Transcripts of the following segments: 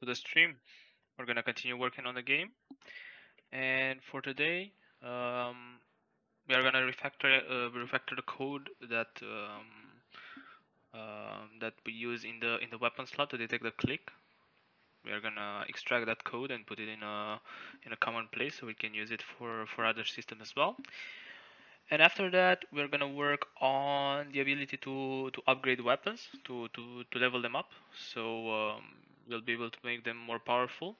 to the stream. We're gonna continue working on the game, and for today we are gonna refactor the code that that we use in the weapon slot to detect the click. We are gonna extract that code and put it in a common place so we can use it for other systems as well. And after that, we're gonna work on the ability to upgrade weapons, to level them up, so we'll be able to make them more powerful.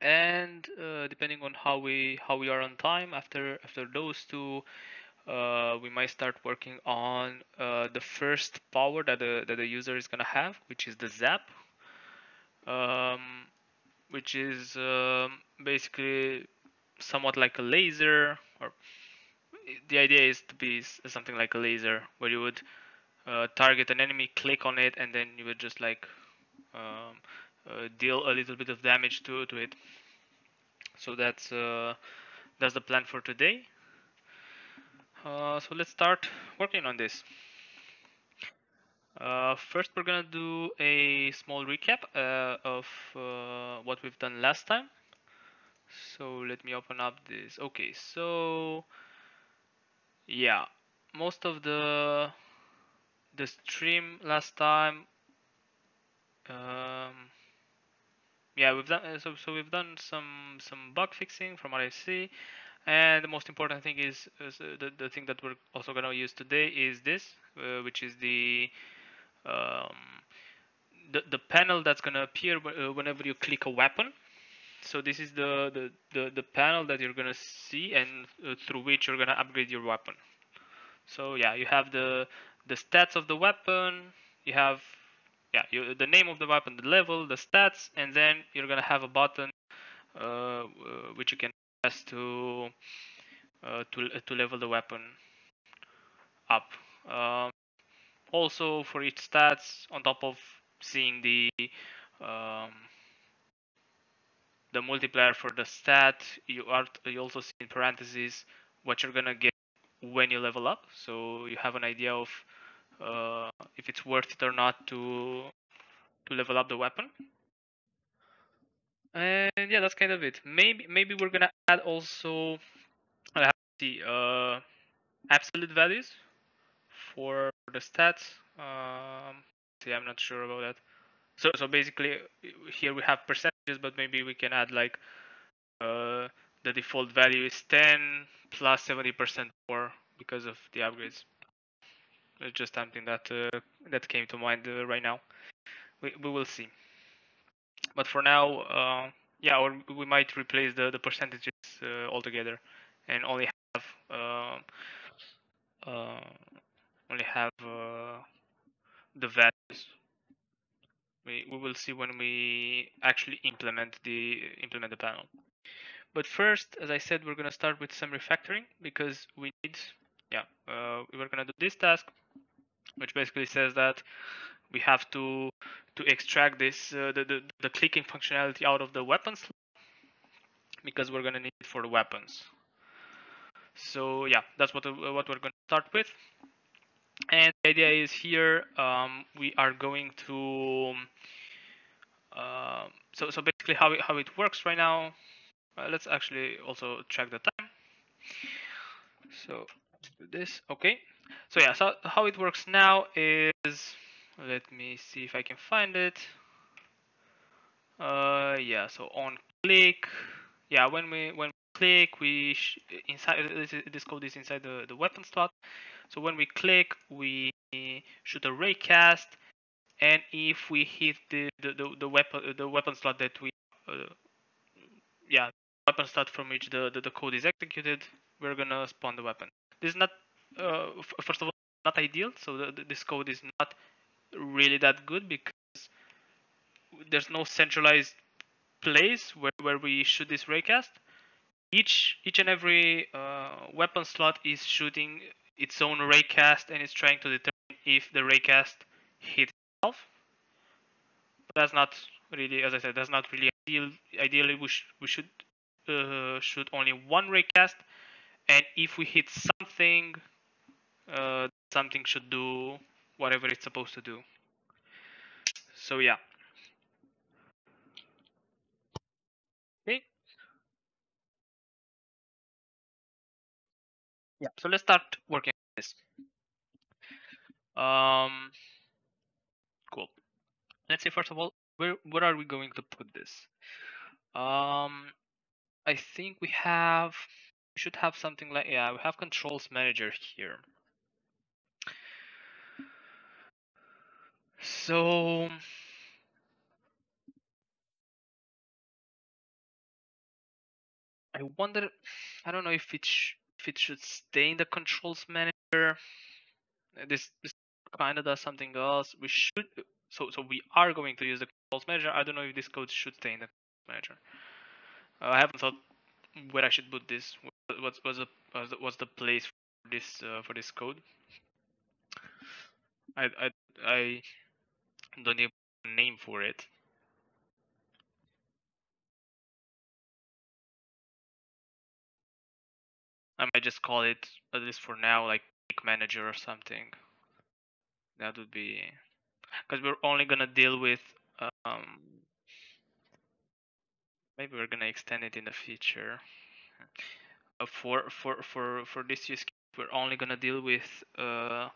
And depending on how we are on time, after those two, we might start working on the first power that the user is gonna have, which is the zap, which is basically somewhat like a laser, or the idea is to be something like a laser, where you would target an enemy, click on it, and then you would just like deal a little bit of damage to it. So that's the plan for today. So let's start working on this. First, we're gonna do a small recap of what we've done last time. So let me open up this. Okay, so yeah, most of the stream last time, yeah, we've done so we've done some bug fixing from what I see, and the most important thing is the thing that we're also gonna use today is this, which is the panel that's gonna appear whenever you click a weapon. So this is the panel that you're gonna see, and through which you're gonna upgrade your weapon. So yeah, you have the stats of the weapon, you have the name of the weapon, the level, the stats, and then you're gonna have a button which you can press to level the weapon up. Also, for each stats, on top of seeing the multiplier for the stat, you also see in parentheses what you're gonna get when you level up, so you have an idea of if it's worth it or not to level up the weapon. And yeah, that's kind of it. Maybe we're gonna add also absolute values for the stats. See, I'm not sure about that. So basically, here we have percentages, but maybe we can add like the default value is 10 plus 70% more because of the upgrades. It's just something that came to mind right now. We will see. But for now, yeah, or we might replace the percentages altogether and only have the values. We will see when we actually implement the panel. But first, as I said, we're gonna start with some refactoring because we need, we're gonna do this task, which basically says that we have to extract this the clicking functionality out of the weapons because we're gonna need it for the weapons. So yeah, that's what we're gonna start with. And the idea is here we are going to so basically how it works right now. Let's actually also check the time. So let's do this. Okay. So yeah. So how it works now is, let me see if I can find it. Yeah. So on click. Yeah. When we click, we inside this code is inside the weapon slot. So when we click, we shoot a ray cast, and if we hit the weapon slot that we weapon slot from which the code is executed, we're gonna spawn the weapon. This is not first of all not ideal. So this code is not really that good because there's no centralized place where we shoot this ray cast. Each and every weapon slot is shooting its own raycast, and it's trying to determine if the raycast hits itself. But that's not really, as I said, that's not really ideal. Ideally, we should shoot only one raycast, and if we hit something, something should do whatever it's supposed to do. So yeah, Okay. Yeah, so let's start working on this. Cool. Let's say, first of all, where are we going to put this? I think we should have something like, yeah, we have controls manager here. So I wonder, I don't know if it should stay in the controls manager. This kind of does something else. We should, so we are going to use the controls manager. I don't know if this code should stay in the controls manager. I haven't thought where I should put this. What's the place for this code? I don't have a name for it. I might just call it, at least for now, like manager or something. That would be, because we're only gonna deal with maybe we're gonna extend it in the future. For this use case, we're only gonna deal with the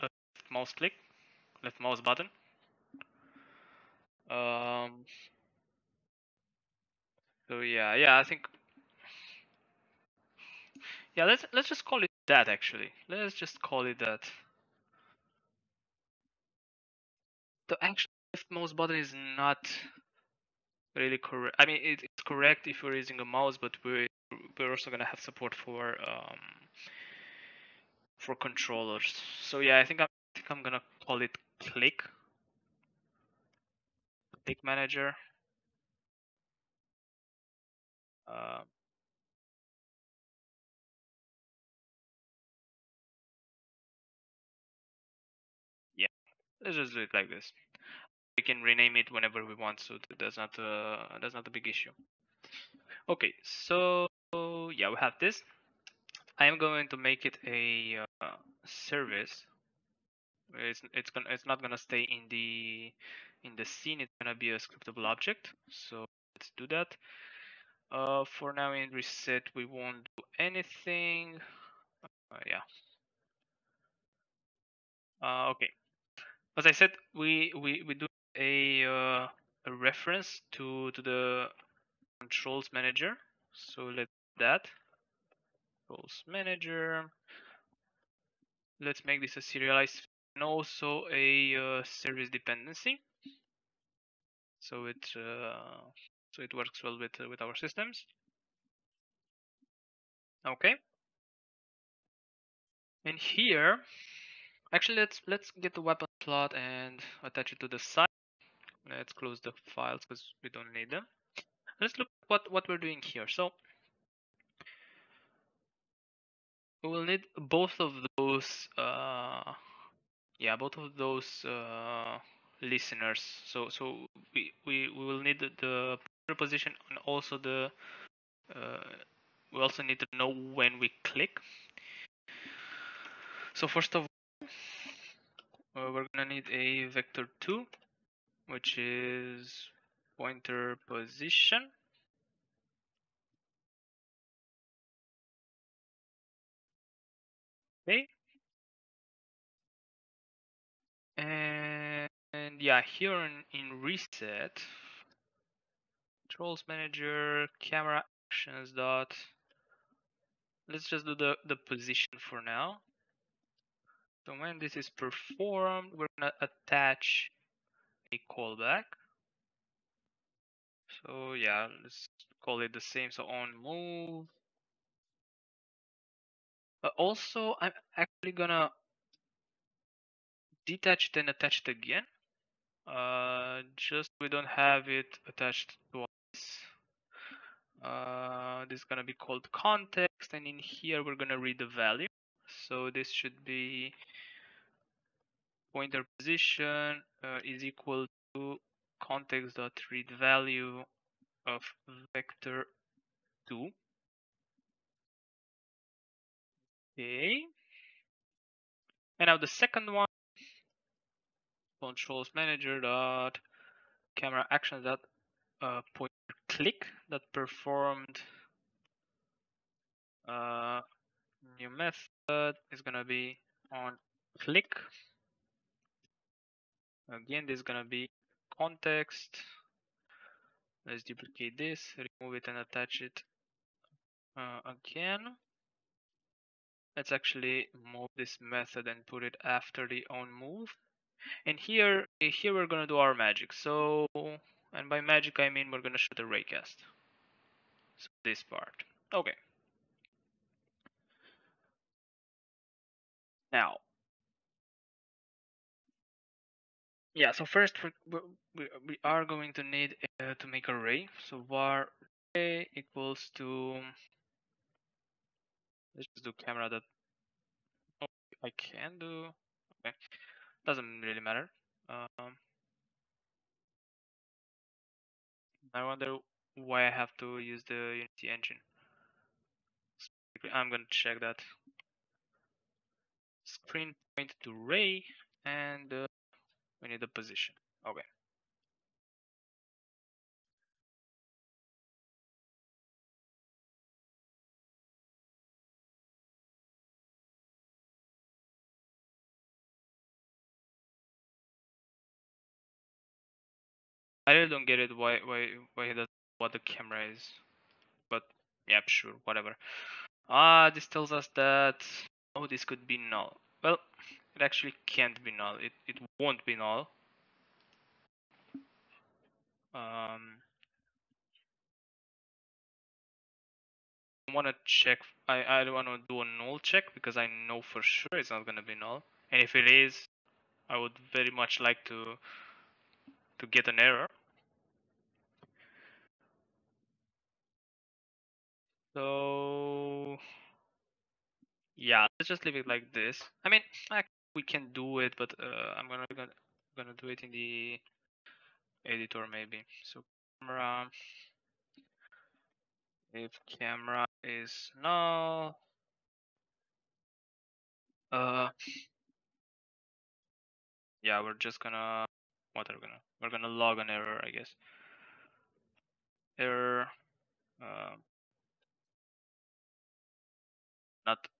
left mouse button. So yeah, I think. Yeah, let's just call it that actually. Let's just call it that. The actual left mouse button is not really correct. I mean, it's correct if you're using a mouse, but we're also gonna have support for controllers. So yeah, I think I'm gonna call it click manager. Let's just do it like this. We can rename it whenever we want, so that's not a big issue. Okay, so yeah, we have this. I am going to make it a service. It's not gonna stay in the scene. It's gonna be a scriptable object. So let's do that. For now, in reset, we won't do anything. Okay. As I said, we do a reference to the controls manager. So let's do that. Controls manager. Let's make this a serialized and also a service dependency. So it works well with our systems. Okay. And here. Actually, let's get the weapon slot and attach it to the side. Let's close the files because we don't need them. Let's look what we're doing here. So we will need both of those listeners. So we will need the pointer position, and also we also need to know when we click. So first of all, we're gonna need a vector2, which is pointer position. Okay. And yeah, here in reset, controls manager, camera actions . Let's just do the position for now. So when this is performed, we're gonna attach a callback. So yeah, let's call it the same. So on move. But also, I'm actually gonna detach it and attach it again. Just we don't have it attached twice. This is gonna be called context, and in here we're gonna read the value. So this should be pointer position is equal to context.readValue of vector2. Okay. And now the second one, controls manager dot camera action that point click that performed new method is gonna be on click. Again, this is gonna be context. Let's duplicate this, remove it and attach it again. Let's actually move this method and put it after the on move. And here we're gonna do our magic. So, and by magic I mean we're gonna shoot a raycast. So this part. Okay. Now. Yeah. So first we are going to need to make a ray. So var ray equals to. Let's just do camera that. Oh, I can do. Okay. Doesn't really matter. I wonder why I have to use the Unity engine. I'm gonna check that. Screen point to ray, and we need the position. Okay. I really don't get it why he doesn't know what the camera is, but yeah, sure, whatever. This tells us that, oh, this could be null. Well, it actually can't be null. It won't be null. I want to check. I don't want to do a null check because I know for sure it's not going to be null. And if it is, I would very much like to get an error. So yeah, let's just leave it like this. I mean, we can do it, but I'm gonna do it in the editor maybe. So camera, if camera is null, yeah, we're just gonna. What are we gonna? We're gonna log an error, I guess. Error,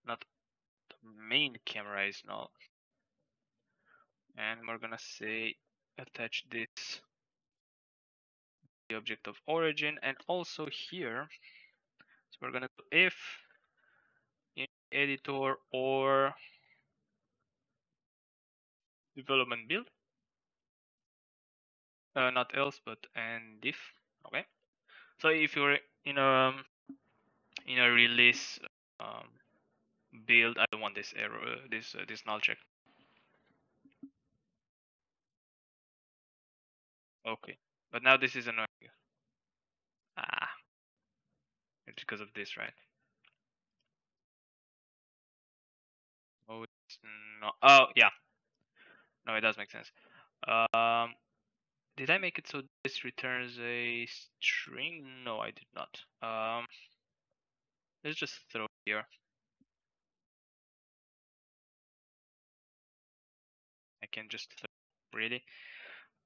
not the main camera is null, and we're gonna say attach this the object of origin, and also here. So we're gonna do if in editor or development build. Not else, but and if. Okay, so if you're in a release build, I don't want this error, this null check. Okay, but now this is annoying. Ah, it's because of this, right? Oh, it's not. Oh, yeah. No, it does make sense. Did I make it so this returns a string? No, I did not. Let's just throw it here. I can just throw it, really.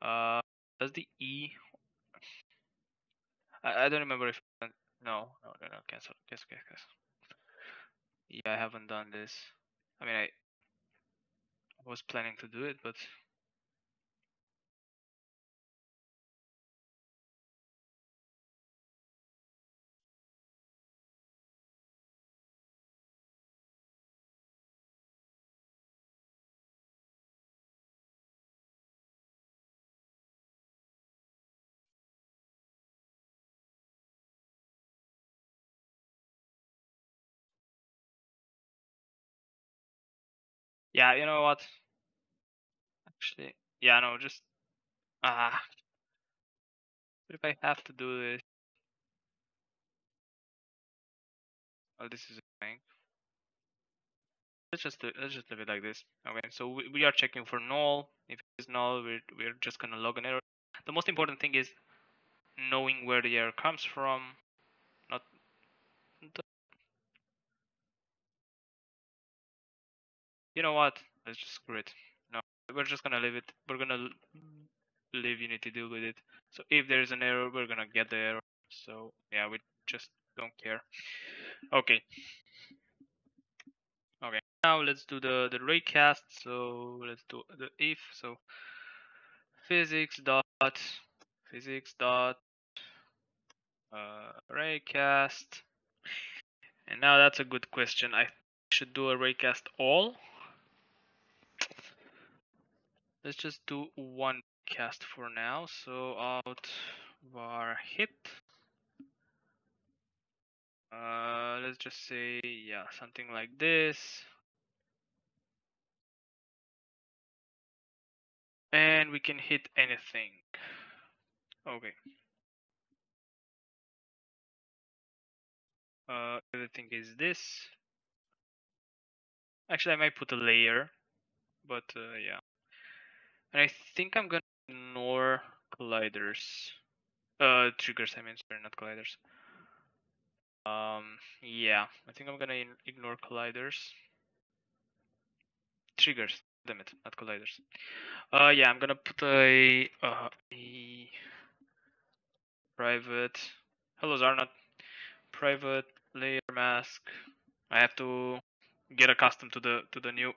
Does the E? I don't remember if. No, cancel. Cancel. Yeah, I haven't done this. I mean, I was planning to do it, but. Yeah, you know what? Actually, yeah, no, just But if I have to do this, oh, this is a thing. Let's just leave it like this. Okay, so we are checking for null. If it's null, we're just gonna log an error. The most important thing is knowing where the error comes from. Not. You know what? Let's just screw it. No, we're just gonna leave it. We're gonna leave Unity deal with it. So if there is an error, we're gonna get the error. So yeah, we just don't care. Okay. Okay. Now let's do the raycast. So let's do the if. So physics dot raycast. And now that's a good question. I should do a raycast all. Let's just do one cast for now. So out var hit. Let's just say, yeah, something like this. And we can hit anything. Okay. Everything is this. Actually, I might put a layer, but yeah. And I think I'm gonna ignore colliders, triggers. I mean, sorry, not colliders. Yeah, I think I'm gonna ignore colliders, triggers. Damn it, not colliders. Yeah, I'm gonna put a private. Hello, Zarnot. Private layer mask. I have to get accustomed to the new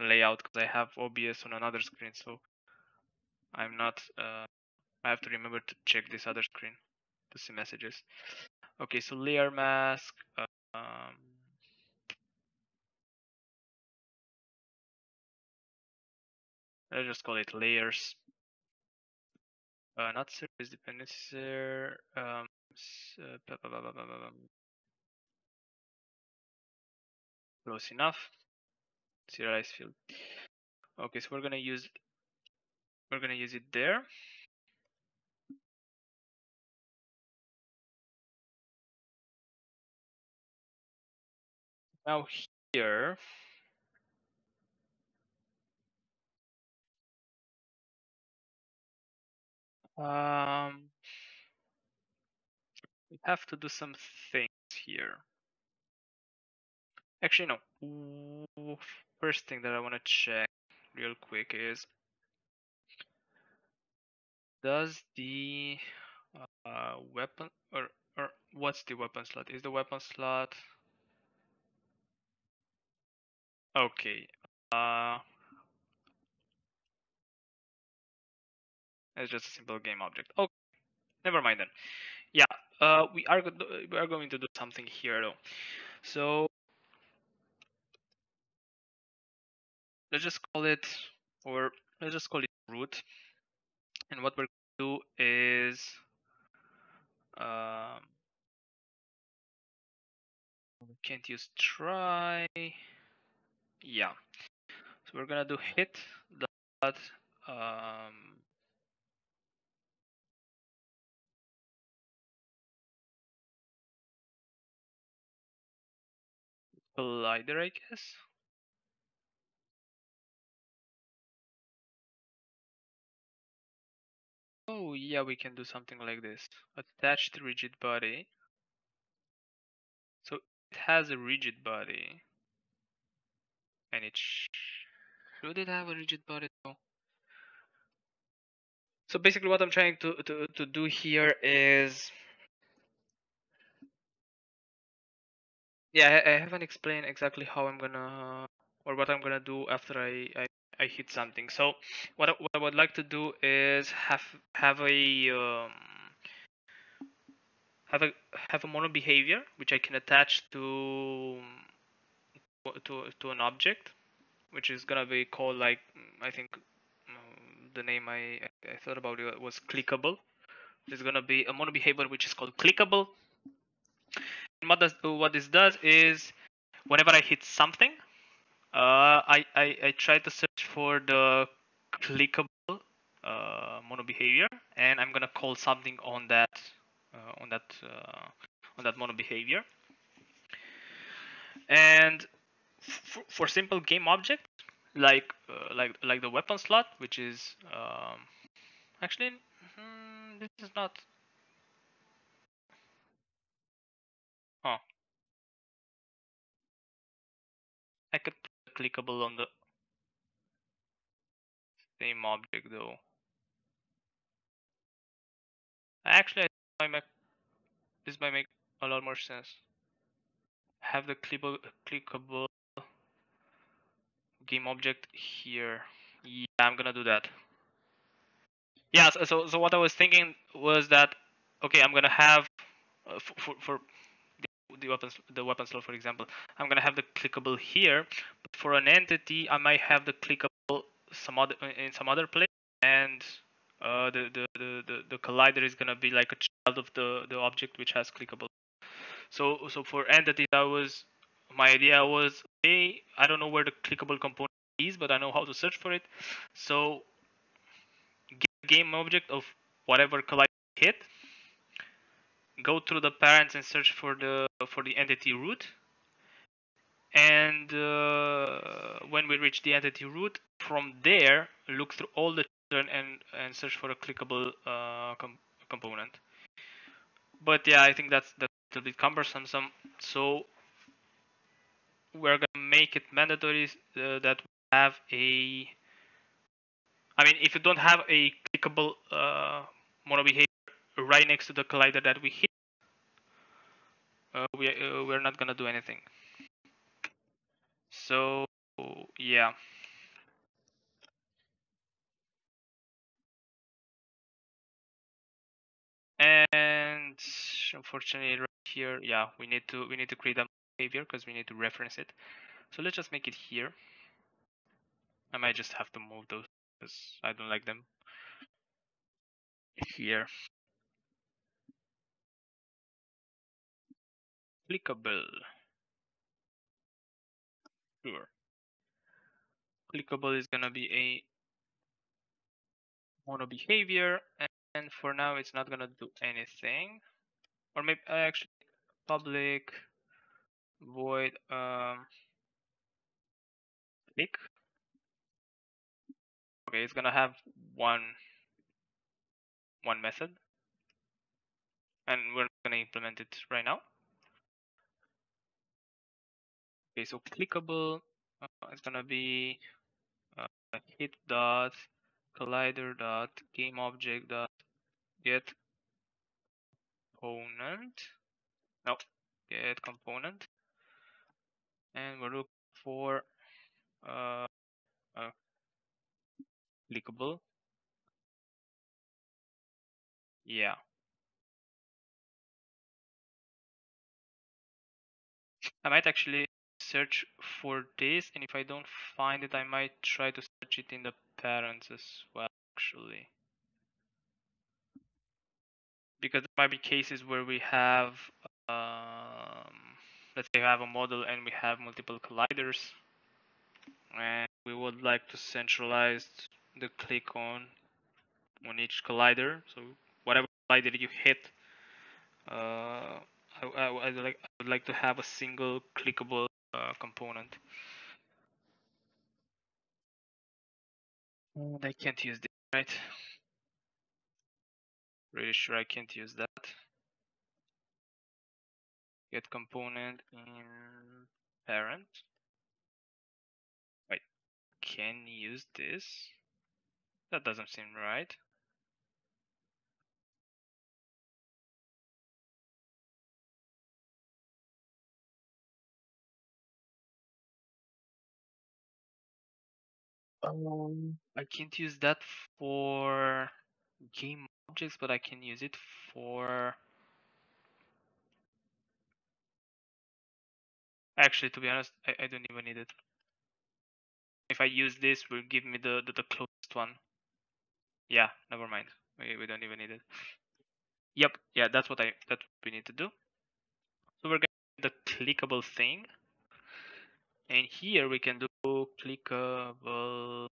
layout because I have OBS on another screen, so I'm not. I have to remember to check this other screen to see messages. Okay, so layer mask. Let's just call it layers. Not service dependency. Close enough. Serialize field. Okay, so we're gonna use it there. Now here, we have to do some things here. Actually, no. First thing that I want to check real quick is, does the weapon or what's the weapon slot? Is the weapon slot? Okay. It's just a simple game object. Okay, never mind then. Yeah, we are going to do something here though. So let's just call it, or let's just call it root. And what we're going to do is we can't use try. Yeah, so we're gonna do hit dot collider, I guess. Oh yeah, we can do something like this. Attached rigid body. So it has a rigid body. And it should it have a rigid body though? So basically what I'm trying to do here is, yeah, I haven't explained exactly how I'm gonna, or what I'm gonna do after I hit something. So what I would like to do is have a mono behavior which I can attach to an object, which is gonna be called, like, I think the name I thought about it was clickable. There's gonna be a mono behavior which is called clickable. And what this does is, whenever I hit something, I try to search for the clickable mono behavior, and I'm gonna call something on that mono behavior. And for simple game object like the weapon slot, which is actually this is not. Oh, I could put clickable on the. same object though. Actually, this might make a lot more sense. Have the clickable game object here. Yeah, I'm gonna do that. Yeah, so what I was thinking was that, okay, I'm gonna have for the weapon slot, for example, I'm gonna have the clickable here. But for an entity, I might have the clickable in some other place, and the collider is gonna be like a child of the object which has clickable. So for entities, my idea was, hey, I don't know where the clickable component is, but I know how to search for it. So get the game object of whatever collider hit. Go through the parents and search for the entity root. And when we reach the entity root, from there look through all the children and search for a clickable component. But yeah, I think that's a little bit cumbersome. So we're gonna make it mandatory that we have a. I mean, if you don't have a clickable mono behavior right next to the collider that we hit, we're not gonna do anything. So yeah. And unfortunately, right here, yeah, we need to create a behavior because we need to reference it. So let's just make it here. I might just have to move those because I don't like them here. Clickable, sure. Clickable is gonna be a mono behavior. And for now, it's not gonna do anything. Or maybe actually public void click. Okay, it's gonna have one method, and we're gonna implement it right now. Okay, so clickable is gonna be hit dot collider dot game object dot get component. No, get component, and we're looking for a clickable. Yeah. I might actually search for this, and if I don't find it, I might try to search it in the parents as well, actually, because there might be cases where we have let's say we have a model and we have multiple colliders, and we would like to centralize the click on each collider. So whatever collider you hit, I would like to have a single clickable component. And I can't use this, right? Pretty sure I can't use that. Get component in parent. Wait, can use this? That doesn't seem right. I can't use that for game objects, but I can use it for. Actually, to be honest, I don't even need it. If I use this, will give me the closest one. Yeah, never mind. We don't even need it. Yep, yeah, that's what we need to do. So we're getting the clickable thing. And here we can do clickable,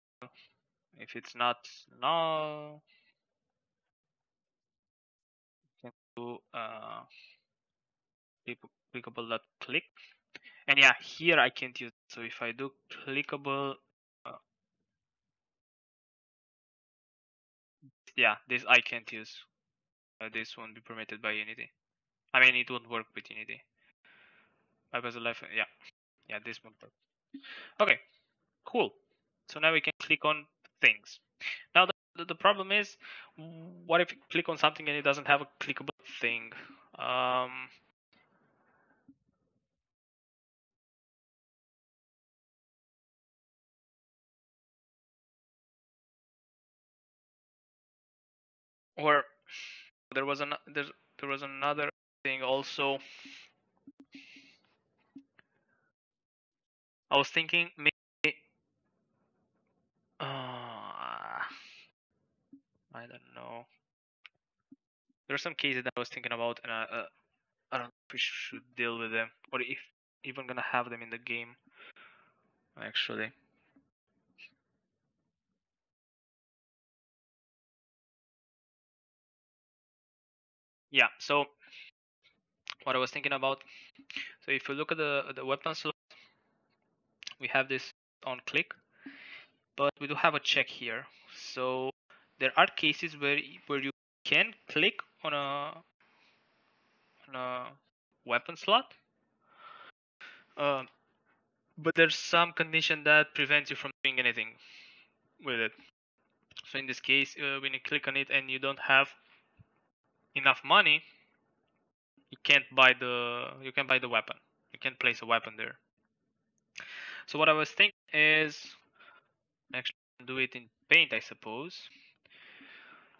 if it's not null, we can do clickable.click. And yeah, here I can't use it. So if I do clickable, yeah, this I can't use. This won't be permitted by Unity. I mean, it won't work with Unity. I was alive, yeah. Yeah, this one. Okay, cool. So now we can click on things. Now the problem is, what if you click on something and it doesn't have a clickable thing? Or there was another thing also. I was thinking maybe I don't know. There's some cases that I was thinking about, and I don't know if we should deal with them or if even gonna have them in the game actually. Yeah, so what I was thinking about, so if you look at the weapon slot, we have this on click, but we do have a check here. So there are cases where you can click on a weapon slot, but there's some condition that prevents you from doing anything with it. So in this case, when you click on it and you don't have enough money, you can't buy the weapon, you can't place a weapon there. So what I was thinking is, actually do it in Paint, I suppose.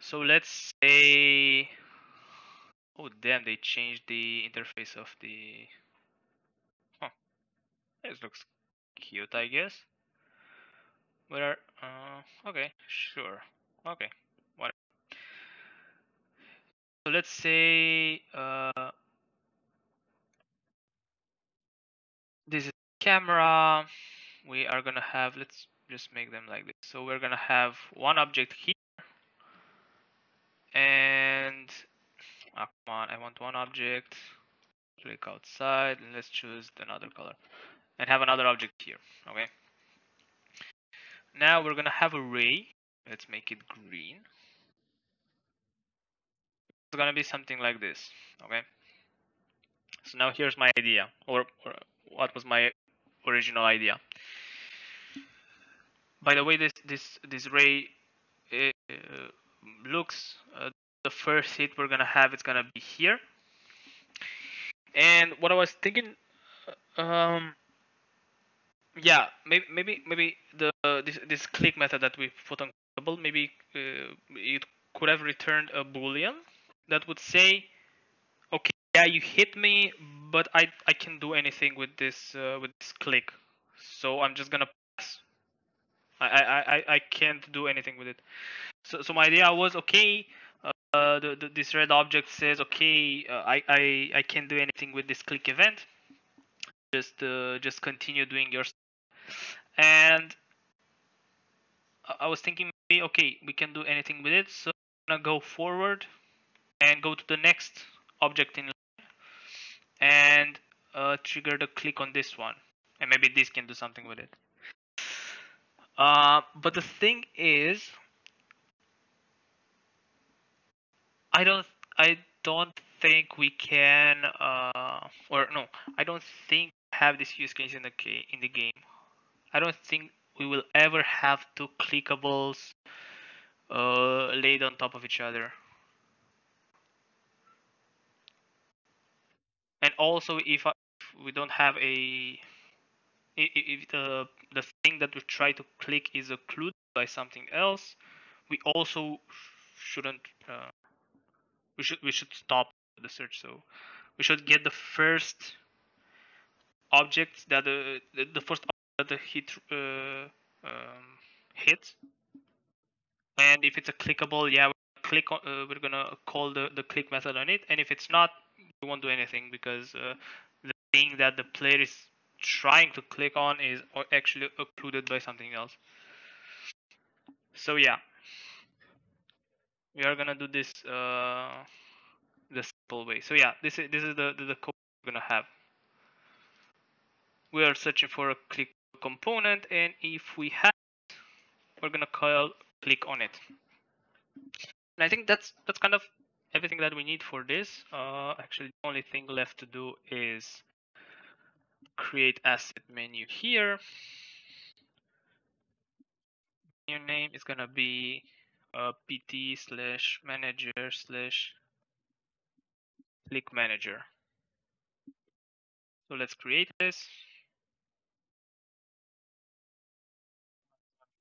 So let's say, oh damn, they changed the interface of the, huh, this looks cute, I guess. Where are, okay, sure, okay. So let's say this is camera. We are gonna have, let's just make them like this. So we're gonna have one object here, and oh, come on, I want one object. Click outside and let's choose another color and have another object here. Okay, now we're gonna have a ray. Let's make it green. Gonna be something like this. Okay, so now here's my idea, or what was my original idea. By the way, this ray, it looks, the first hit we're gonna have, it's gonna be here. And what I was thinking, yeah, maybe the this click method that we put on clickable, maybe it could have returned a boolean that would say, okay, yeah, you hit me, but I can't do anything with this click, so I'm just gonna pass. I can't do anything with it. So my idea was, okay, this red object says, okay, I can't do anything with this click event. Just continue doing your stuff. And I was thinking, maybe, okay, we can't do anything with it, so I'm gonna go forward and go to the next object in line and trigger the click on this one, and maybe this can do something with it. But the thing is, I don't think we can, or no, I don't think have this use case in the game. I don't think we will ever have two clickables laid on top of each other. And also, if we don't have if the thing that we try to click is occluded by something else, we also shouldn't. We should stop the search. So we should get the first object that the first object that the hit hits. And if it's a clickable, yeah, we're gonna call the click method on it. And if it's not, we won't do anything, because the thing that the player is trying to click on is actually occluded by something else. So yeah, we are gonna do this the simple way. So yeah, this is the code we're gonna have. We are searching for a click component, and if we have it, we're gonna call click on it. And I think that's kind of everything that we need for this. Actually, the only thing left to do is create asset menu here. New name is gonna be pt/manager/click manager. So let's create this.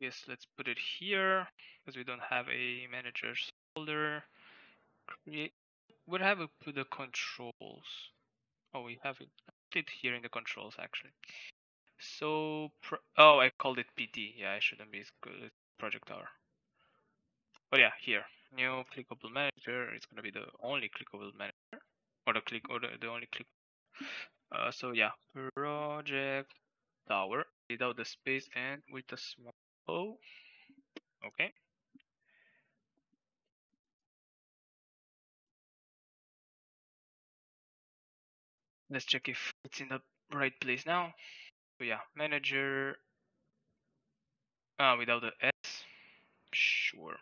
Yes, let's put it here because we don't have a managers folder. Create. What have we put the controls? Oh, we have it here in the controls actually. So, oh, I called it PT. Yeah, I shouldn't be. It's Project Tower. But yeah, here, new clickable manager. It's gonna be the only clickable manager, or the only click. So yeah, Project Tower without the space and with a small O. Okay. Let's check if it's in the right place now. So yeah, manager without the S, sure,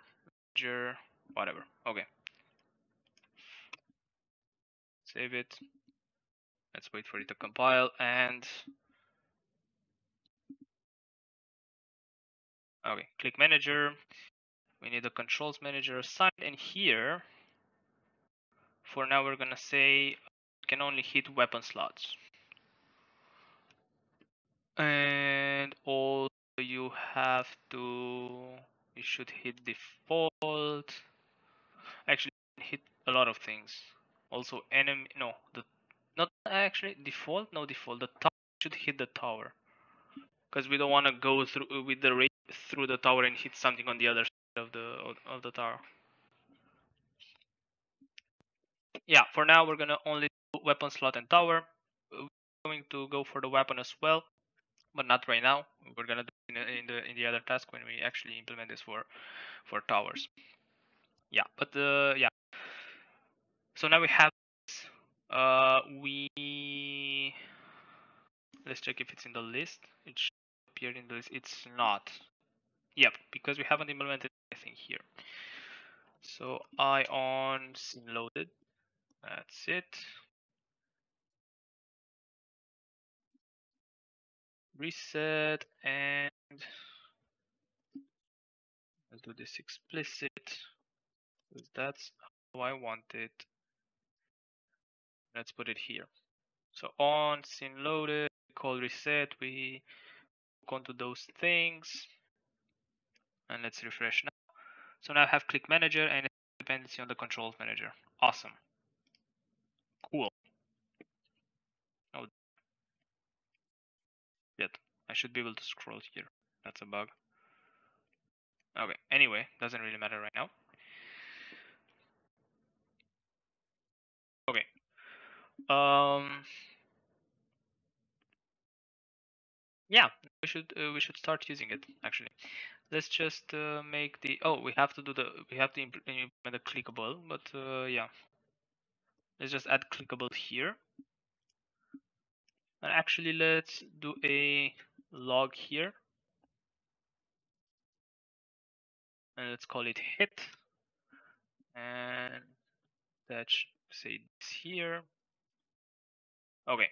manager, whatever, okay. Save it, let's wait for it to compile, and okay, click manager, we need the controls manager assigned, and here, for now we're gonna say, can only hit weapon slots. And also you have to, you should hit default. Actually, hit a lot of things. Also enemy, no, the not actually default, no default. The tower should hit the tower because we don't want to go through with the raid through the tower and hit something on the other side of the tower. Yeah, for now we're gonna only do weapon slot and tower. We're going to go for the weapon as well. But not right now. We're gonna do in the other task when we actually implement this for towers. Yeah, but yeah. So now we have this. Let's check if it's in the list. It should appear in the list. It's not. Yep, because we haven't implemented anything here. So I on scene loaded. That's it. Reset, and let's do this explicit because that's how I want it. Let's put it here. So on scene loaded, call reset, we go on to those things, and let's refresh now. So now I have click manager and dependency on the controls manager. Awesome, cool. Yet. I should be able to scroll here. That's a bug. Okay, anyway, doesn't really matter right now. Okay. Yeah, we should start using it actually. Let's just make the, oh, we have to implement the clickable, but yeah. Let's just add clickable here. And actually, let's do a log here. And let's call it hit. And that should say this here. Okay.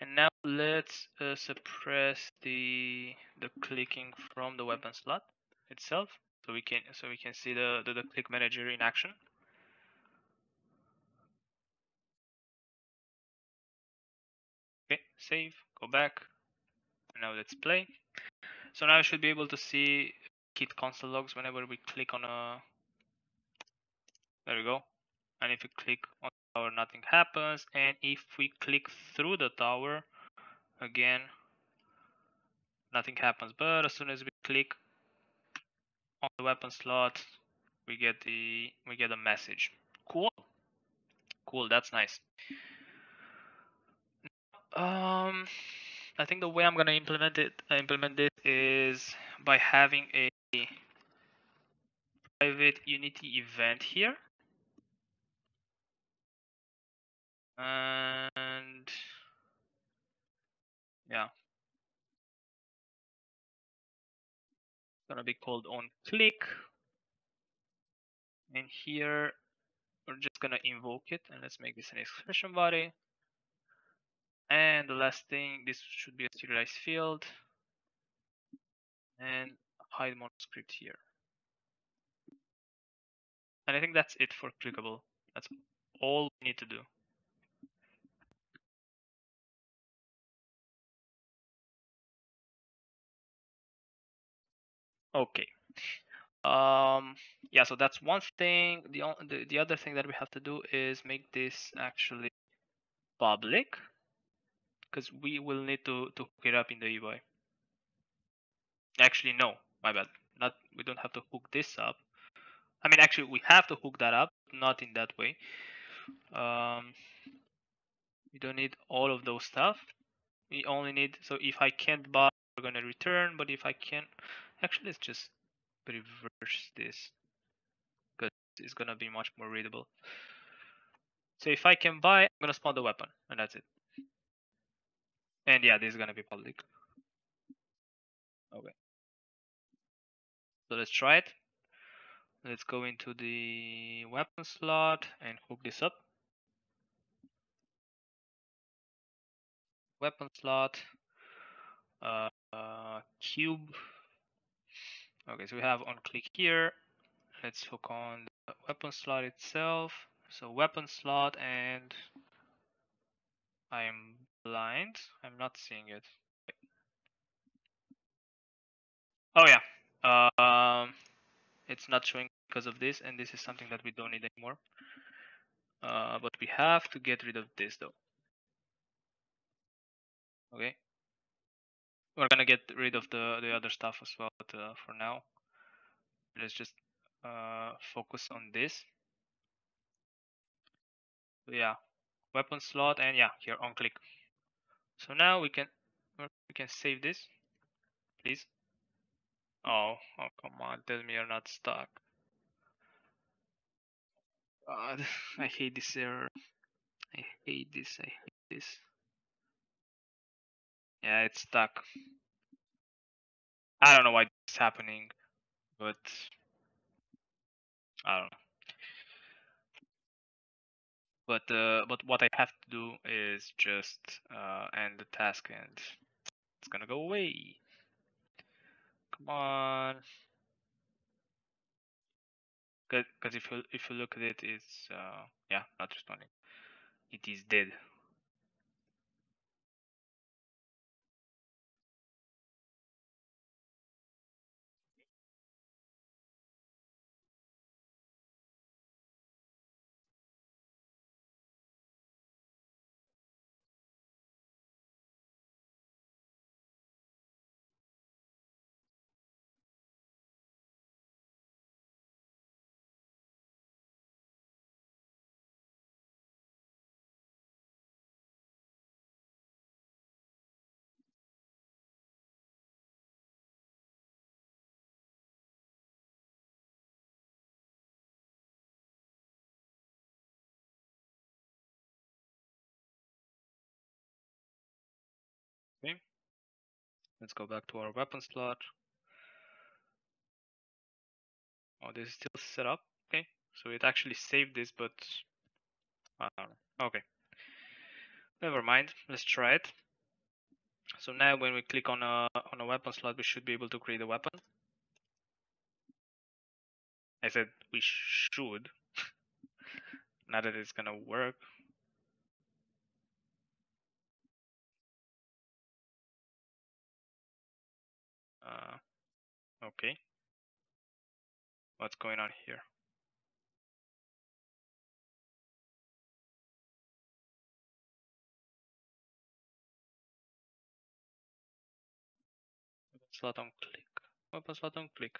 And now let's suppress the clicking from the weapon slot itself, so we can see the click manager in action. Okay, save, go back, and now let's play. So now I should be able to see hit console logs whenever we click on a, there we go. And if we click on the tower, nothing happens. And if we click through the tower, again, nothing happens. But as soon as we click on the weapon slot, we get a message. Cool, cool, that's nice. I think the way I'm gonna implement it is by having a private Unity event here, and yeah, it's gonna be called onClick, and here we're just gonna invoke it, and let's make this an expression body. And the last thing, this should be a serialized field. And hide monoscript here. And I think that's it for clickable. That's all we need to do. Okay. Yeah, so that's one thing. The other thing that we have to do is make this actually public, because we will need to hook it up in the EY. Actually, no, my bad. We don't have to hook this up. I mean, actually, we have to hook that up, not in that way. We don't need all of those stuff. We only need, so if I can't buy, we're gonna return, but if I can, actually, let's just reverse this, because it's gonna be much more readable. So if I can buy, I'm gonna spawn the weapon, and that's it. And yeah, this is gonna be public. Okay. So let's try it. Let's go into the weapon slot and hook this up. Weapon slot, cube. Okay, so we have on click here. Let's hook on the weapon slot itself. So weapon slot, and I'm blind. I'm not seeing it. Oh yeah. It's not showing because of this, and this is something that we don't need anymore. But we have to get rid of this though. Okay. We're gonna get rid of the other stuff as well, but for now, let's just focus on this. So yeah, weapon slot, and yeah, here on click. So now we can save this, please. Oh, come on, tell me you're not stuck. God, I hate this error. I hate this, I hate this. Yeah, it's stuck. I don't know why this is happening, but I don't know. But what I have to do is just end the task, and it's gonna go away. Come on. Good, because if you look at it, it's yeah, not responding. It is dead. Okay, let's go back to our weapon slot. Oh, this is still set up. Okay, so it actually saved this, but I don't know. Okay, never mind. Let's try it. So now, when we click on a weapon slot, we should be able to create a weapon. I said we should. Not that it's gonna work. Okay, what's going on here? Weapon slot on click. Weapon slot on click.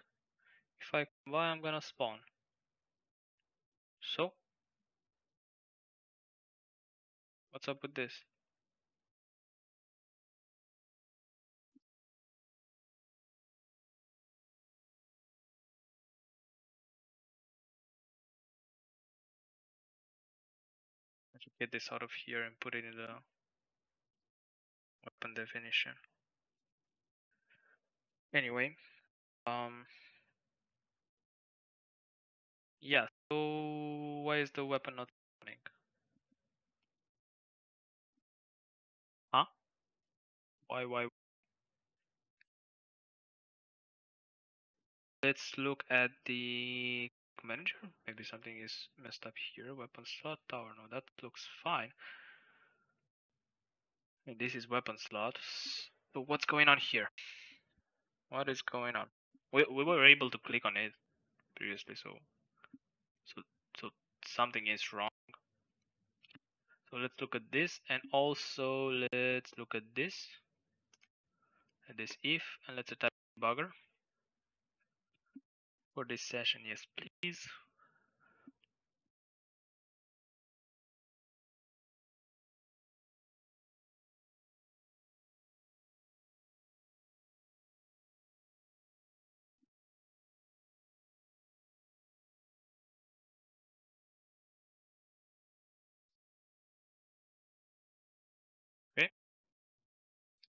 If I buy, I'm gonna spawn. So, what's up with this? Get this out of here and put it in the weapon definition. Anyway, yeah, so why is the weapon not running? Huh? Why? Let's look at the manager. Maybe something is messed up here. Weapon slot tower. No, that looks fine. And this is weapon slots. So what's going on here? What is going on? We were able to click on it previously, so something is wrong. So let's look at this, and also let's look at this. At this if, and let's attack debugger. For this session, yes, please. Okay,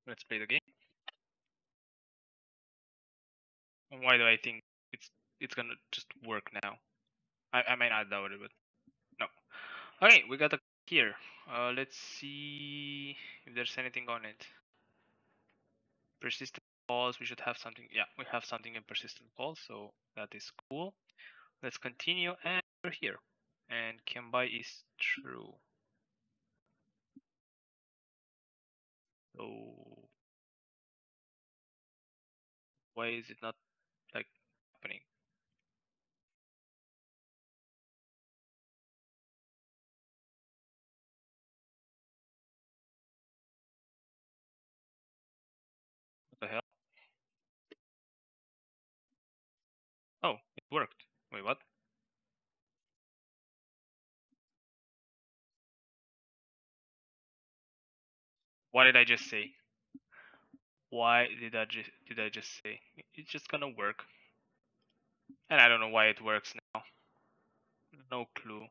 let's play the game. And why do I think it's gonna just work now? I may not doubt it, but no. Okay, we got a here. Let's see if there's anything on it. Persistent calls, we should have something. Yeah, we have something in persistent calls, so that is cool. Let's continue, and we're here. And can buy is true. So why is it not like happening? The hell? Oh, it worked. Wait, what? What did I just say? Why did I just say? It's just gonna work. And I don't know why it works now. No clue.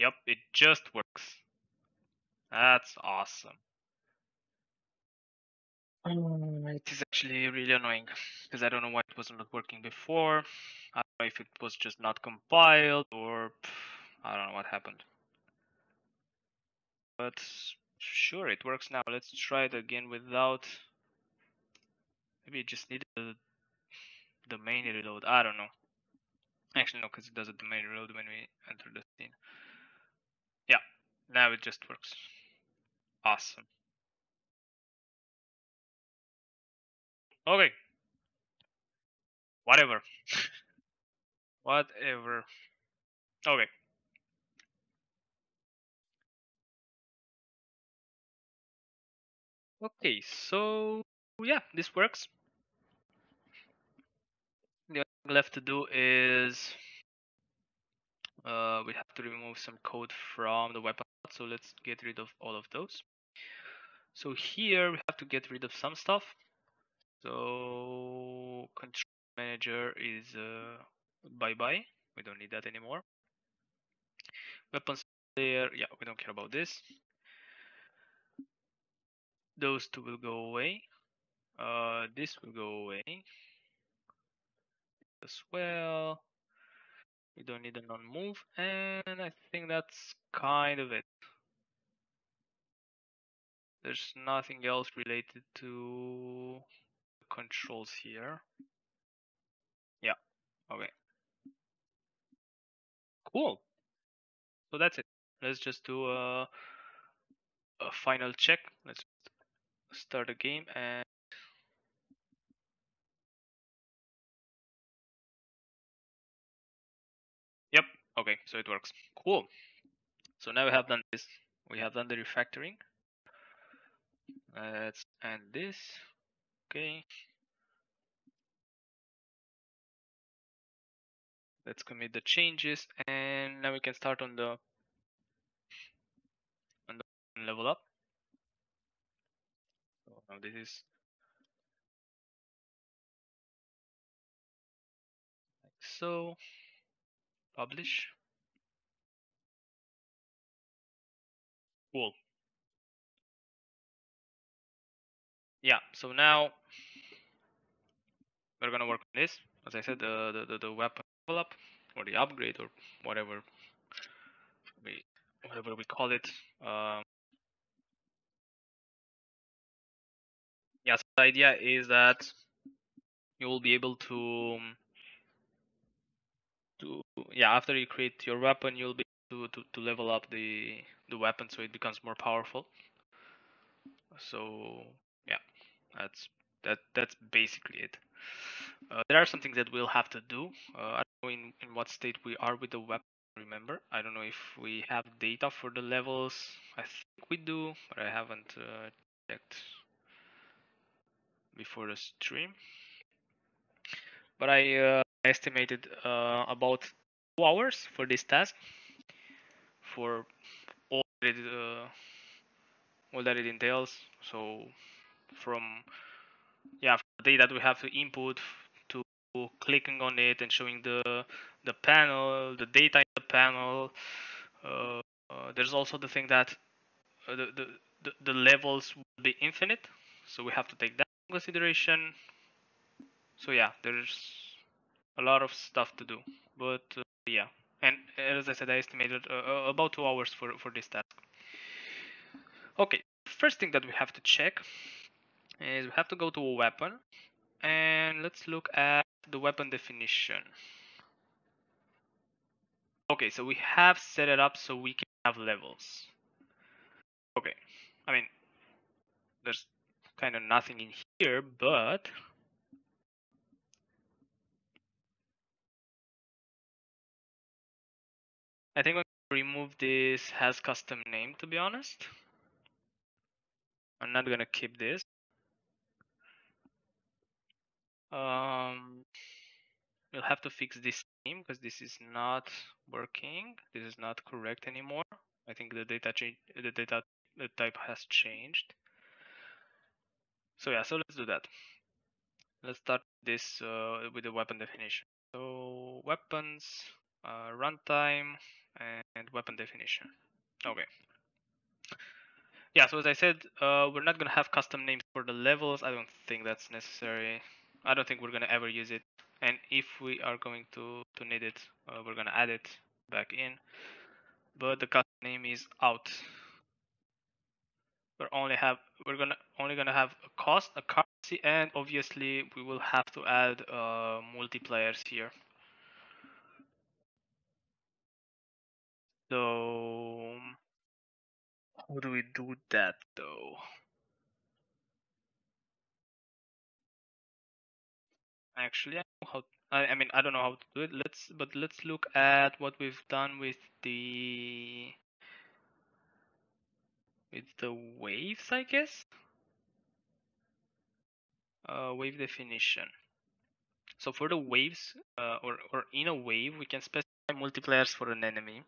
Yep, it just works. That's awesome. It is actually really annoying because I don't know why it wasn't working before. I don't know if it was just not compiled or I don't know what happened. But sure, it works now. Let's try it again without. Maybe it just needed the main reload. I don't know. Actually, no, because it does a domain reload when we enter the scene. Yeah, now it just works. Awesome. Okay. Whatever. Whatever. Okay. Okay, so yeah, this works. The only thing left to do is we have to remove some code from the weapon. So let's get rid of all of those. So here we have to get rid of some stuff. So control manager is bye-bye. We don't need that anymore. Weapons there, yeah, we don't care about this. Those two will go away. This will go away as well. We don't need a non-move, and I think that's kind of it. There's nothing else related to controls here. Yeah, okay, cool. So that's it. Let's just do a final check. Let's start a game and yep, okay, so it works. Cool. So now we have done this. We have done the refactoring. Let's end this. Okay. Let's commit the changes, and now we can start on the level up. So now this is like so. Publish. Cool. Yeah, so now we're gonna work on this. As I said, the weapon level up, or the upgrade, or whatever we call it. Yeah, so the idea is that you will be able to after you create your weapon, you'll be able to level up the weapon so it becomes more powerful. So yeah, that's basically it. There are some things that we'll have to do. I don't know in what state we are with the weapon. Remember, I don't know if we have data for the levels. I think we do, but I haven't checked before the stream. But I estimated about 2 hours for this task, for all that it entails. So from the data that we have to input to clicking on it and showing the panel, the data in the panel. There's also the thing that the levels will be infinite, so we have to take that into consideration. So yeah, there's a lot of stuff to do, but yeah. And as I said, I estimated about 2 hours for this task. Okay, first thing that we have to check is we have to go to a weapon, and let's look at the weapon definition. Okay, so we have set it up so we can have levels. Okay, I mean, there's kind of nothing in here, but I think I'm gonna remove this has custom name, to be honest. I'm not gonna keep this. We'll have to fix this name because this is not working. This is not correct anymore. I think the type has changed. So yeah, so let's do that. Let's start this with the weapon definition. So weapons, runtime, and weapon definition. Okay. Yeah. So as I said, we're not gonna have custom names for the levels. I don't think that's necessary. I don't think we're gonna ever use it. And if we are going to need it, we're gonna add it back in. But the custom name is out. We're only gonna have a cost, a currency, and obviously we will have to add multipliers here. So how do we do that though? Actually, I don't know how to do it. Let's look at what we've done with the waves, I guess. Wave definition. So for the waves, or in a wave, we can specify multipliers for an enemy.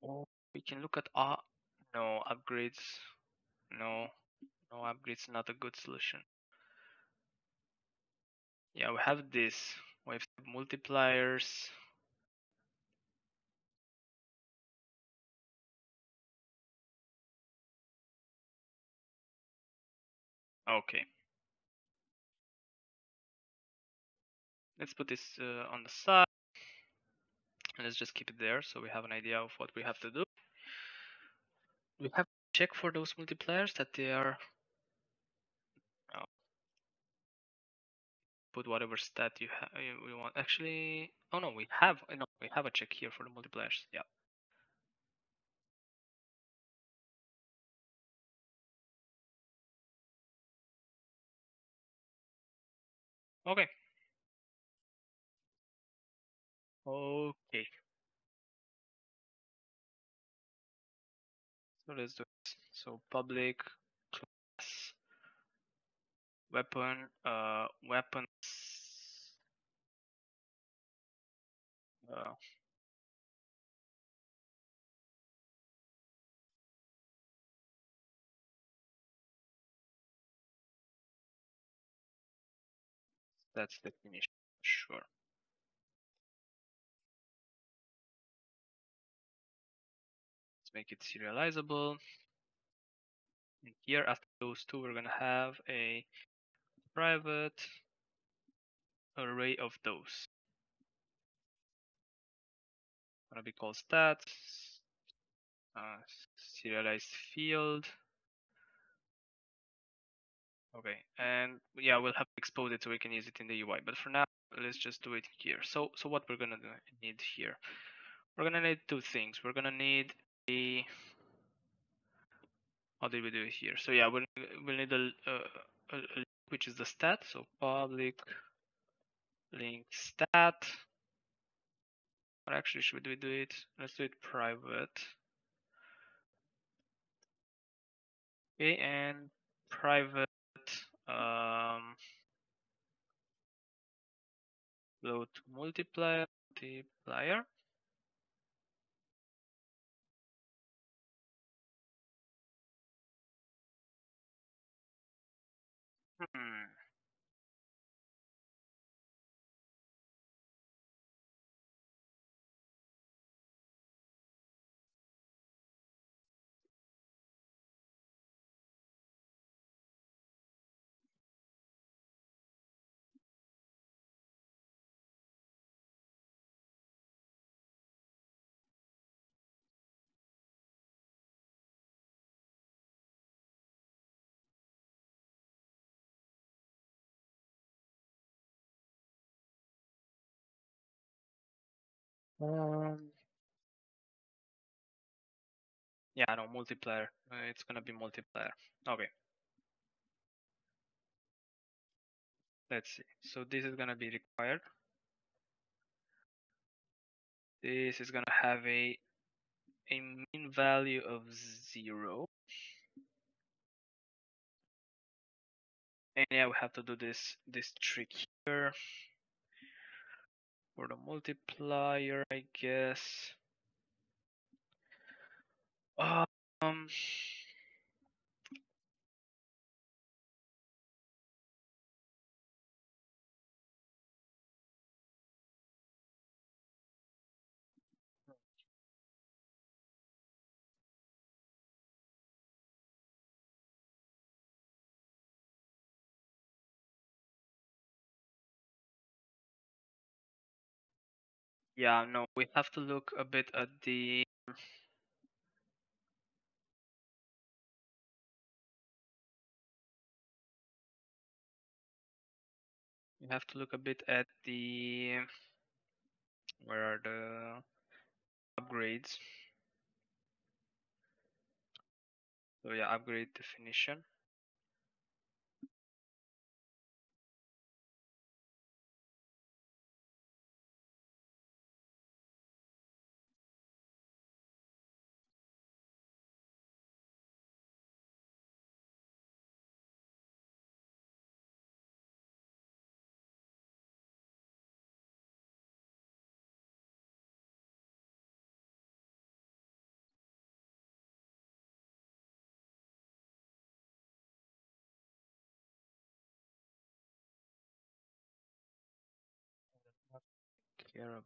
Or we can look at no upgrades, no. No, upgrade's not a good solution. Yeah, we have this. We have multipliers. Okay. Let's put this on the side. And let's just keep it there so we have an idea of what we have to do. We have to check for those multipliers that they are... Put whatever stat you want. Actually, oh no, we have a check here for the multipliers. Yeah. Okay. Okay. So let's do this. So public class. Weapon, weapons. That's the definition, sure. Let's make it serializable. And here, after those two, we're gonna have a private array of those. Gonna be called stats, serialized field, Okay, and yeah, we'll have to expose it so we can use it in the UI. But for now, let's just do it here. So what we're gonna need here, we're gonna need two things. We're gonna need the, how did we do it here? So yeah, we'll need a link, which is the stat. So public link stat. Or actually, should we do it? Let's do it private. Okay, and private load multiplier. Yeah, no, multiplier. It's gonna be multiplier. Okay. Let's see. So this is gonna be required. This is gonna have a mean value of 0. And yeah, we have to do this trick here. For the multiplier, I guess. Yeah, no, we have to look a bit at the where are the upgrades? So yeah, upgrade definition.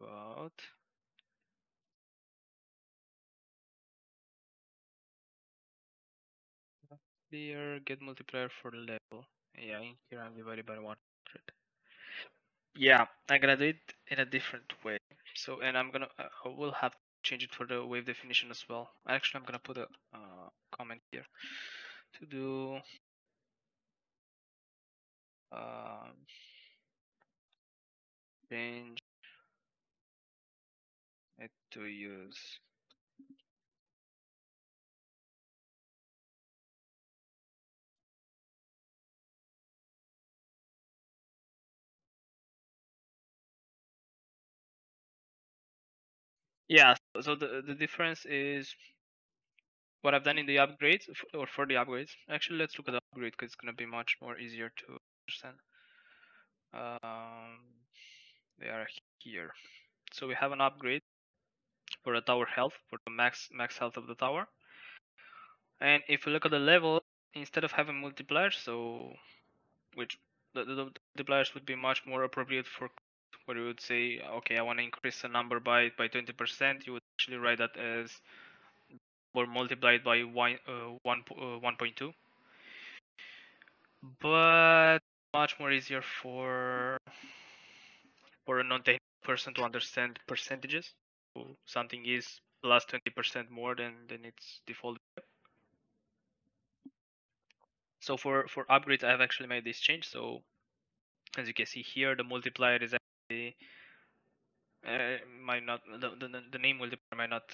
About here, get multiplier for level. Yeah, in here I'm divided by 100. Yeah, I'm gonna do it in a different way. So, and I'm gonna, I will have to change it for the wave definition as well. Actually, I'm gonna put a comment here to do. Change. To use yeah, so the difference is what I've done in the upgrades, or for the upgrades. Actually, let's look at the upgrade because it's gonna be much more easier to understand. They are here, so we have an upgrade for the tower health, for the max health of the tower. And if we look at the level, instead of having multipliers, so which the multipliers would be much more appropriate for where you would say, okay, I want to increase a number by 20%, you would actually write that as or multiplied by 1.2. But much more easier for a non-technical person to understand percentages. Something is plus 20% more than its default. So for upgrades, I have actually made this change. So as you can see here, the multiplier is actually might not, the name multiplier might not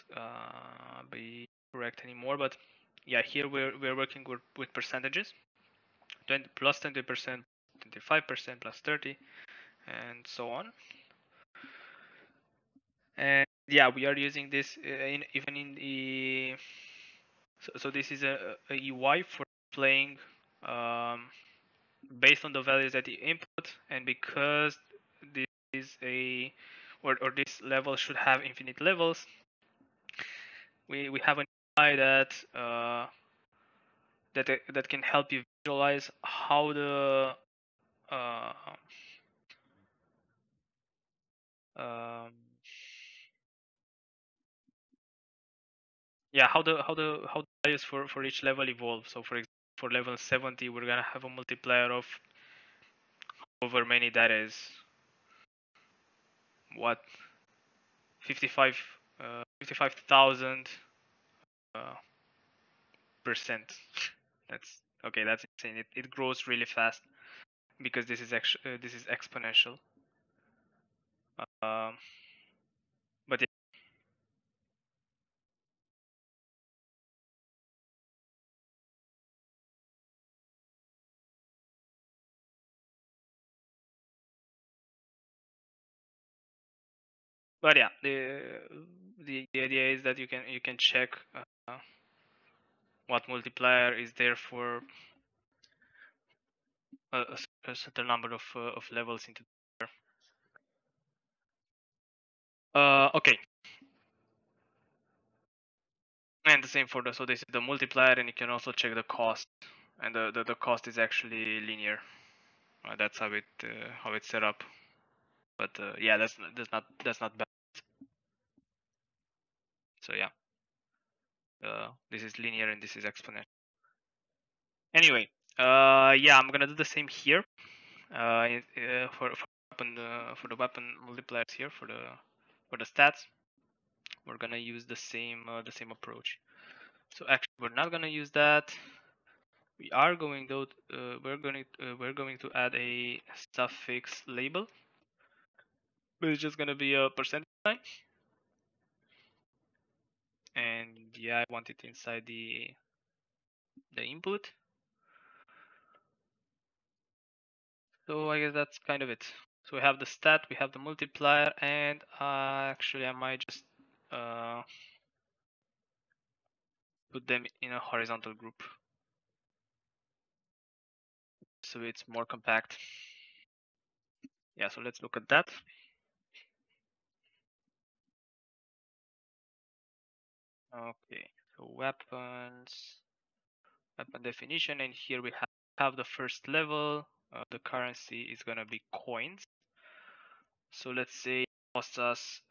be correct anymore. But yeah, here we're working with percentages, 20 plus 20%, 25%, plus 30, and so on. And yeah, we are using this so this is a EY for displaying based on the values at the input, and because this is or this level should have infinite levels, we have an EY that can help you visualize how the how the values for each level evolve. So for example, for level 70, we're gonna have a multiplier of however many that is, what, 55,000 %. That's okay. That's insane. It grows really fast because this is actually this is exponential. But yeah. But yeah, the idea is that you can check what multiplier is there for a certain number of levels into the okay. And the same for the, so this is the multiplier, and you can also check the cost, and the cost is actually linear. That's how it's set up. But yeah, that's not bad. So yeah, this is linear and this is exponential. Anyway, yeah, I'm gonna do the same here for the weapon multipliers here for the stats. We're gonna use the same approach. So actually, we're not gonna use that. We are going though. We're going to add a suffix label. But it's just gonna be a percentage sign. And yeah, I want it inside the input. So I guess that's kind of it. So we have the stat, we have the multiplier, and actually I might just put them in a horizontal group, so it's more compact. Yeah, so let's look at that. Okay, so weapon definition, and here we have the first level. The currency is gonna be coins. So let's say it costs us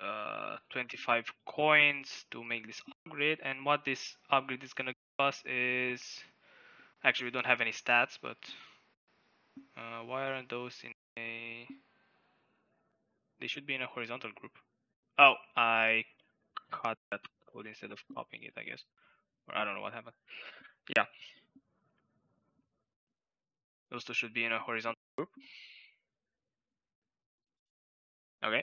25 coins to make this upgrade, and what this upgrade is gonna give us is, actually we don't have any stats, but why aren't those in a? They should be in a horizontal group. Oh, I cut that instead of copying it, I guess, or I don't know what happened. Yeah, those two should be in a horizontal group. Okay,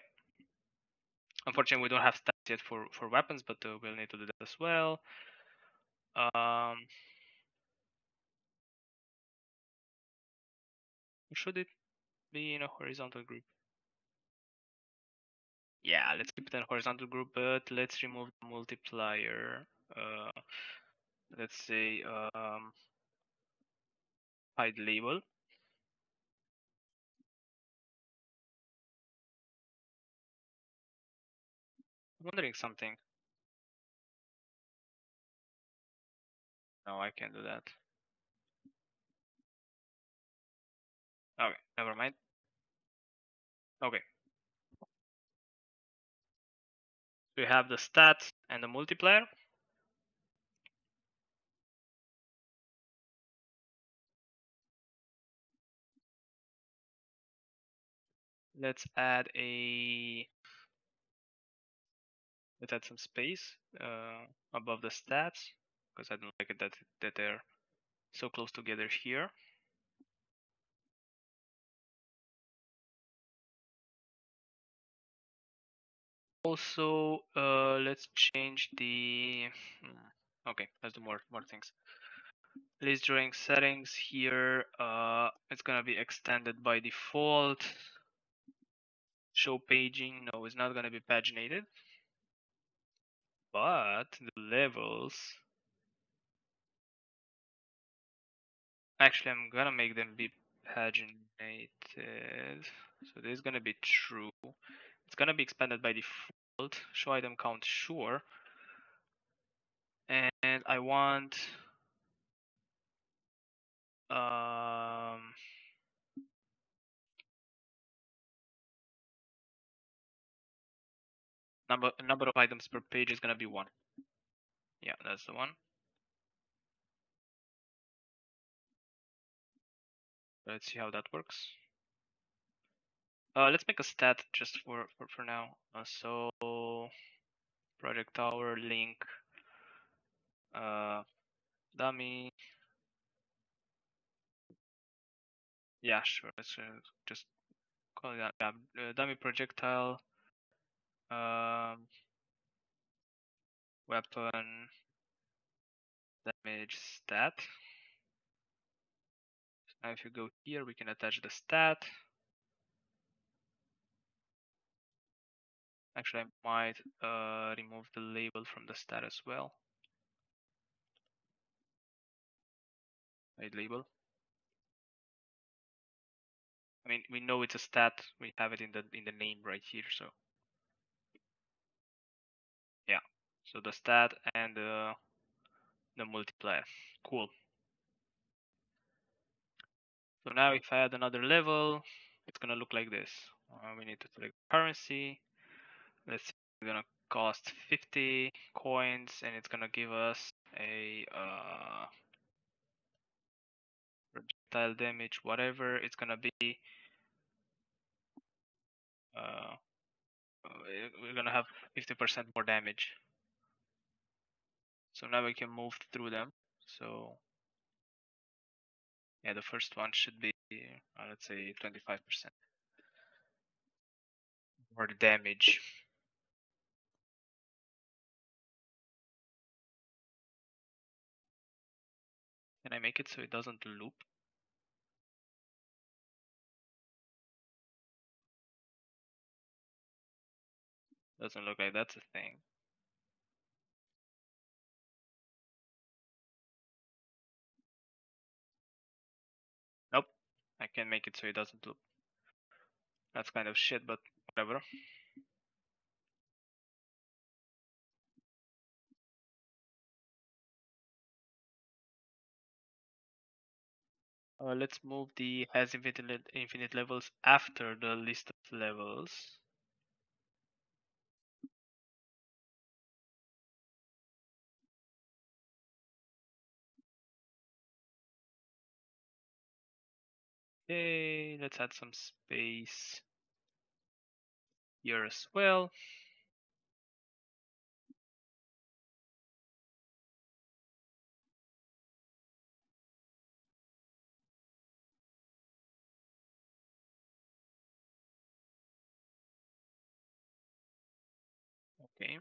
unfortunately we don't have stats yet for weapons, but we'll need to do that as well. Should it be in a horizontal group? Yeah, let's keep it in a horizontal group, but let's remove the multiplier. Let's say hide label. I'm wondering something. No, I can't do that. Okay, never mind. Okay. We have the stats and the multiplier. Let's add some space above the stats, because I don't like it that they're so close together here. Also, let's change the, okay, let's do more things. List drawing settings here, it's gonna be extended by default. Show paging, no, it's not gonna be paginated. But the levels, actually I'm gonna make them be paginated. So this is gonna be true. It's gonna be expanded by default. Show item count, sure. And I want number of items per page is gonna be 1. Yeah, that's the one. Let's see how that works. Let's make a stat just for now. So Project Tower link dummy. Yeah, sure. Let's just call it that. Dummy projectile, weapon, damage, stat. So now, if you go here, we can attach the stat. Actually, I might remove the label from the stat as well. Hide label. I mean, we know it's a stat. We have it in the name right here. So yeah, so the stat and the multiplier. Cool. So now, if I add another level, it's gonna look like this. We need to select currency. Let's see, it's gonna cost 50 coins, and it's gonna give us a projectile damage, whatever it's gonna be. We're gonna have 50% more damage. So now we can move through them. So yeah, the first one should be, let's say, 25% more damage. Can I make it so it doesn't loop? Doesn't look like that's a thing. Nope, I can't make it so it doesn't loop. That's kind of shit, but whatever. Let's move the has infinite levels after the list of levels. Okay, let's add some space here as well. Okay.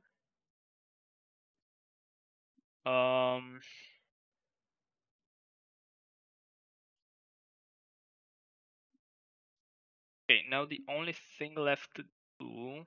Okay, now the only thing left to do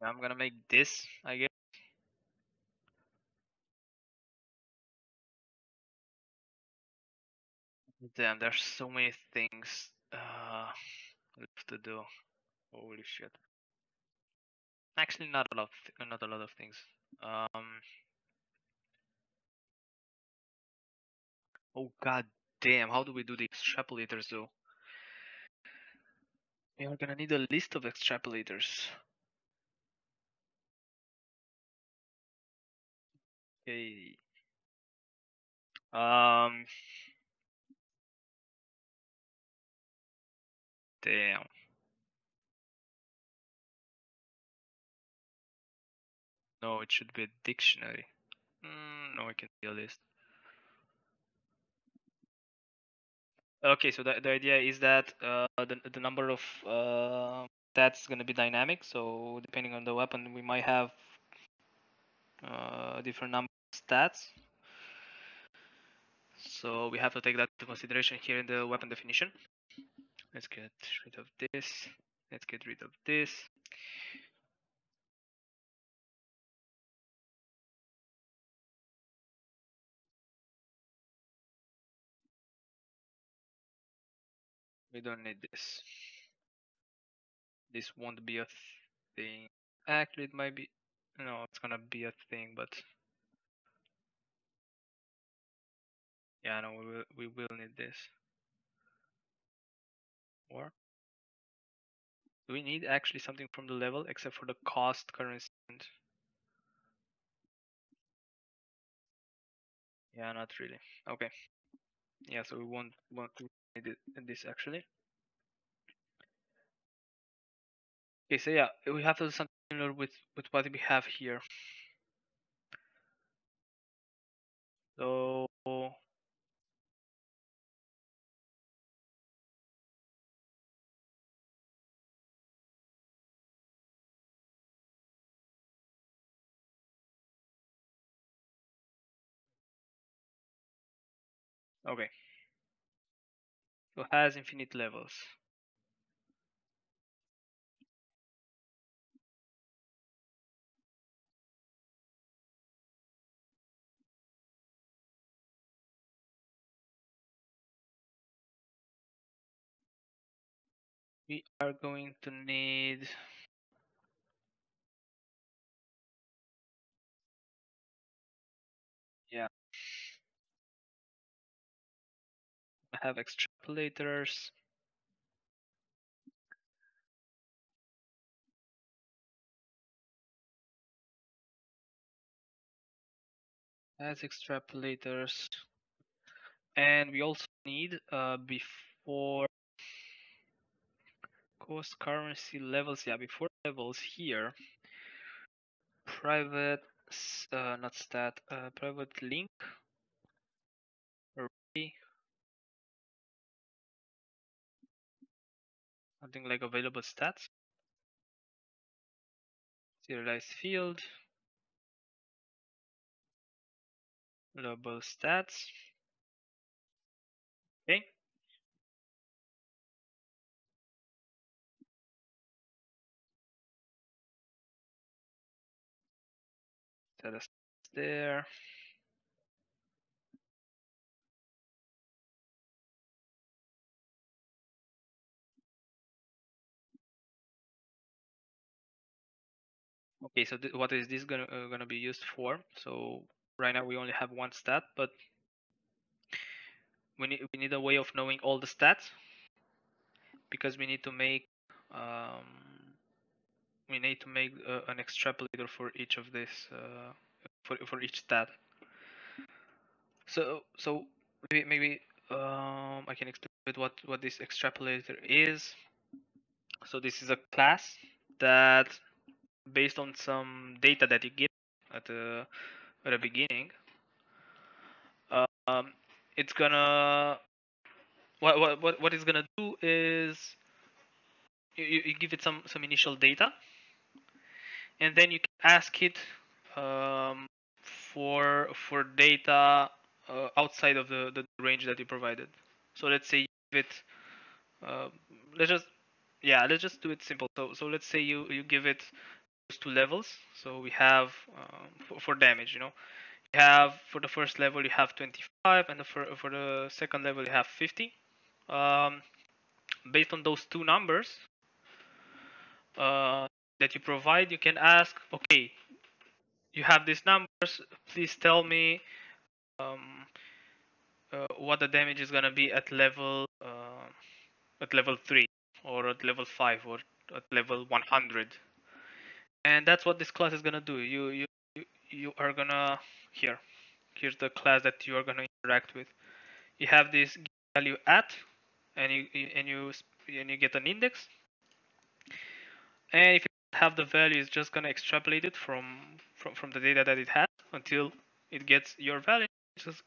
I'm gonna make this, I guess. Damn, there's so many things left to do. Holy shit. Actually, not a lot of things. Oh god damn, how do we do the extrapolators though? We are gonna need a list of extrapolators. Okay. Damn. No, it should be a dictionary. No, it can be a list. Okay, so the idea is that the number of that's going to be dynamic. So depending on the weapon, we might have different number of stats. So we have to take that into consideration here in the weapon definition. Let's get rid of this. Let's get rid of this. We don't need this. This won't be a thing. Actually, it might be. No, it's gonna be a thing, but yeah, no, we will need this. Or do we need actually something from the level except for the cost, currency? And... yeah, not really. Okay. Yeah, so we won't need this actually. Okay, so yeah, we have to do something similar with what we have here. So. Okay, so has infinite levels. We are going to need have extrapolators. As extrapolators, and we also need before cost, currency, levels. Yeah, before levels here. Private, not stat. Private link. Array. Something like available stats, serialized field, available stats. Okay. Set us there. Okay, so what is this gonna be used for? So right now we only have one stat, but we need a way of knowing all the stats, because we need to make an extrapolator for each of this for each stat. So maybe I can explain what this extrapolator is. So this is a class that, based on some data that you get at the beginning, it's gonna what it's gonna do is you give it some initial data, and then you can ask it for data outside of the range that you provided. So let's say you give it let's just do it simple. So let's say you give it two levels. So we have for damage, you know, You have, for the first level, you have 25, and for the second level, you have 50. Based on those two numbers that you provide, you can ask, okay, you have these numbers, please tell me what the damage is gonna be at level 3 or at level 5 or at level 100. And that's what this class is gonna do. You are gonna, here's the class that you are gonna interact with. You have this value at, and you get an index. And if you don't have the value, it's just gonna extrapolate it from the data that it has until it gets your value.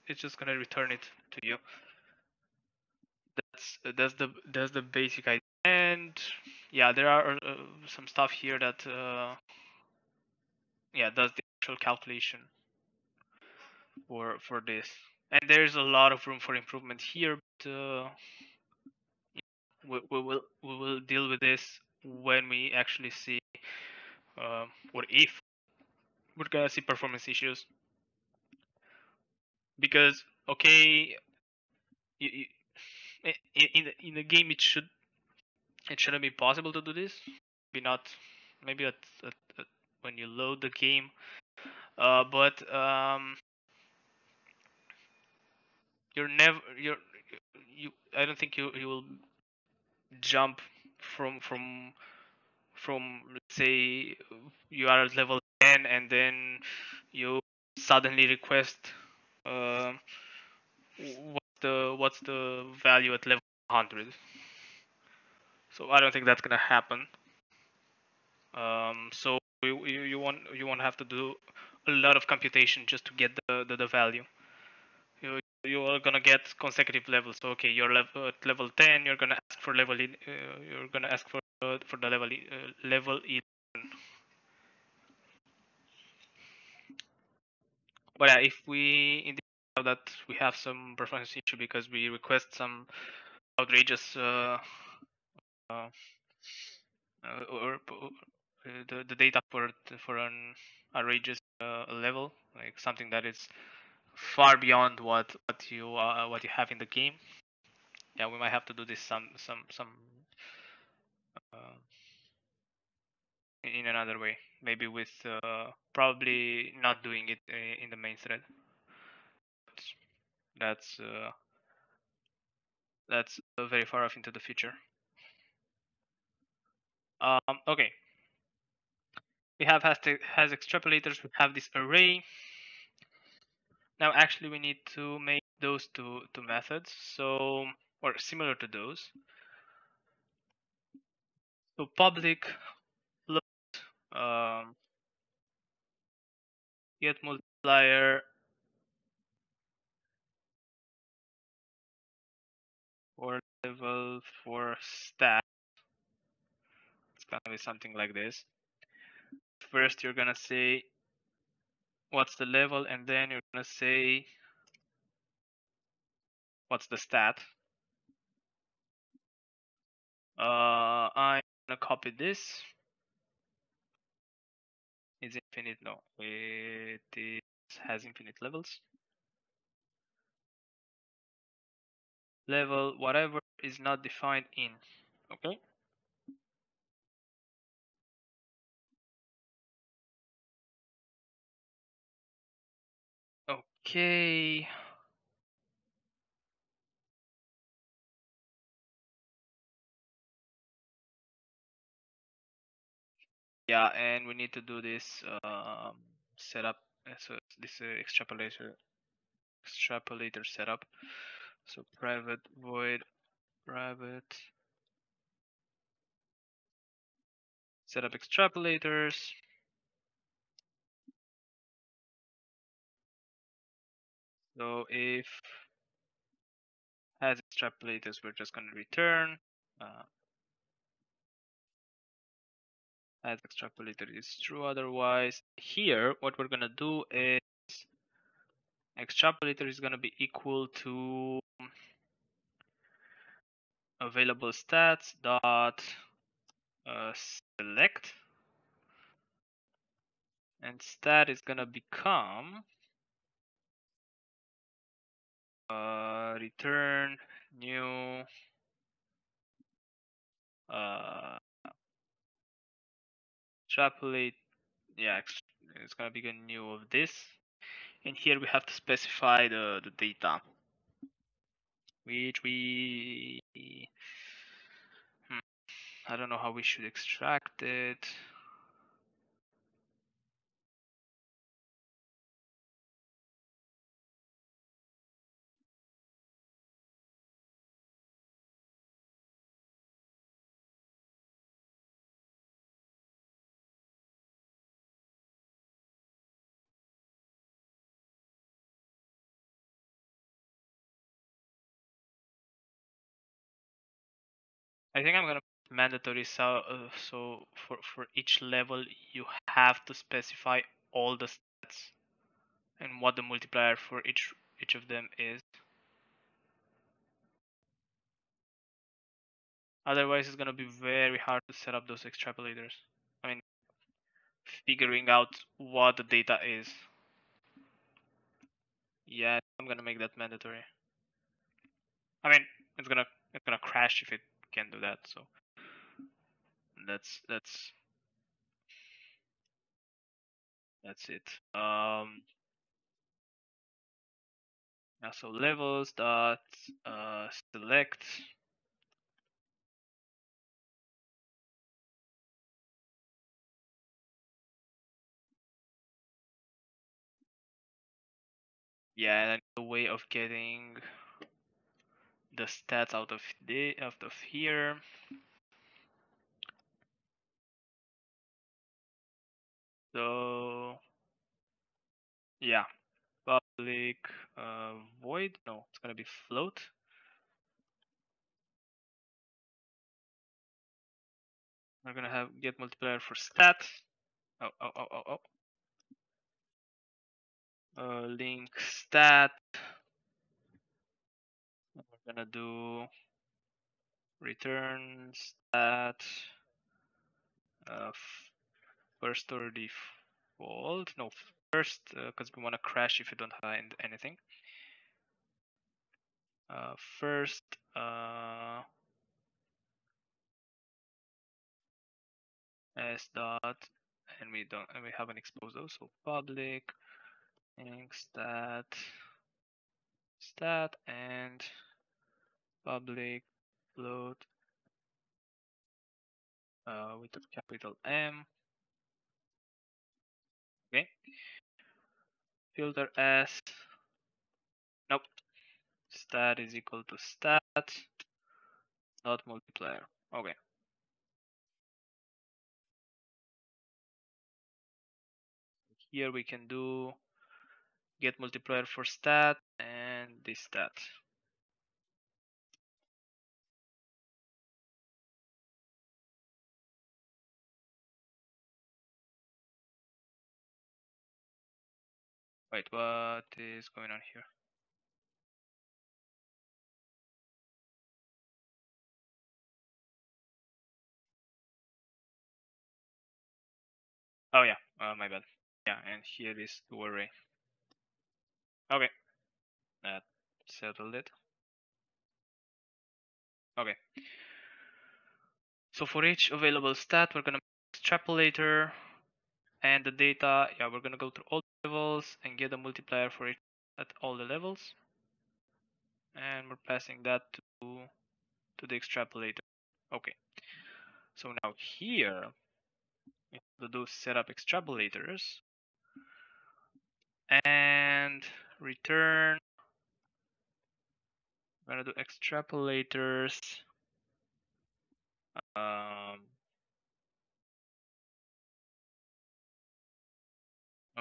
It's just gonna return it to you. That's the basic idea. And yeah, there are some stuff here that does the actual calculation for this. And there's a lot of room for improvement here, but we will deal with this when we actually see or if we're gonna see performance issues. Because okay, in the game it shouldn't be possible to do this. Maybe not. Maybe at when you load the game, but you I don't think you will jump from let's say you are at level 10 and then you suddenly request what's the value at level 100. So I don't think that's gonna happen. So you won't have to do a lot of computation just to get the value. You are gonna get consecutive levels. So okay, you're at level 10. You're gonna ask for level. You're gonna ask for the level level 11. But yeah, if we indeed have that, we have some performance issue because we request some outrageous the data for an outrageous level, like something that is far beyond what you have in the game. Yeah, we might have to do this some in another way, maybe with probably not doing it in the main thread. That's very far off into the future. Okay, we have has extrapolators, we have this array. Now actually we need to make those two methods, so, or similar to those. So public load get multiplier or level for stat. Gonna be something like this. First you're gonna say what's the level, and then you're gonna say what's the stat. I'm gonna copy this. Is it infinite? No, it has infinite levels. Level whatever is not defined in. Okay. Okay. Yeah, and we need to do this setup. So this extrapolator setup. So private void private setup extrapolators. So if has extrapolators, we're just going to return as extrapolator is true. Otherwise, here what we're going to do is extrapolator is going to be equal to available stats dot select, and stat is going to become return new extrapolate. Yeah, it's gonna be a new of this, and here we have to specify the data, which we I don't know how we should extract it. I think I'm gonna put mandatory, so for each level you have to specify all the stats and what the multiplier for each of them is. Otherwise it's gonna be very hard to set up those extrapolators. I mean, figuring out what the data is. Yeah, I'm gonna make that mandatory. I mean, it's gonna crash if it can do that, so that's it. Yeah, so levels dot select yeah, and the way of getting the stats out of the here. So yeah, public void. No, it's gonna be float. We're gonna have get multiplier for stat. Link stat. We're gonna do return stat first or default. No, first, because we want to crash if you don't find anything. First s dot, and we haven't exposed those. So public stat and public float with a capital M. Okay. Filter S. Nope. Stat is equal to stat dot multiplier. Okay. Here we can do get multiplier for stat and this stat. Wait, what is going on here? Oh yeah, my bad. Yeah, and here is the array. Okay, that settled it. Okay, so for each available stat, we're gonna make extrapolator and the data. Yeah, we're gonna go through all levels and get a multiplier for it at all the levels, and we're passing that to the extrapolator. Okay, so now here we have to do setup extrapolators and return. We're gonna do extrapolators and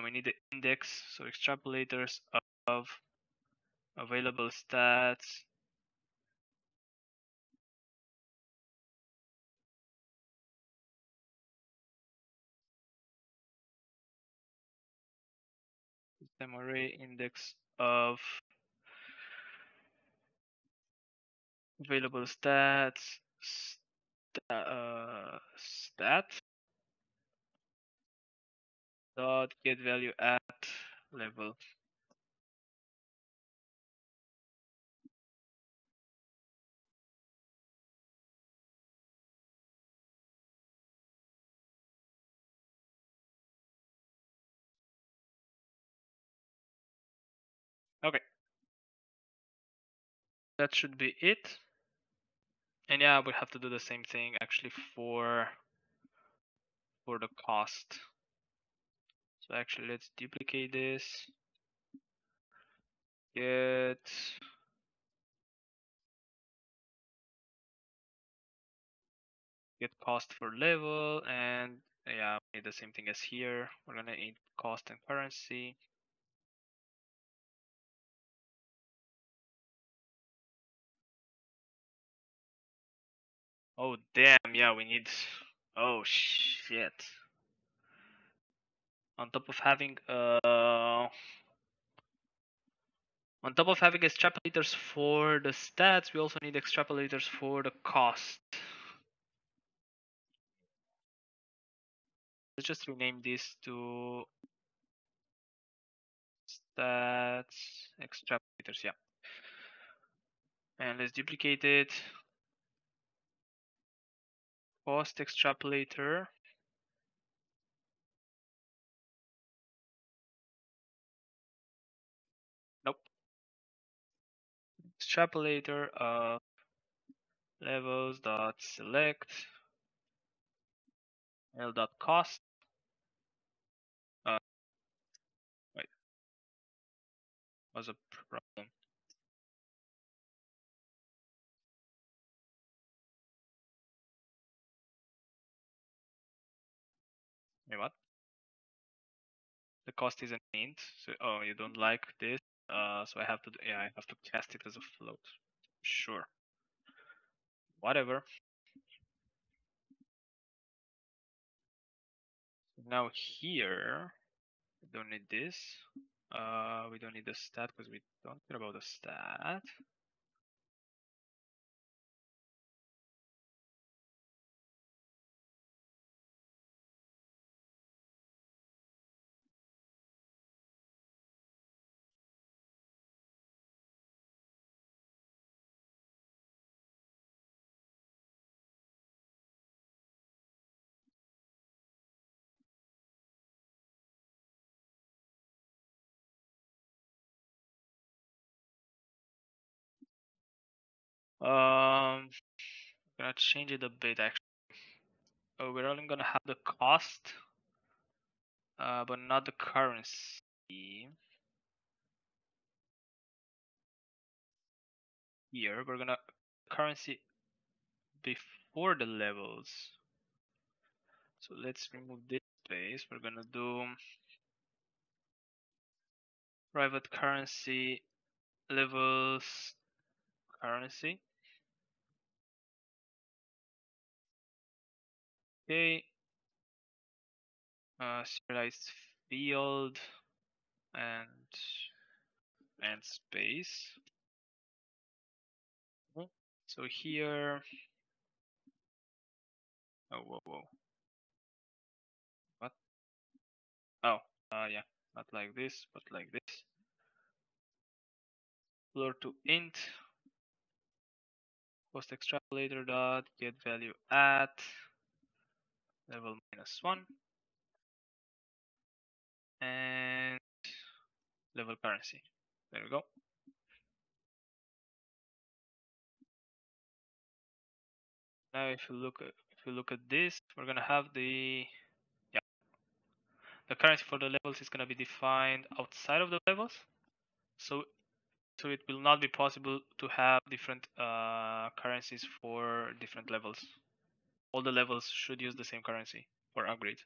we need the index, so extrapolators of available stats. System array index of available stats stat. Dot get value at level. Okay. That should be it. And yeah, we have to do the same thing actually for the cost. So actually, let's duplicate this. Get. Get cost for level, and yeah, we need the same thing as here. We're gonna need cost and currency. Oh damn, yeah, we need, oh shit. On top of having extrapolators for the stats, we also need extrapolators for the cost. Let's just rename this to stats extrapolators, yeah. And let's duplicate it. Cost extrapolator. Nope. Extrapolator of levels dot select l dot cost. Wait. Was a problem. Wait, what? The cost is an int. So, oh, you don't like this. So I have to. Yeah, I have to cast it as a float. Sure. Whatever. Now here, we don't need this. We don't need the stat because we don't care about the stat. I'm gonna change it a bit actually. Oh, we're only gonna have the cost, but not the currency. Here we're gonna currency before the levels. So let's remove this space. We're gonna do private currency levels currency. Okay, serialized field and space. So here, oh whoa, what? Oh, yeah, not like this, but like this. Floor to int. Cost extrapolator dot get value at level -1 and level currency. There we go. Now if you look at this, we're gonna have the currency for the levels is gonna be defined outside of the levels, so it will not be possible to have different currencies for different levels. All the levels should use the same currency for upgrade.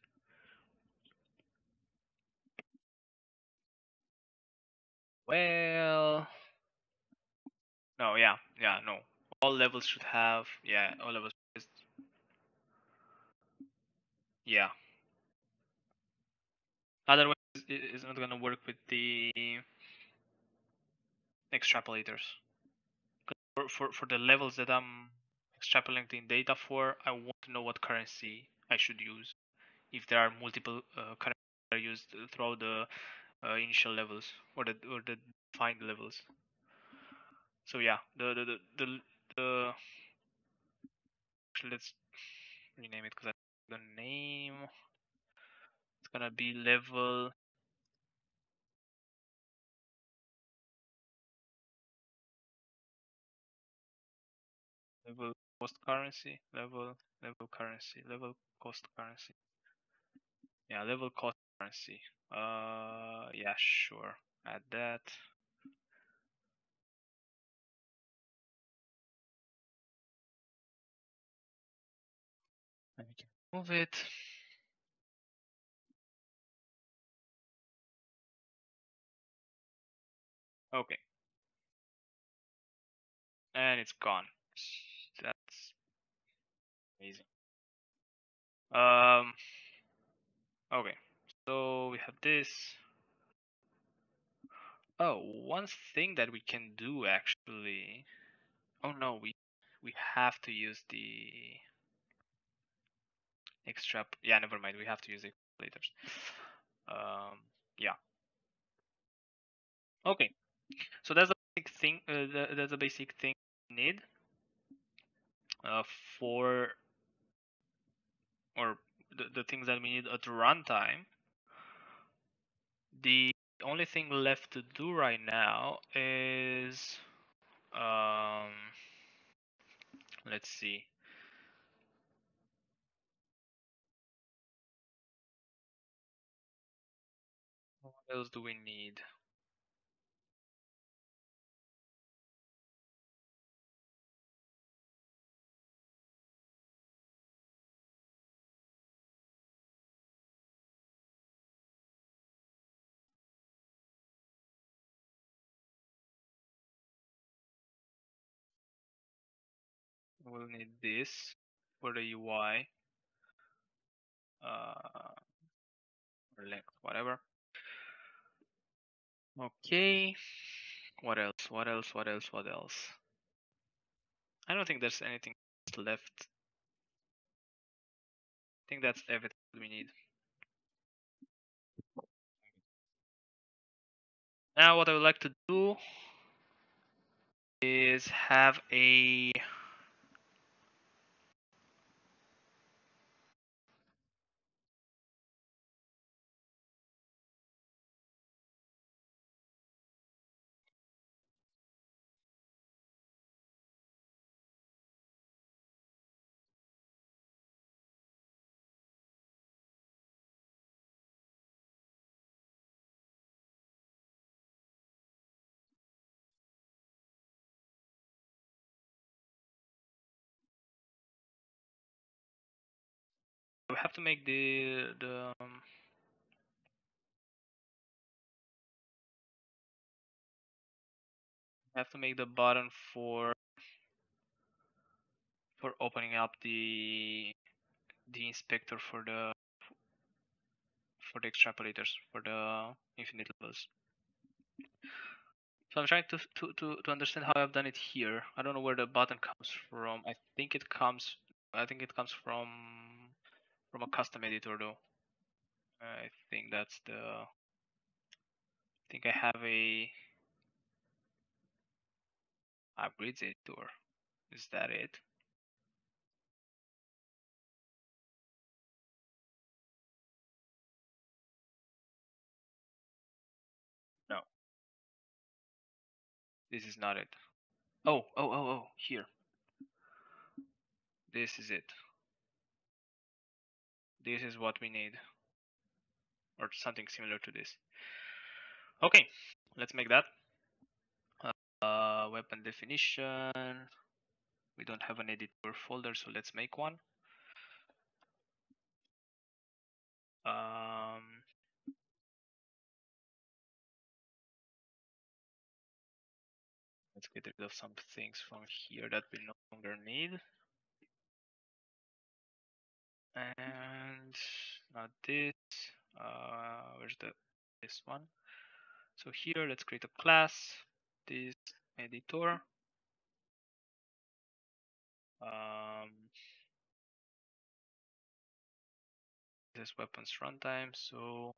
Well, no, yeah, no. All levels should have, yeah, all levels. Yeah. Otherwise, it's not gonna work with the extrapolators. For the levels that I'm extrapolating data for, I want to know what currency I should use if there are multiple currencies that are used throughout the initial levels or the defined levels. So yeah, the actually, let's rename it because the name it's gonna be level level cost currency, level currency, level cost currency. Yeah, level cost currency. Yeah, sure. Add that. And we can move it. Okay. And it's gone. That's amazing. Okay, so we have this. Oh, one thing that we can do actually. Oh no, we have to use the extra. Yeah, never mind. We have to use the extrapolators. Yeah. Okay, so that's the basic thing. That's the basic thing we need for or. The things that we need at runtime. The only thing left to do right now is, let's see. What else do we need? We'll need this for the UI, or length, whatever. Okay, what else? What else? What else? What else? I don't think there's anything left. I think that's everything we need. Now, what I would like to do is have a we have to make the have to make the button for opening up the inspector for the extrapolators for the infinite levels. So I'm trying to understand how I've done it here. I don't know where the button comes from. I think it comes from a custom editor though. I think that's the, I think I have a upgrades editor. Is that it? No. This is not it. Oh, here. This is it. This is what we need, or something similar to this. Okay, let's make that. Weapon definition. We don't have an editor folder, so let's make one. Let's get rid of some things from here that we no longer need. And not this, where's this one? So here, let's create a class, this editor. This weapons runtime, so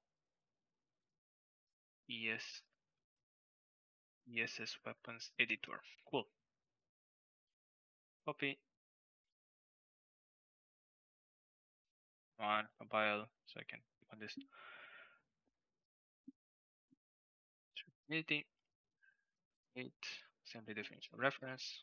ESS weapons editor, cool. Copy. One compile so I can click on this. Unity, it simply definition of reference.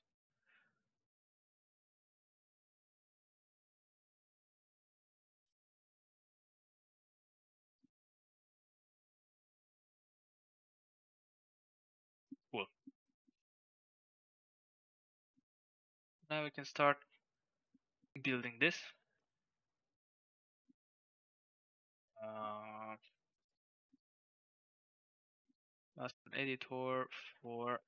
Now we can start building this. That's an editor for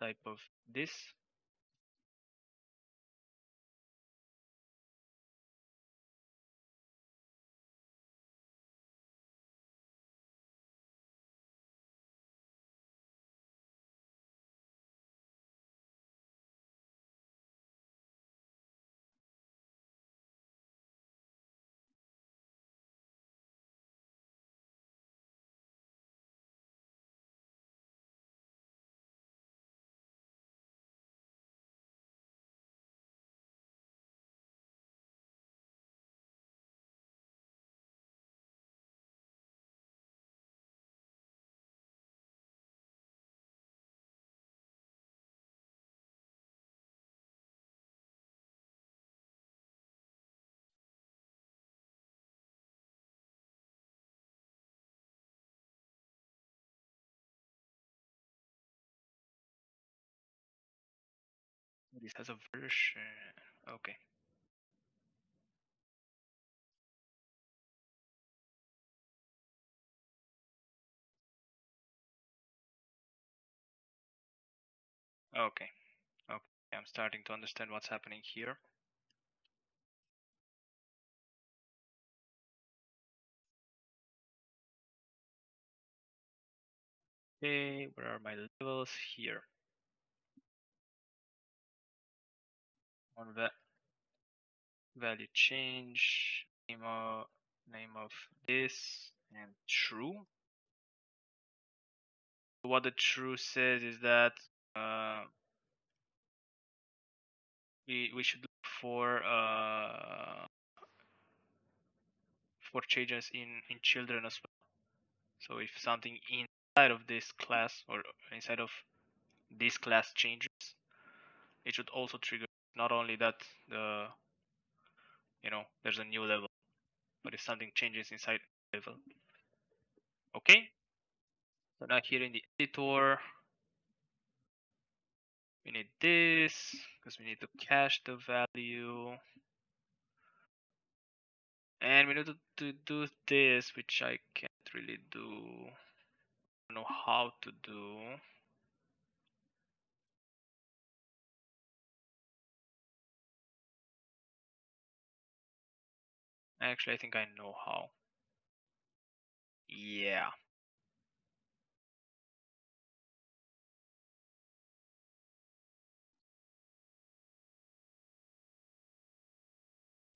type of this. This has a version. Okay. Okay. Okay. I'm starting to understand what's happening here. Okay, where are my levels here? On the value change, name of this and true. What the true says is that we should look for changes in children as well. So if something inside of this class or inside of this class changes, it should also trigger. Not only that there's a new level, but if something changes inside the level. Okay. So now here in the editor, we need this because we need to cache the value. And we need to do this, which I can't really do. I don't know how to do. Actually, I think I know how. Yeah.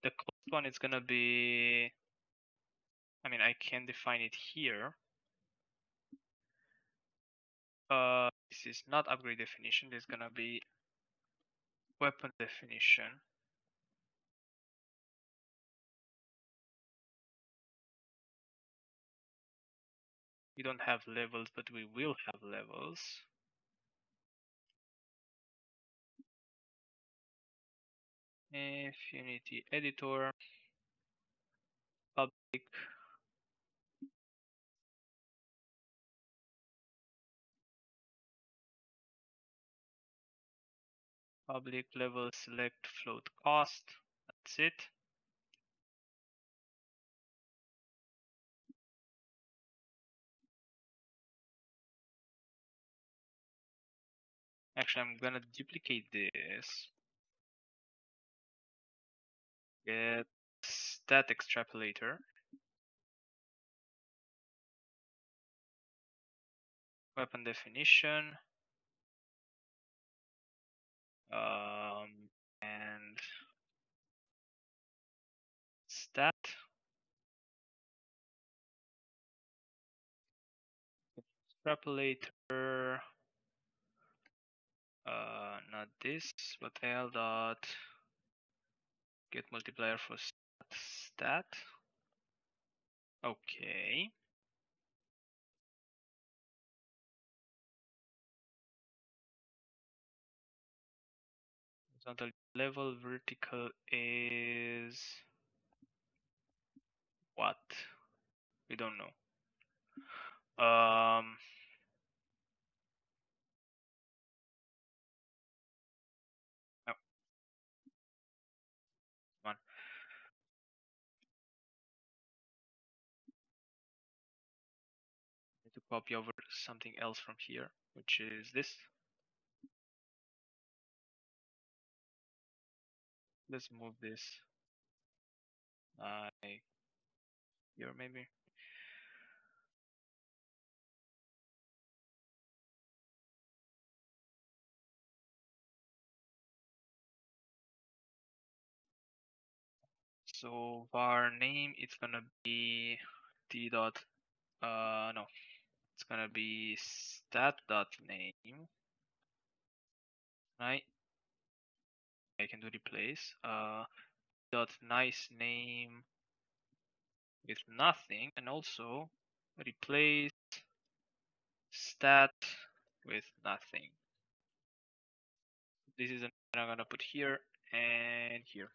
The closed one is gonna be, I mean, I can define it here. This is not upgrade definition. This is gonna be weapon definition. We don't have levels, but we will have levels. If Unity editor, public, public level select float cost, that's it. Actually, I'm gonna duplicate this. Get stat extrapolator. Weapon definition. And stat. Extrapolator. Not this, but L dot get multiplier for stat. Okay. Horizontal level, vertical is what? We don't know. one. I need to copy over something else from here, which is this. Let's move this here maybe. So var name, it's gonna be t dot no, it's gonna be stat dot name, right? I can do replace dot nice name with nothing, and also replace stat with nothing. This is what I'm gonna put here and here.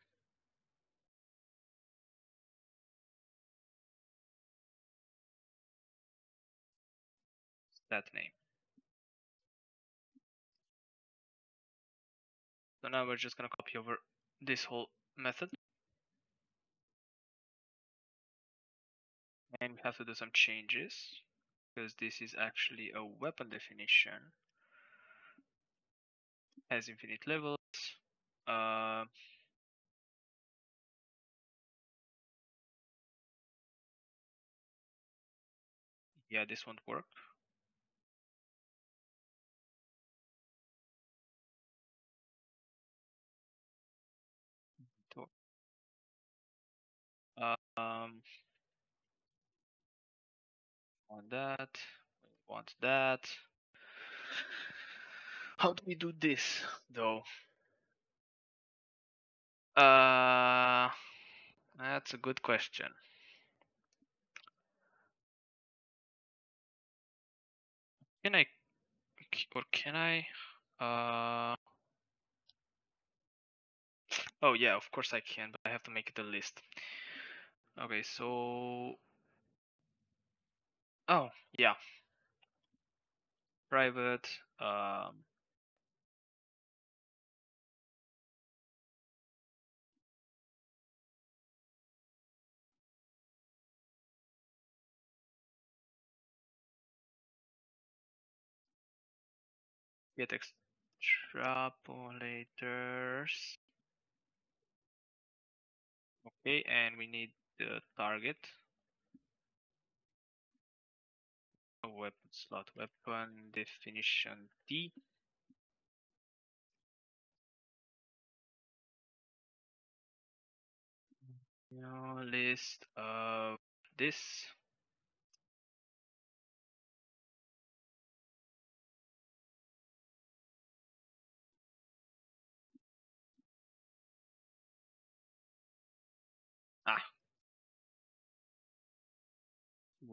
That name. So now we're just gonna copy over this whole method, and we have to do some changes because this is actually a weapon definition. Has infinite levels. Yeah, this won't work. Want that. How do we do this though? That's a good question. Can I? Oh yeah, of course I can, but I have to make it a list. Okay, so, oh yeah, private, get extrapolators. Okay, and we need the target, a weapon slot, weapon definition T. Now list of this.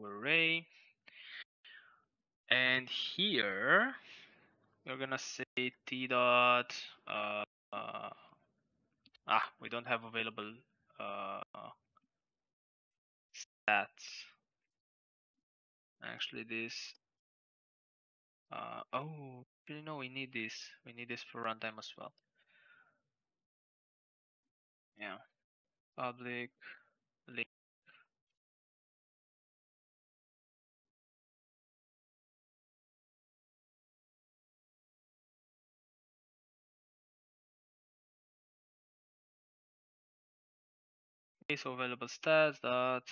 Array, and here we're gonna say t dot we don't have available stats. Actually this oh you know, we need this for runtime as well. Yeah, public link. Okay, so available stats dot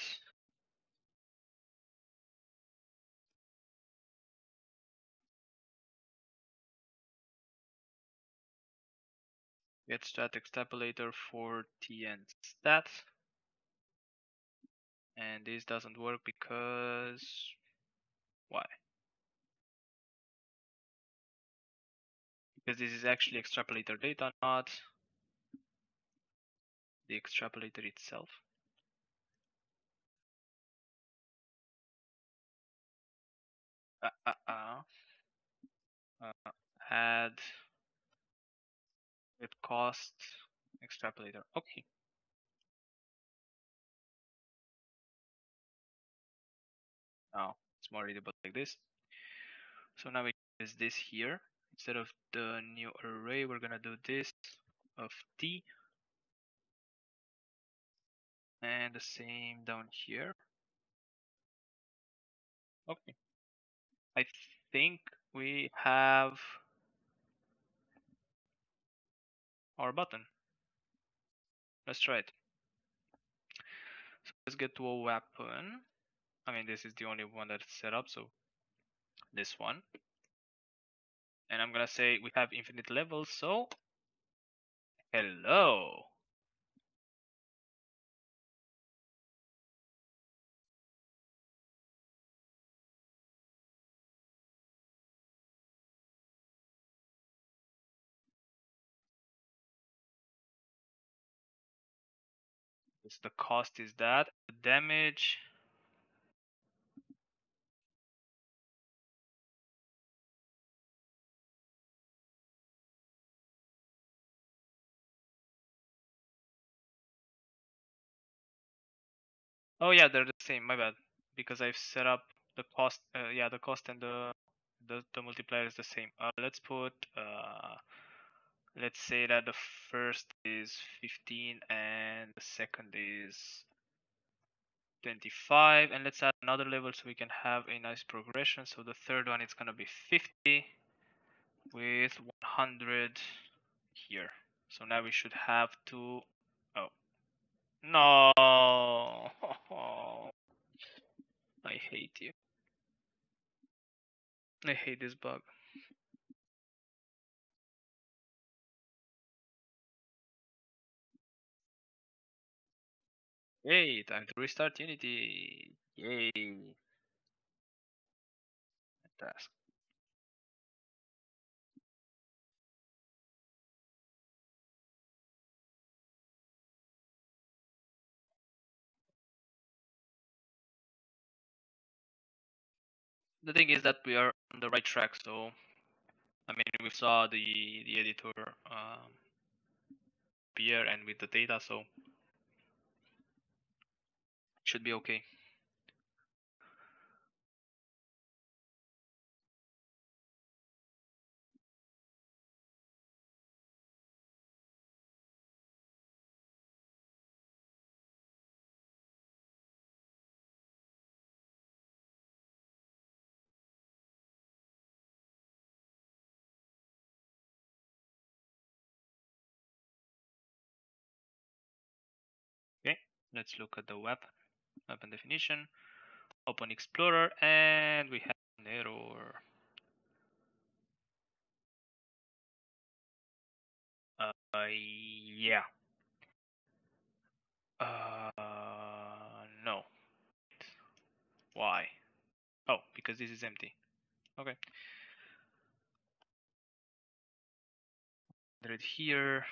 get stat extrapolator for t and stat, and this doesn't work because why? Because this is actually extrapolator data, not the extrapolator itself. Add with cost extrapolator. Okay. Now it's more readable like this. So now we use this here. Instead of the new array, we're gonna do this of T. and the same down here. Okay, I think we have our button. Let's try it. So let's get to a weapon. I mean, this is the only one that's set up, so this one. And I'm gonna say we have infinite levels, so hello. The cost is that the damage. Oh yeah, they're the same. My bad, because I've set up the cost. Yeah, the cost and the multiplier is the same. Let's put. Let's say that the first is 15 and the second is 25, and let's add another level so we can have a nice progression. So the third one is gonna be 50 with 100 here. So now we should have to, oh no, I hate you. I hate this bug. Yay, time to restart Unity. Yay. Task. The thing is that we are on the right track, so I mean, we saw the editor appear and with the data, so should be okay. Okay, let's look at the weapon definition, open Explorer, and we have an error. Yeah. No. Why? Oh, because this is empty. Okay. Right here,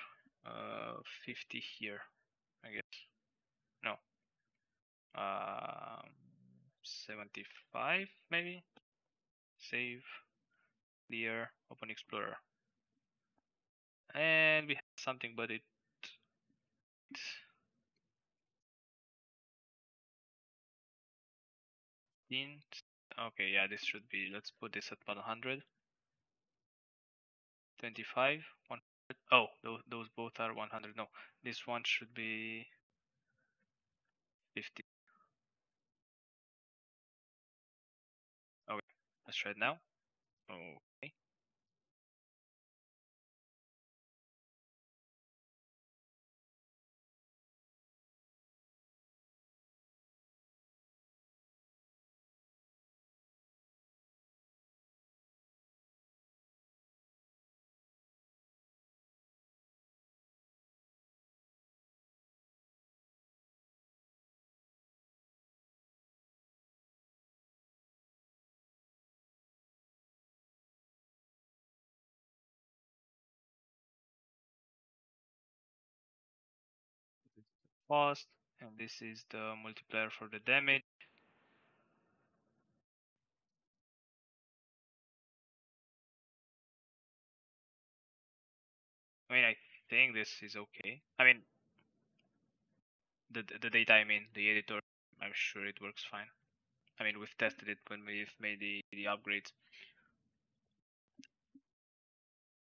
50 here, I guess. No. 75 maybe. Save, clear, open Explorer, and we have something, but it didn't. Okay, yeah, this should be. Let's put this at 100. 25, 100. Oh, those both are 100. No, this one should be 50. Let's try it now. Okay. Cost, and this is the multiplier for the damage. I mean, I think this is okay. I mean, the data, I mean, the editor, I'm sure it works fine. I mean, we've tested it when we've made the upgrades,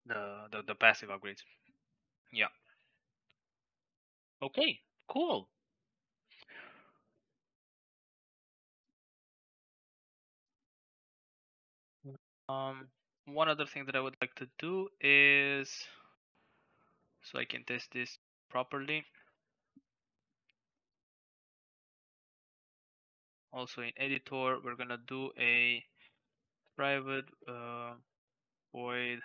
the passive upgrades. Yeah. Okay. Cool. One other thing that I would like to do is, so I can test this properly, also in editor, we're gonna do a private void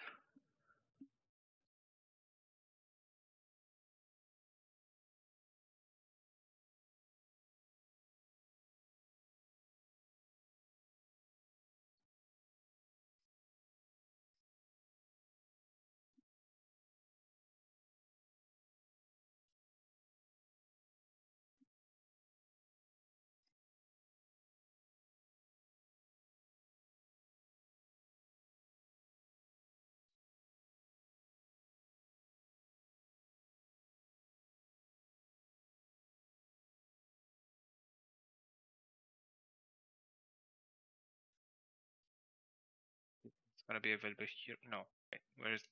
gonna be available here. No, okay. Where is?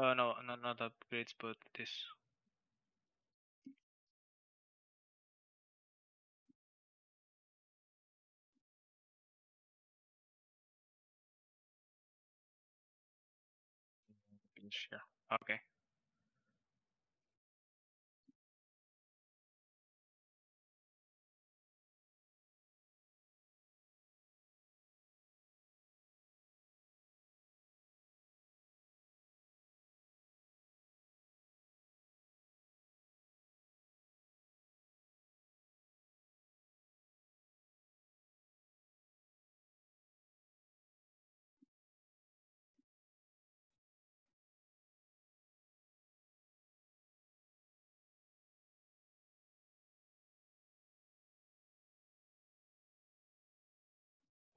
No, not upgrades, but this. Yeah, okay.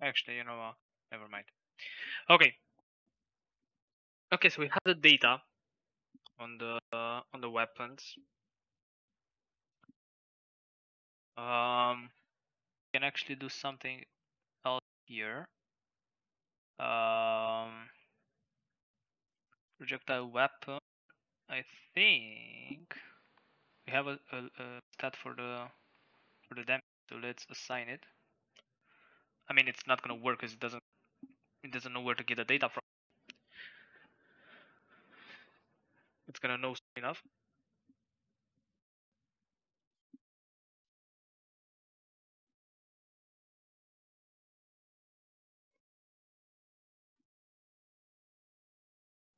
Actually, you know what? Never mind. Okay. Okay, so we have the data on the weapons. We can actually do something else here. Projectile weapon. I think we have a stat for the damage, so let's assign it. I mean, it's not gonna work because it doesn't know where to get the data from. It's gonna know soon enough.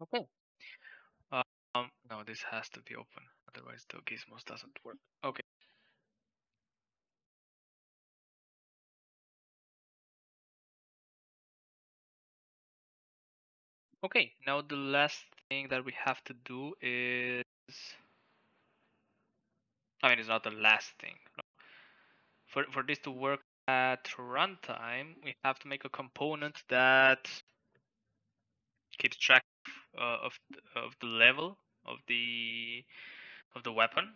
Okay. No, this has to be open, otherwise the gizmos doesn't work. Okay. Okay, now the last thing that we have to do is, I mean, it's not the last thing. No. For this to work at runtime, we have to make a component that keeps track of the level of the weapon.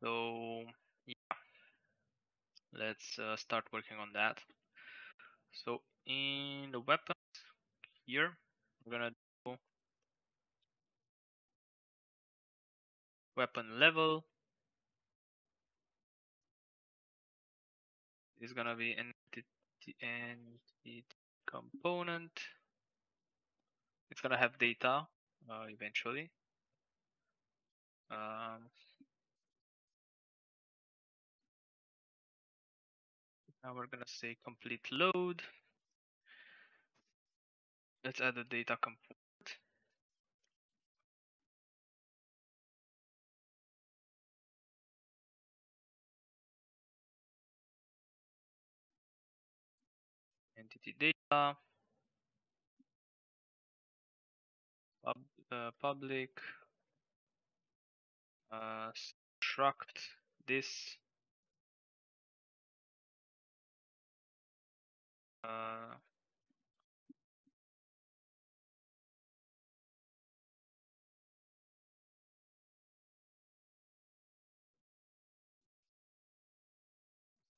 So yeah. Let's start working on that. So in the weapons here, we're gonna do weapon level. It's gonna be an entity component. It's gonna have data eventually. Now we're gonna say complete load. Let's add a data component. Entity data, public, struct this,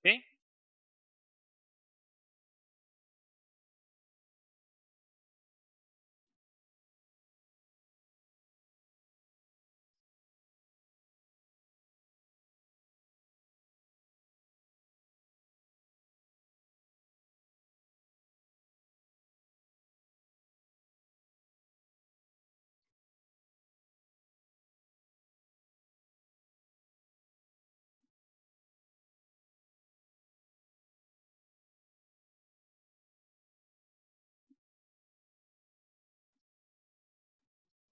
okay.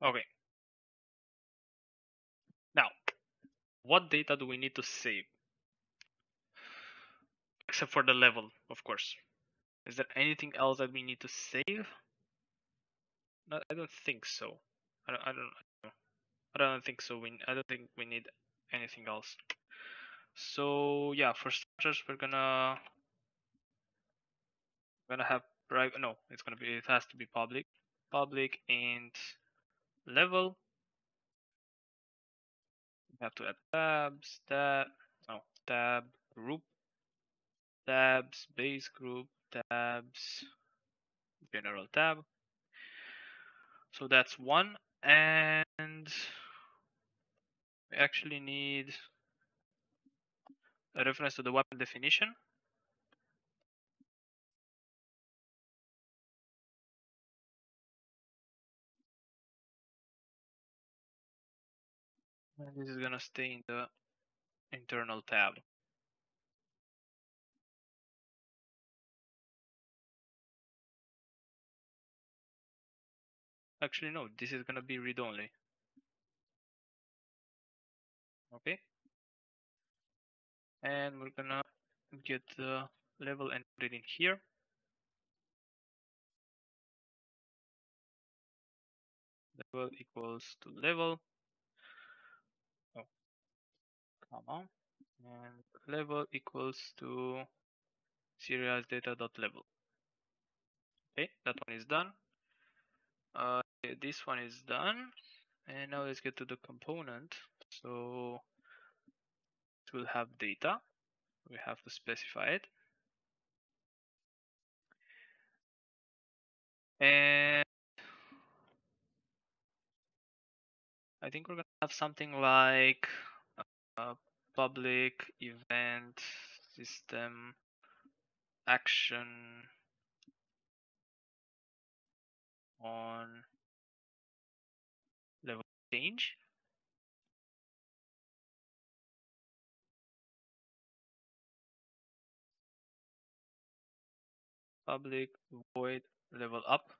Okay. Now, what data do we need to save? Except for the level, of course. Is there anything else that we need to save? No, I don't think so. I don't think we need anything else. So yeah, for starters, we're gonna have private. No, it's gonna be. It has to be public, and level. We have to add tabs, tab group, tabs base group, tabs general tab. So that's one, and we actually need a reference to the weapon definition. And this is gonna stay in the internal tab. Actually, no, this is gonna be read-only. Okay. And we're gonna get the level and put it in here. Level equals to level. And level equals to serials data dot level. Okay, that one is done. This one is done, and now let's get to the component. So it will have data. We have to specify it, and I think we're gonna have something like public event system action on level change. Public void level up.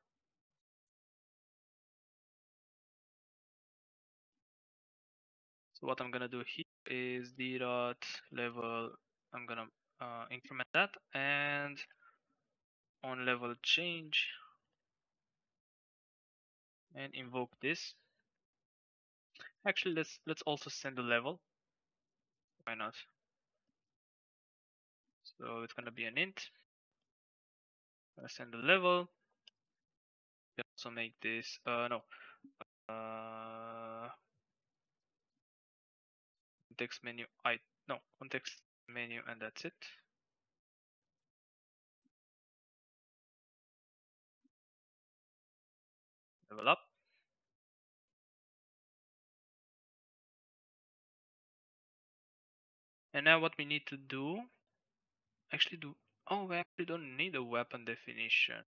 So what I'm gonna do here is d dot level. I'm gonna increment that, and on level change, and invoke this. Actually, let's also send the level. Why not? So it's gonna be an int. I send the level. We also make this context menu, context menu, and that's it. Level up. And now what we need to do, we actually don't need a weapon definition.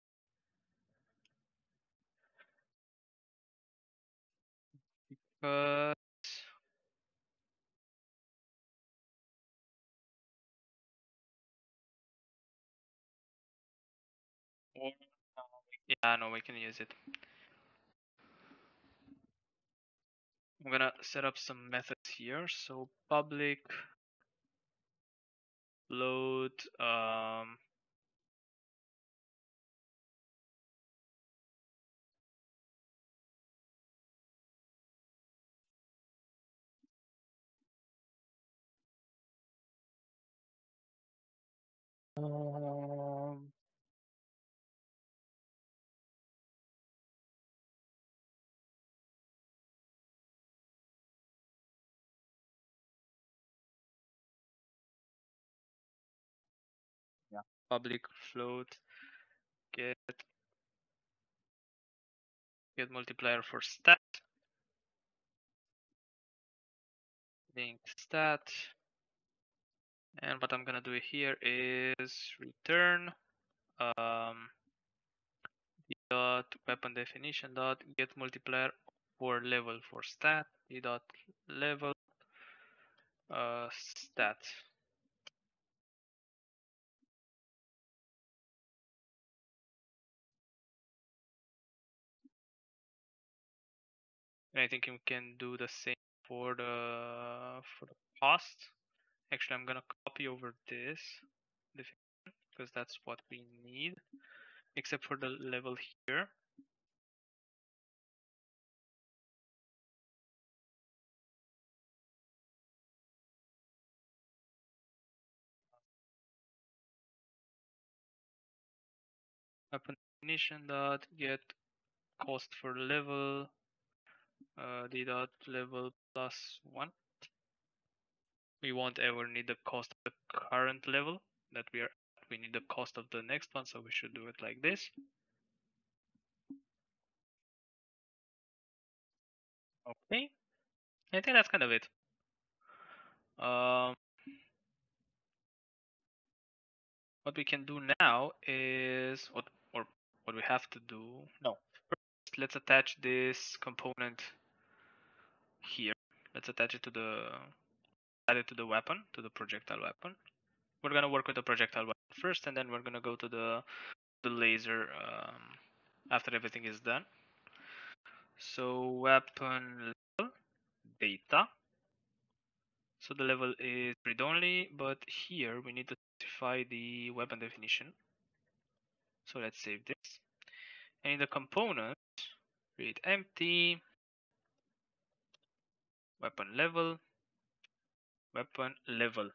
Because Or, yeah, no, we can use it. I'm gonna set up some methods here. So public load public float get multiplier for stat, link stat, and what I'm gonna do here is return dot weapon definition dot get multiplier for level for stat dot level stat. And I think you can do the same for the cost. Actually, I'm gonna copy over this definition because that's what we need, except for the level here. Upon definition dot get cost for level. D dot level plus one. We won't ever need the cost of the current level that we are at. We need the cost of the next one, so we should do it like this. Okay, I think that's kind of it. What we can do now is what we have to do. No, first, let's attach this component here. Let's attach it to the weapon, to the projectile weapon. We're gonna work with the projectile weapon first, and then we're gonna go to the laser after everything is done. So weapon level data. So the level is read only, but here we need to specify the weapon definition. So let's save this. And in the component, read empty. Weapon level.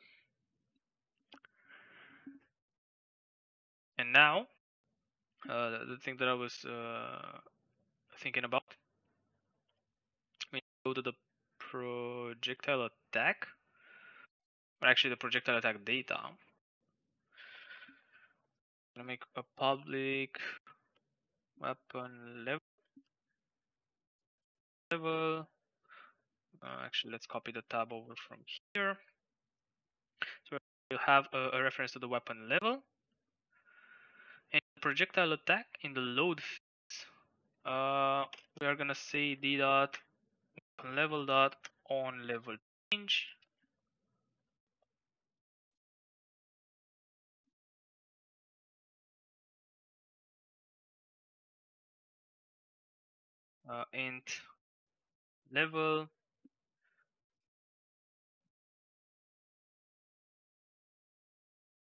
And now, the thing that I was thinking about, we go to the projectile attack, or actually the projectile attack data. I'm gonna make a public weapon level. Actually, let's copy the tab over from here. So we'll have a reference to the weapon level. And projectile attack in the load phase, we are gonna say d dot weapon level dot on level change. Int level.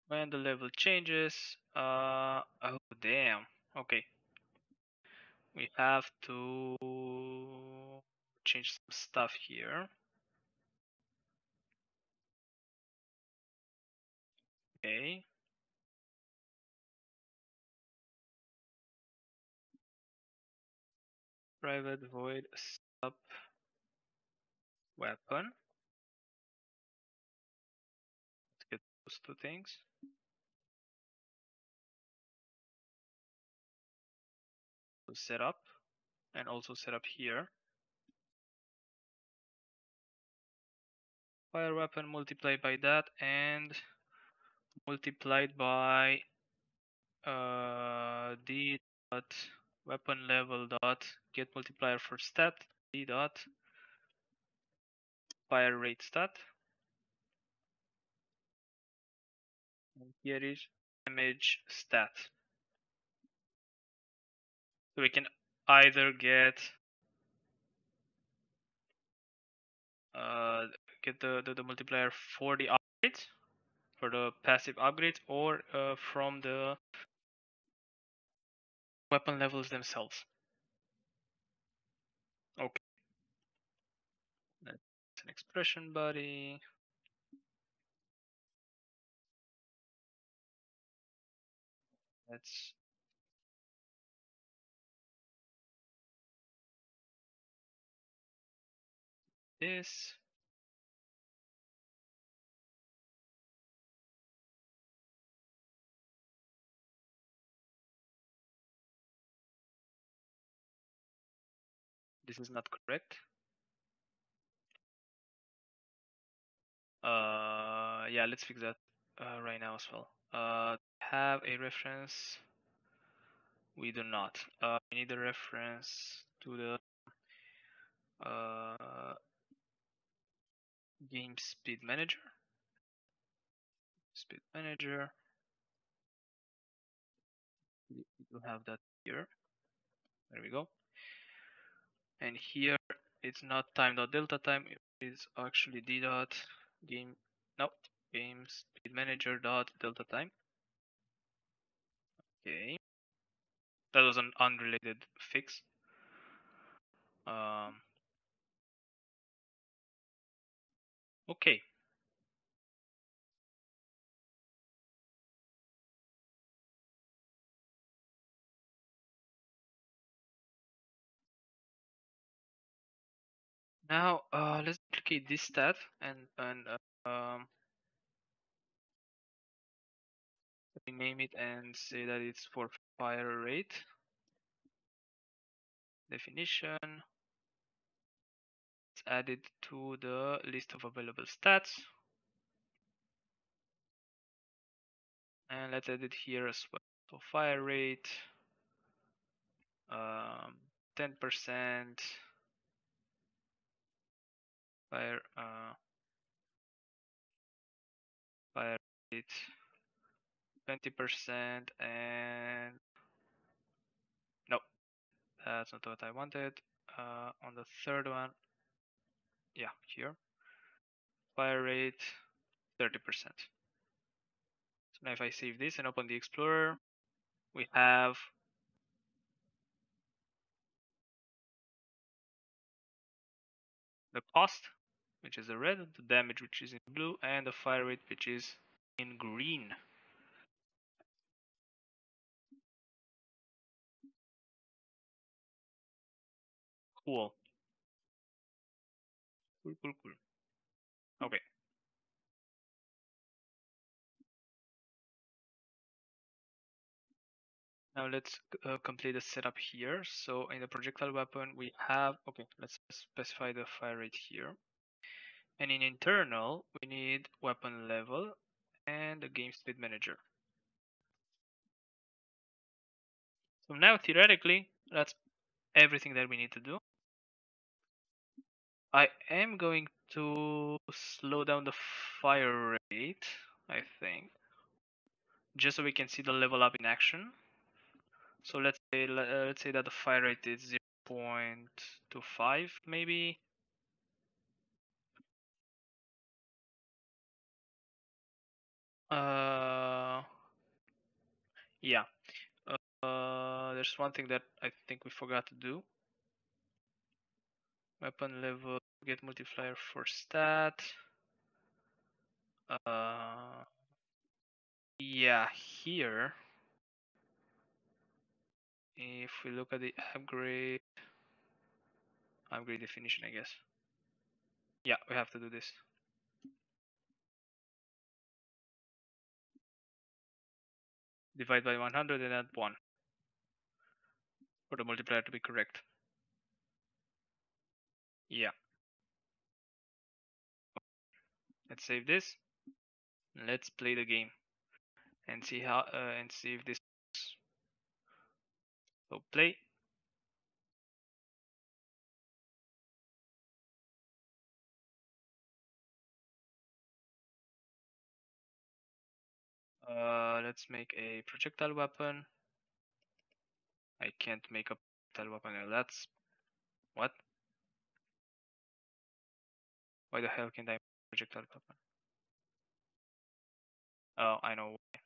When the level changes, oh damn, okay. We have to change some stuff here. Okay. Private void sub weapon. Let's get those two things. Set up and also set up here. Fire weapon multiplied by that and multiplied by d dot weapon level dot get multiplier for stat d dot fire rate stat. And here is damage stat. So we can either get the multiplier for the upgrades, for the passive upgrades, or from the weapon levels themselves. Okay. That's an expression body. That's this. This is not correct. Yeah, let's fix that right now as well. Have a reference? We do not. We need a reference to the game speed manager. Speed manager. We do have that here. There we go. And here it's not time dot delta time. It's actually d dot game. No, game speed manager dot delta time. Okay, that was an unrelated fix. Okay. Now let's duplicate this stat and rename it and say that it's for fire rate definition. It's added to the list of available stats, and let's add it here as well. So fire rate 10%. Fire rate 20%, and no, that's not what I wanted. On the third one, yeah, here, fire rate 30%. So now if I save this and open the Explorer, we have the cost, which is the red, the damage, which is in blue, and the fire rate, which is in green. Cool. Cool, cool, cool. Okay. Now let's complete the setup here. So in the projectile weapon, we have, okay, let's specify the fire rate here. And in internal, we need weapon level and the game speed manager. So now theoretically, that's everything that we need to do. I am going to slow down the fire rate, I think, just so we can see the level up in action. So let's say that the fire rate is 0.25 maybe. Yeah. There's one thing that I think we forgot to do. Weapon level get multiplier for stat. Yeah, here. If we look at the upgrade definition, I guess. Yeah, we have to do this. Divide by 100 and add 1 for the multiplier to be correct. Yeah. Let's save this. Let's play the game and see how and see if this. So play. Let's make a projectile weapon. I can't make a Telva panel, that's... what? Why the hell can't I project Telva panel? Oh, I know why.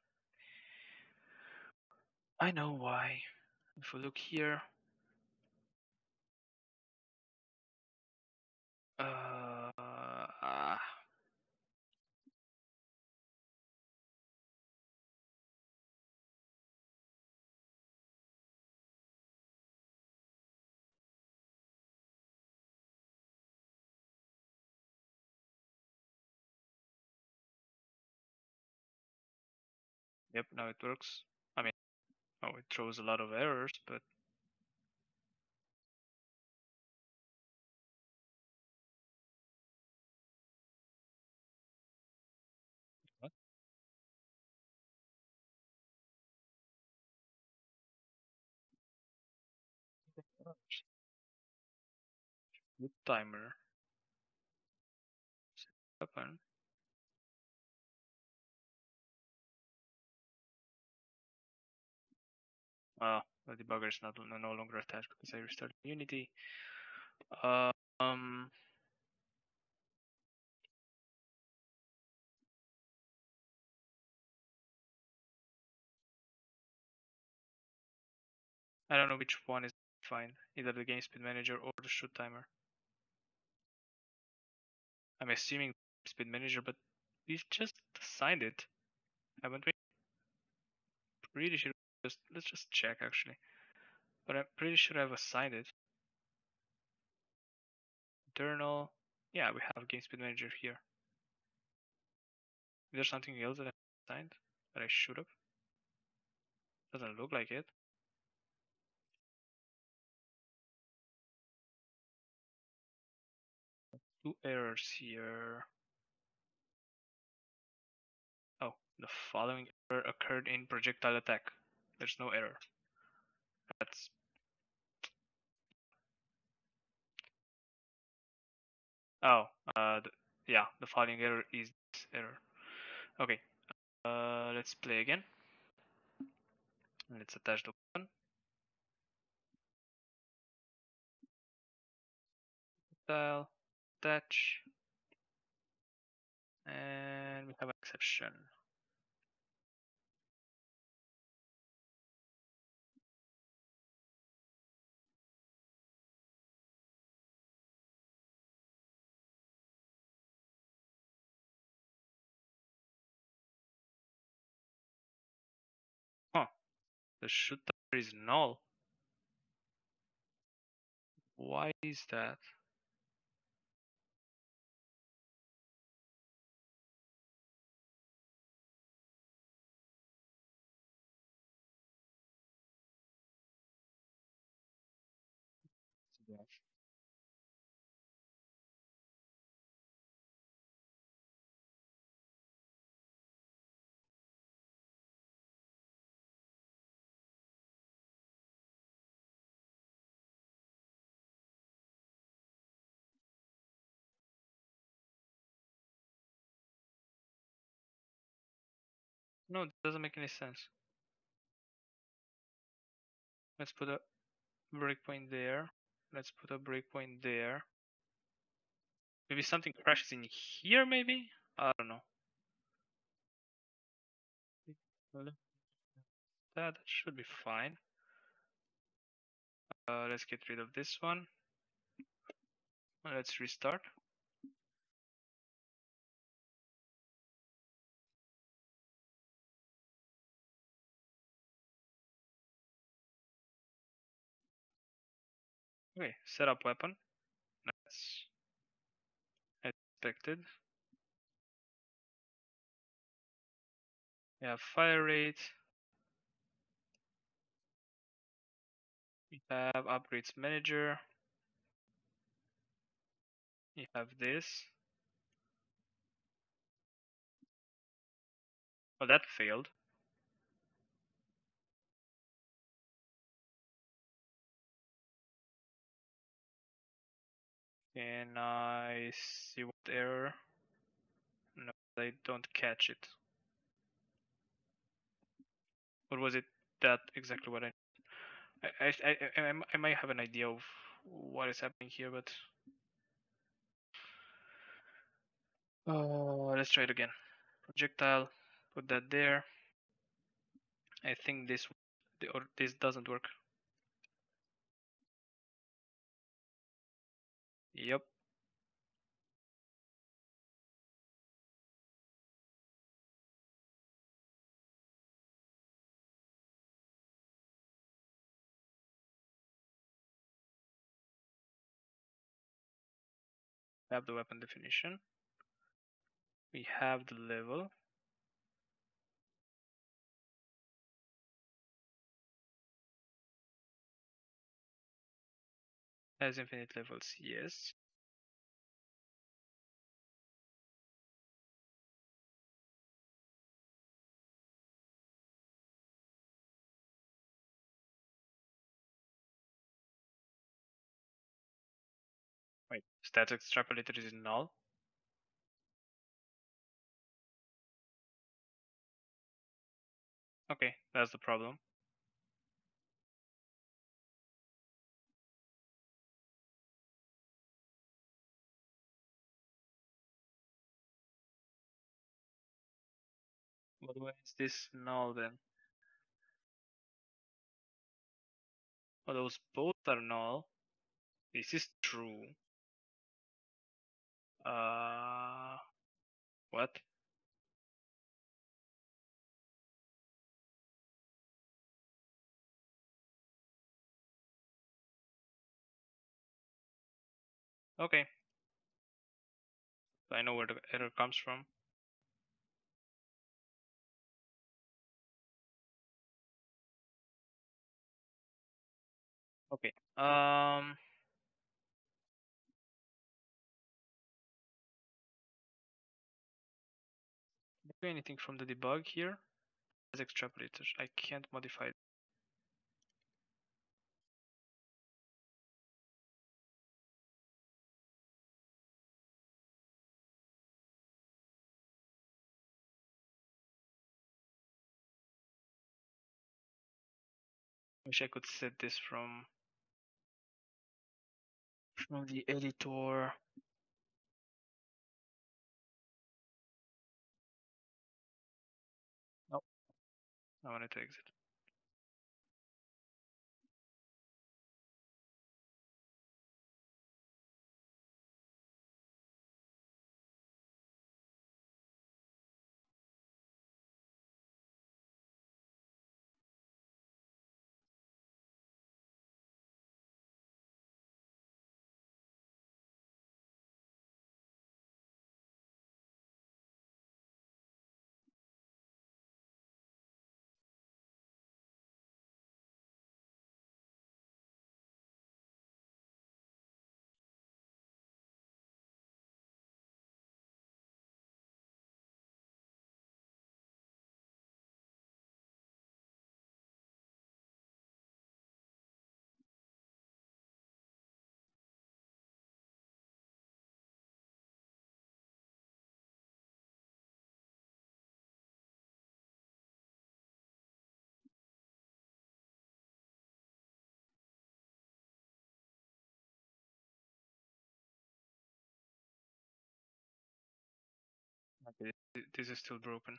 I know why. If we look here... Yep, now it works. I mean, oh, it throws a lot of errors, but what? Good timer. Weapon. The debugger is no longer attached because I restarted Unity. I don't know which one is fine, either the game speed manager or the shoot timer. I'm assuming speed manager, but we've just assigned it, haven't we? Pretty sure. Let's just check actually, but I'm pretty sure I've assigned it. Internal, yeah, we have Game Speed Manager here. Is there something else that I assigned that I should have? Doesn't look like it. Two errors here. Oh, the following error occurred in projectile attack. There's no error. That's yeah, the following error is this error. Okay, let's play again. Let's attach the weapon. I'll attach, and we have an exception. The shoot timer is null. Why is that? No, it doesn't make any sense. Let's put a breakpoint there. Let's put a breakpoint there. Maybe something crashes in here, maybe? I don't know. That should be fine. Let's get rid of this one. Let's restart. Okay, set up weapon. That's expected. We have fire rate. We have upgrades manager. You have this. Oh, that failed. Can I see what error? No, I don't catch it. What was it? That exactly what I I might have an idea of what is happening here, but let's try it again. Projectile, put that there. I think this or this doesn't work. Yep. We have the weapon definition. We have the level. Has infinite levels, yes. Wait, static extrapolator is null. Okay, that's the problem. But why is this null then? Well, those both are null. This is true. What? Okay. I know where the error comes from. Okay. Do anything from the debug here as extrapolators. I can't modify it. Wish I could set this from the editor. Nope. I wanted to exit. Okay, this is still broken.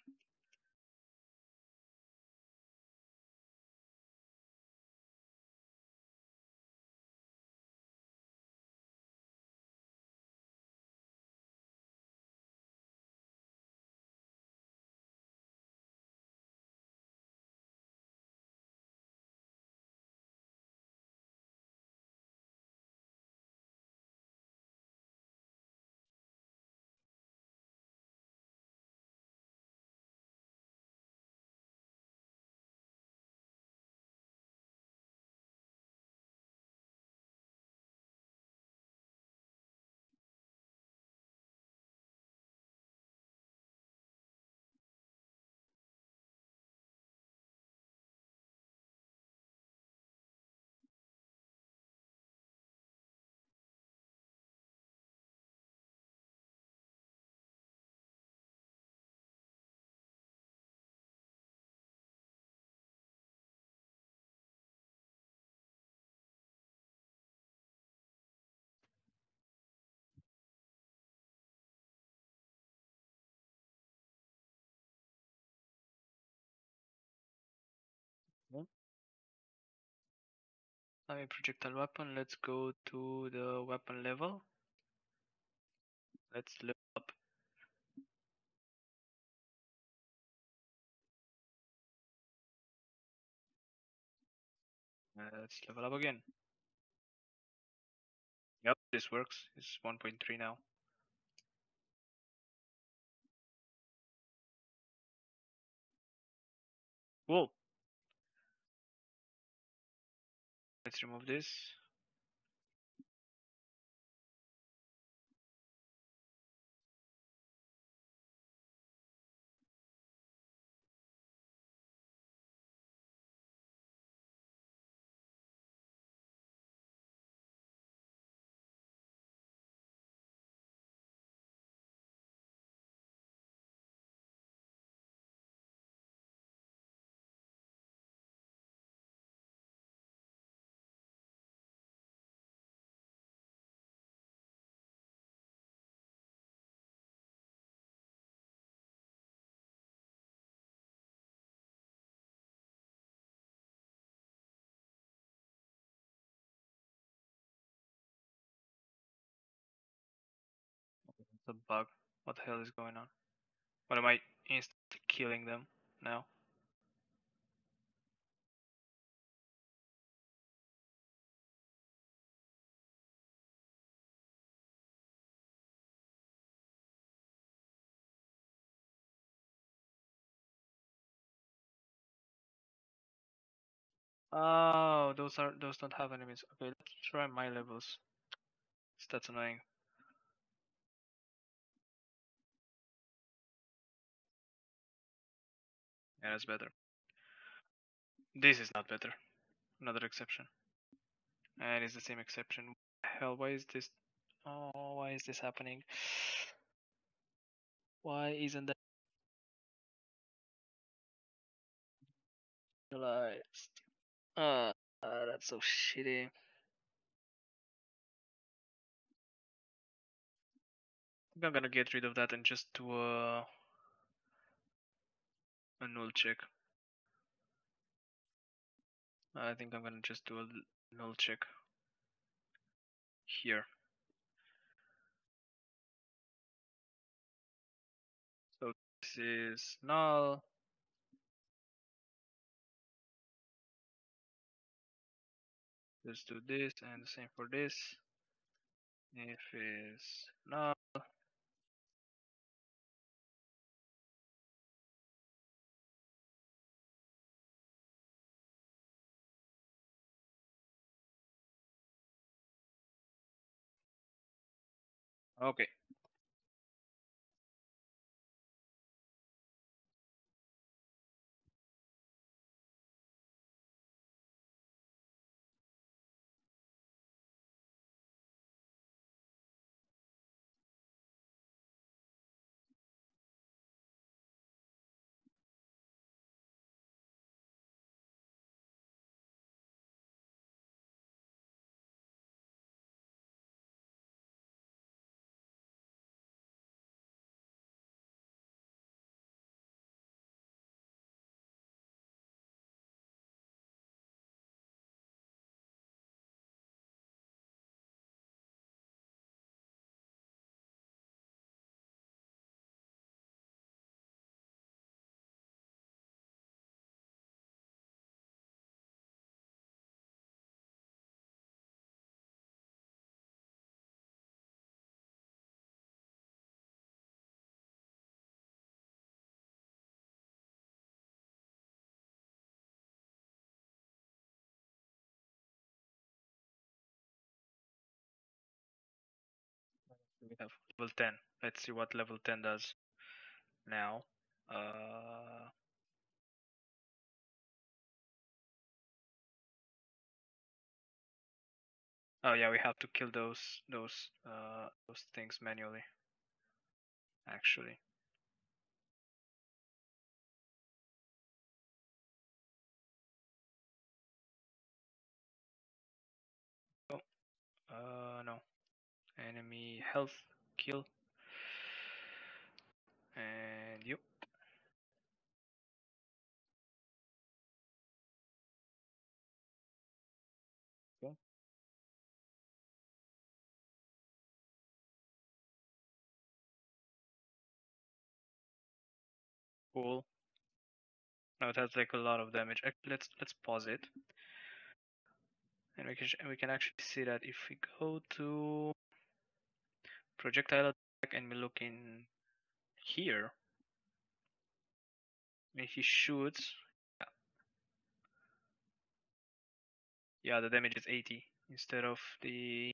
I'm in projectile weapon. Let's go to the weapon level. Let's level up. Let's level up again. Yep, this works. It's 1.3 now. Cool. Let's remove this. The bug. What the hell is going on? What am I instantly killing them now? Oh, those don't have enemies. Okay, let's try my levels. That's annoying. Yeah, that's better. This is not better. Another exception. And it's the same exception. What the hell, why is this? Oh, why is this happening? Why isn't that realized? That's so shitty. I'm gonna get rid of that and just do a null check. I think I'm gonna just do a null check here. So this is null. Let's do this and the same for this. If it's null. Okay. We have level 10. Let's see what level 10 does now. Oh yeah, we have to kill those things manually. Actually. Oh, no. Enemy health kill and you. Cool. No, it has like a lot of damage. Actually, let's pause it. And we can actually see that if we go to projectile attack and we look in here, when he shoots, yeah, the damage is 80 instead of the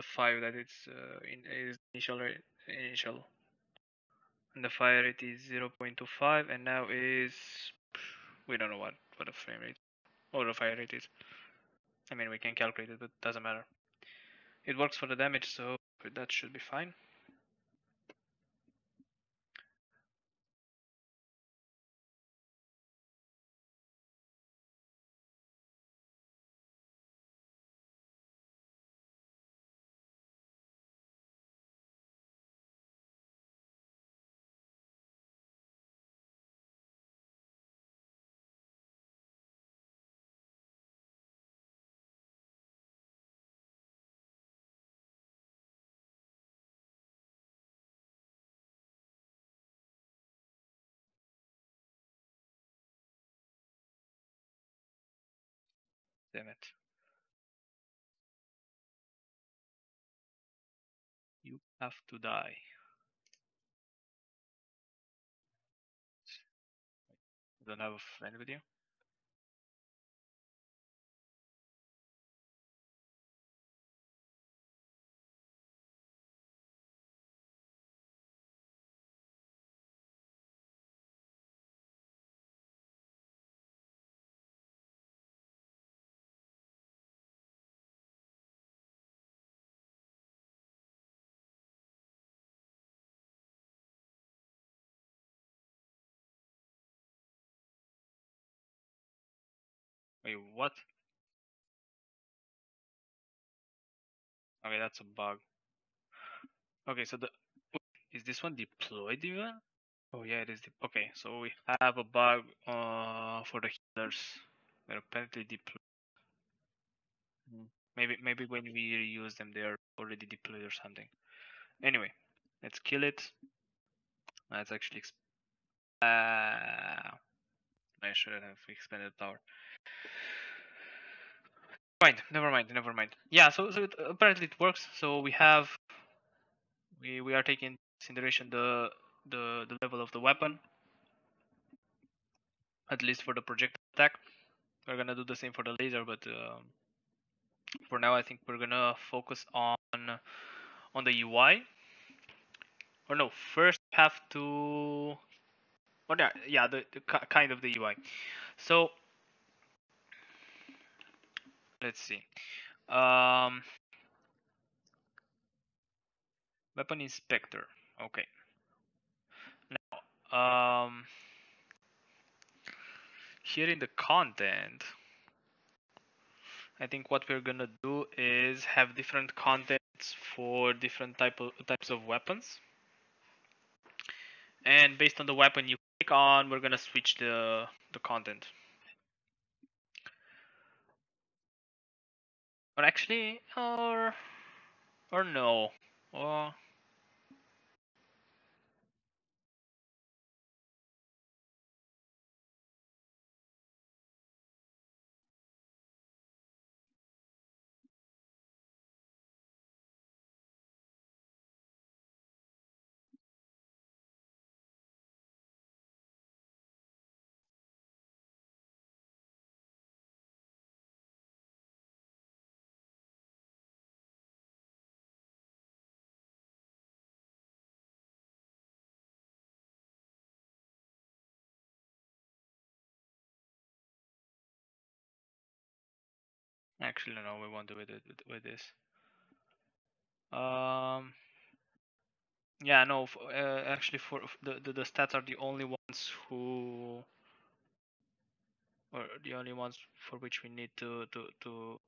5 that it's in is initial. And the fire rate is 0.25, and now is, we don't know what the frame rate or the fire rate is. I mean, we can calculate it, but it doesn't matter. It works for the damage, so that should be fine. Damn it. You have to die. You don't have a friend with you? Wait, what? Okay, that's a bug. Okay, so is this one deployed even? Oh yeah, it is. Okay, so we have a bug for the healers. They're apparently deployed. Maybe when we reuse them, they are already deployed or something. Anyway, let's kill it. Let's actually I shouldn't have expanded the tower. Never mind. Yeah, so it, apparently it works. So we have we are taking into consideration the level of the weapon, at least for the projectile attack. We're gonna do the same for the laser, but for now I think we're gonna focus on the UI. Or no, first we have to. Or yeah, the kind of the UI. So let's see. Weapon inspector. Okay. Now, here in the content, I think what we're gonna do is have different contents for different types of weapons. And based on the weapon you click on, we're gonna switch the content. Or actually, or no, or actually, no, we won't do it with this. Yeah, no, actually, for the stats are the only ones for which we need to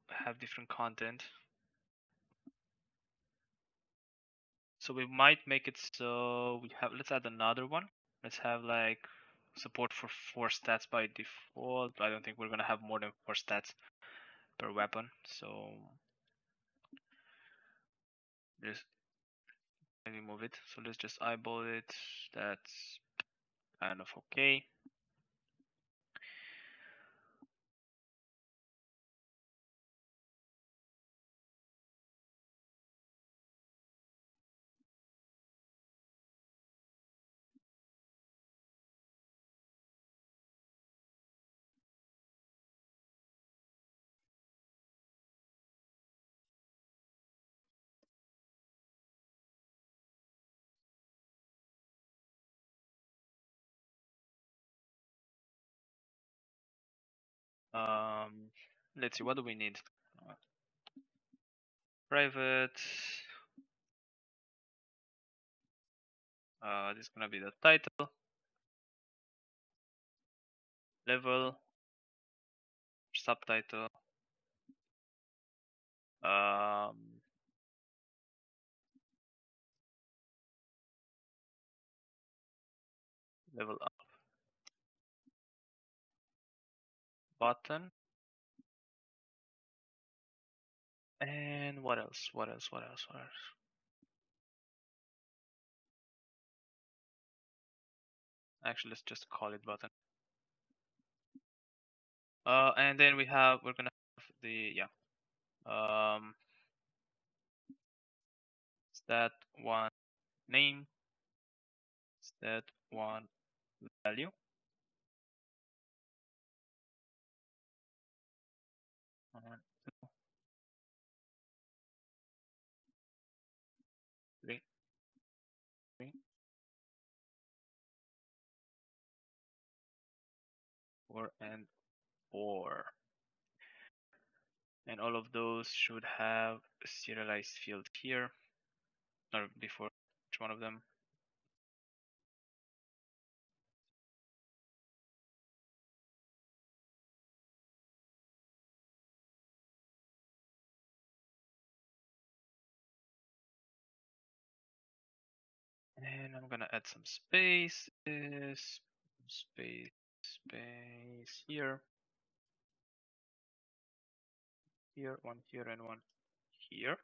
have different content. So we might make it so we have. Let's add another one. Let's have like support for 4 stats by default. I don't think we're gonna have more than 4 stats per weapon, so just remove it. So let's just eyeball it. That's kind of okay. Let's see, what do we need? Private. This is gonna be the title. Level. Subtitle. Level up. Button. And what else? What else? What else? What else? Actually, let's just call it button. And then we're gonna have the stat one name, stat one value. Two, three, 4 and 4, and all of those should have a serialized field here, or before each one of them. And I'm gonna add some space here. Here, one here, and one here.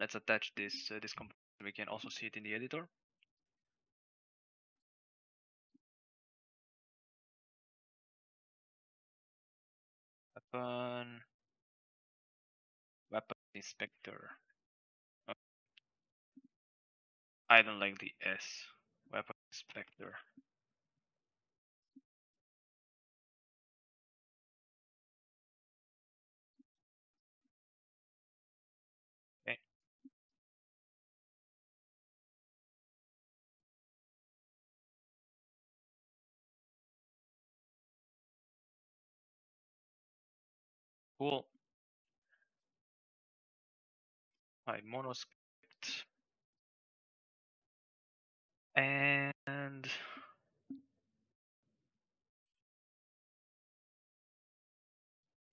Let's attach this this component. We can also see it in the editor. Weapon inspector. I don't like the S. Weapon inspector. Okay. Cool. Hi, monoscript. And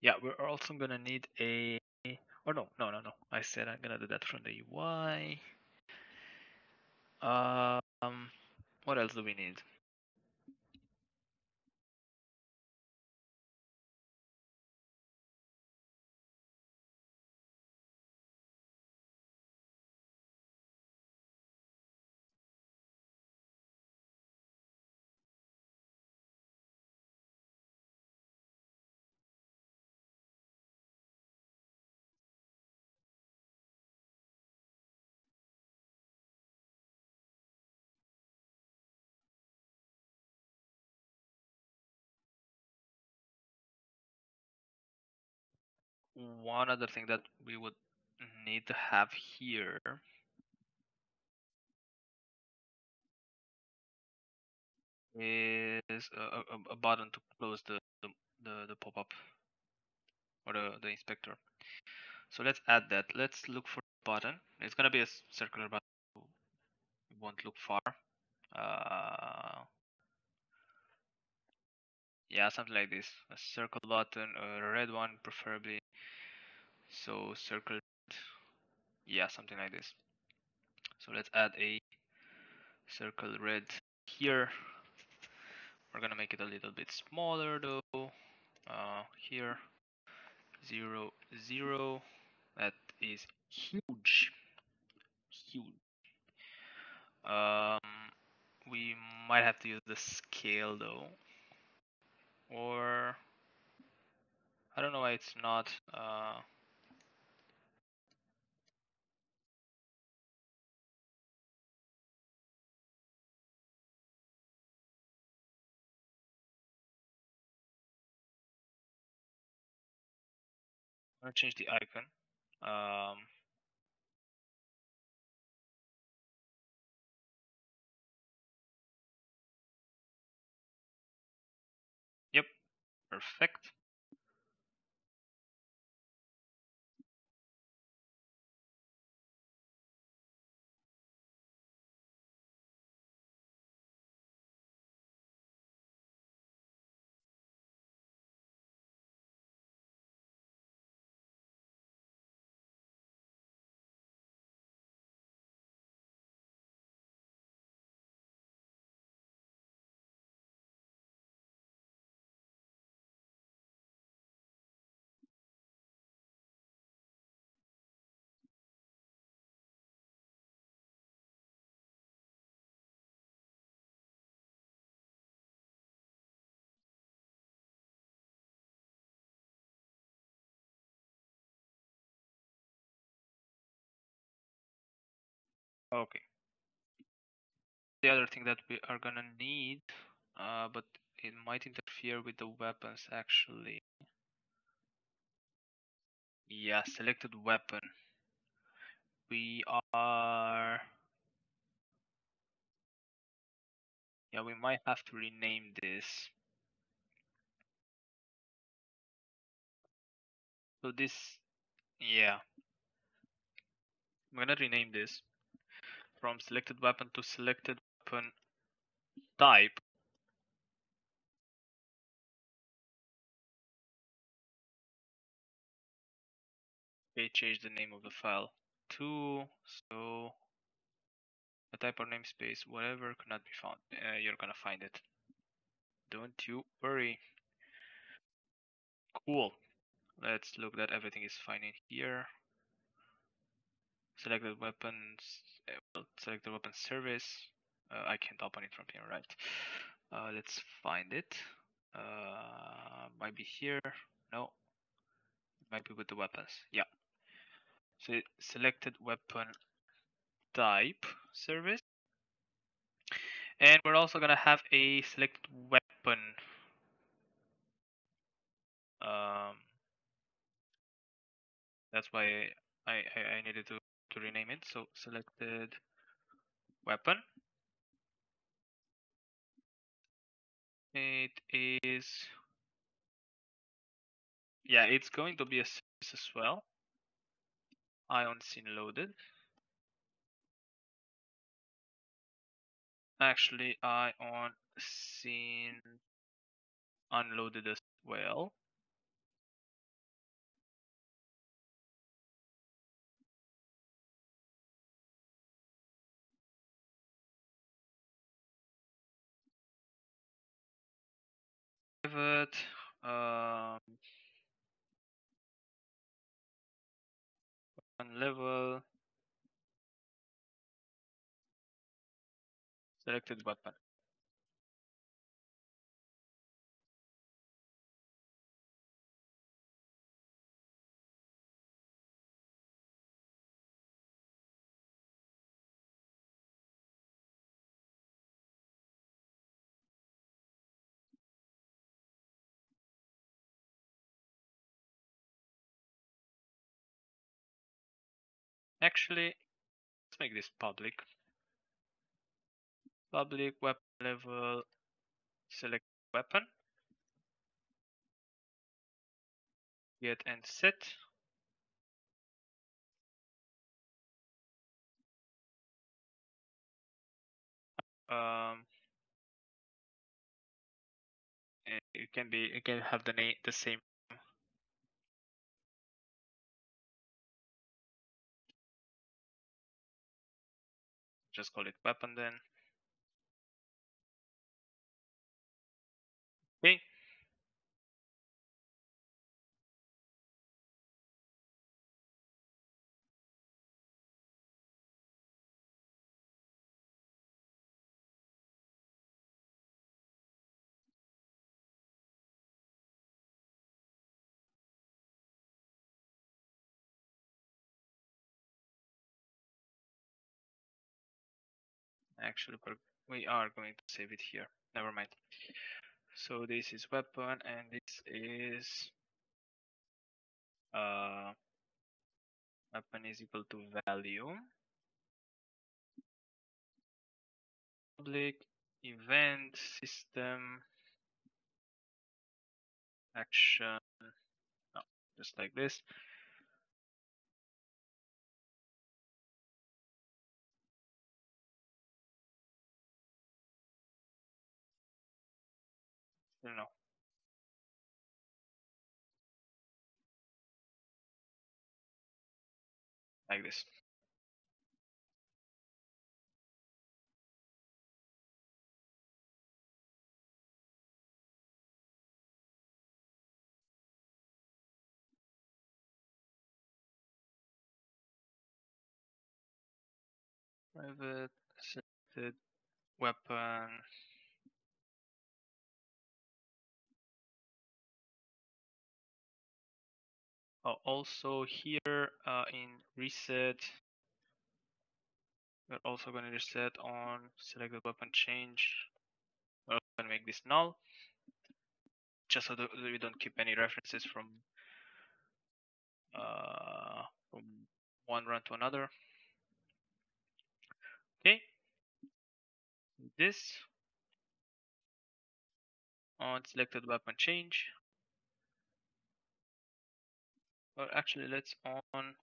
yeah, we're also gonna need a, or no. I said I'm gonna do that from the UI. What else do we need? One other thing that we would need to have here is a button to close the pop-up or the inspector. So let's add that. Let's look for the button. It's gonna be a circular button. We won't look far. Yeah, something like this. A circle button, a red one preferably. So circle, yeah, something like this. So let's add a circle red here. We're gonna make it a little bit smaller though. Here, 0, 0. That is huge. We might have to use the scale though, or I don't know why it's not I'm gonna change the icon. Yep, perfect. Okay. The other thing that we are gonna need, but it might interfere with the weapons actually. Yeah, selected weapon. We might have to rename this. So this, I'm gonna rename this from selected weapon to selected weapon type. Okay, change the name of the file to, so the type or namespace, whatever cannot be found. You're gonna find it. Don't you worry. Cool. Let's look that everything is fine in here. Selected weapons. Select the weapon service. I can't open it from here, right? Let's find it. Might be here. No. Might be with the weapons. Yeah. So selected weapon type service. And we're also gonna have a selected weapon. That's why I needed to rename it, so selected weapon. It is, yeah, it's going to be a service as well. Ion scene loaded. Actually, ion scene unloaded as well. Private, one level, selected weapon. Actually, let's make this public. Public weapon level, select weapon. Get and set. It can have the name, the same. Just call it weapon then. Okay. Actually, we are going to save it here. Never mind. So this is weapon, and this is weapon is equal to value. Public event system action. No, just like this. No. Like this. Private selected weapon. Also here in reset, we're also going to reset on select the weapon change. We're going to make this null, just so that we don't keep any references from one run to another. Okay, this on selected weapon change. Or actually, let's on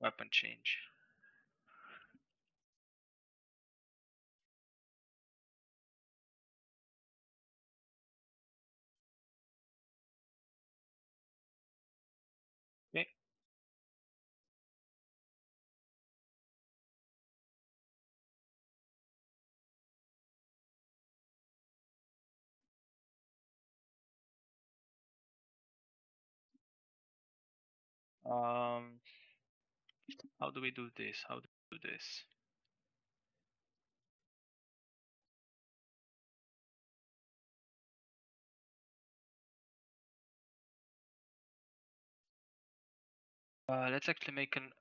weapon change. Okay. How do we do this? Let's actually make an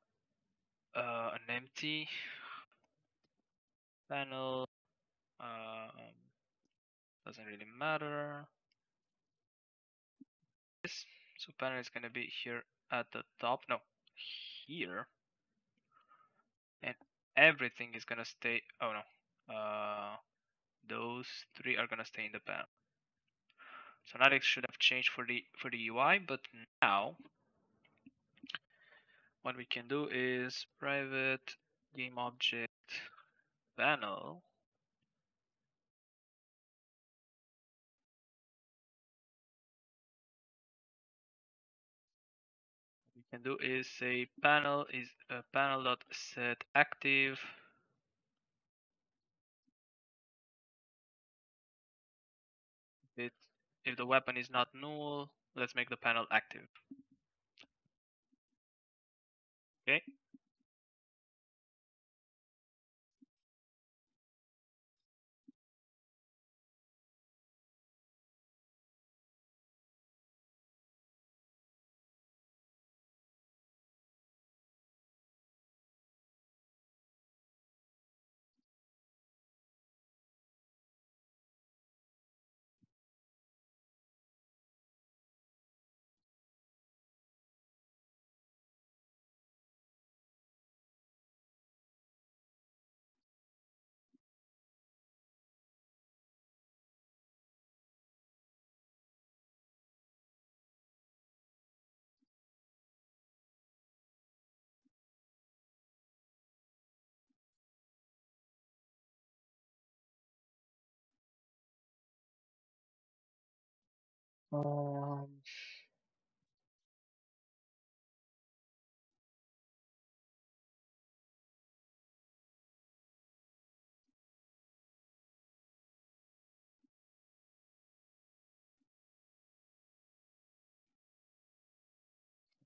empty panel. Doesn't really matter. So panel is gonna be here at the top, no, here, and everything is gonna stay. Oh no, those three are gonna stay in the panel. So now it should have changed for the UI, but now what we can do is private game object panel. Can do is say panel is panel dot set active if the weapon is not null. Let's make the panel active. Okay,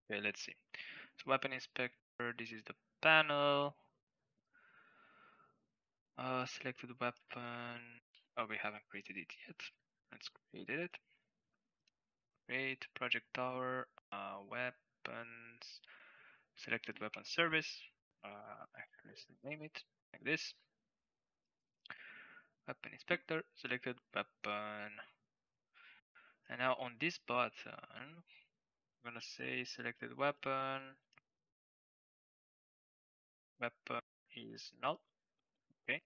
okay, let's see. So weapon inspector, this is the panel. Selected weapon. Oh, we haven't created it yet. Let's create it. Create Project Tower, weapons, selected weapon service. Actually, let's name it like this. Weapon inspector, selected weapon. And now on this button, I'm gonna say selected weapon. Weapon is null. Okay.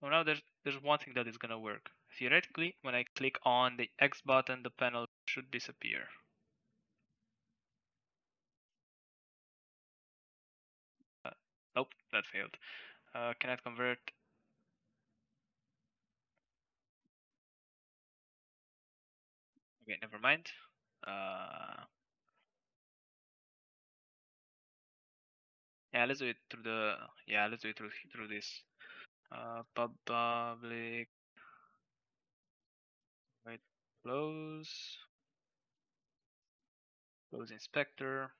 So now there's one thing that is gonna work. Theoretically, when I click on the X button, the panel should disappear. Nope, that failed. Cannot convert. Okay, never mind. Yeah, let's do it through the. Yeah, let's do it through this. Public. Wait, close. Close inspector.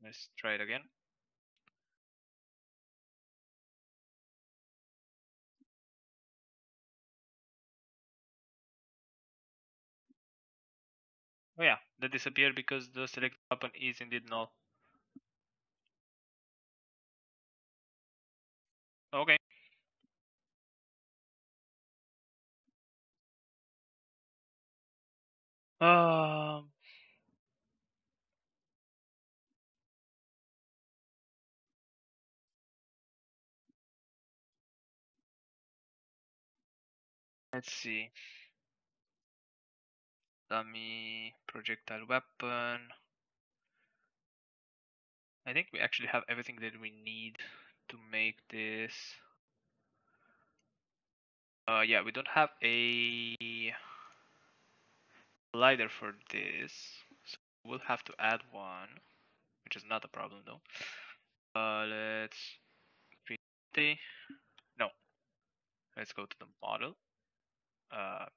Let's try it again. Oh yeah, that disappeared because the select weapon is indeed null. Okay. Let's see. Dummy, projectile weapon. I think we actually have everything that we need to make this. Yeah, we don't have a glider for this, so we'll have to add one, which is not a problem though. Let's let's go to the model.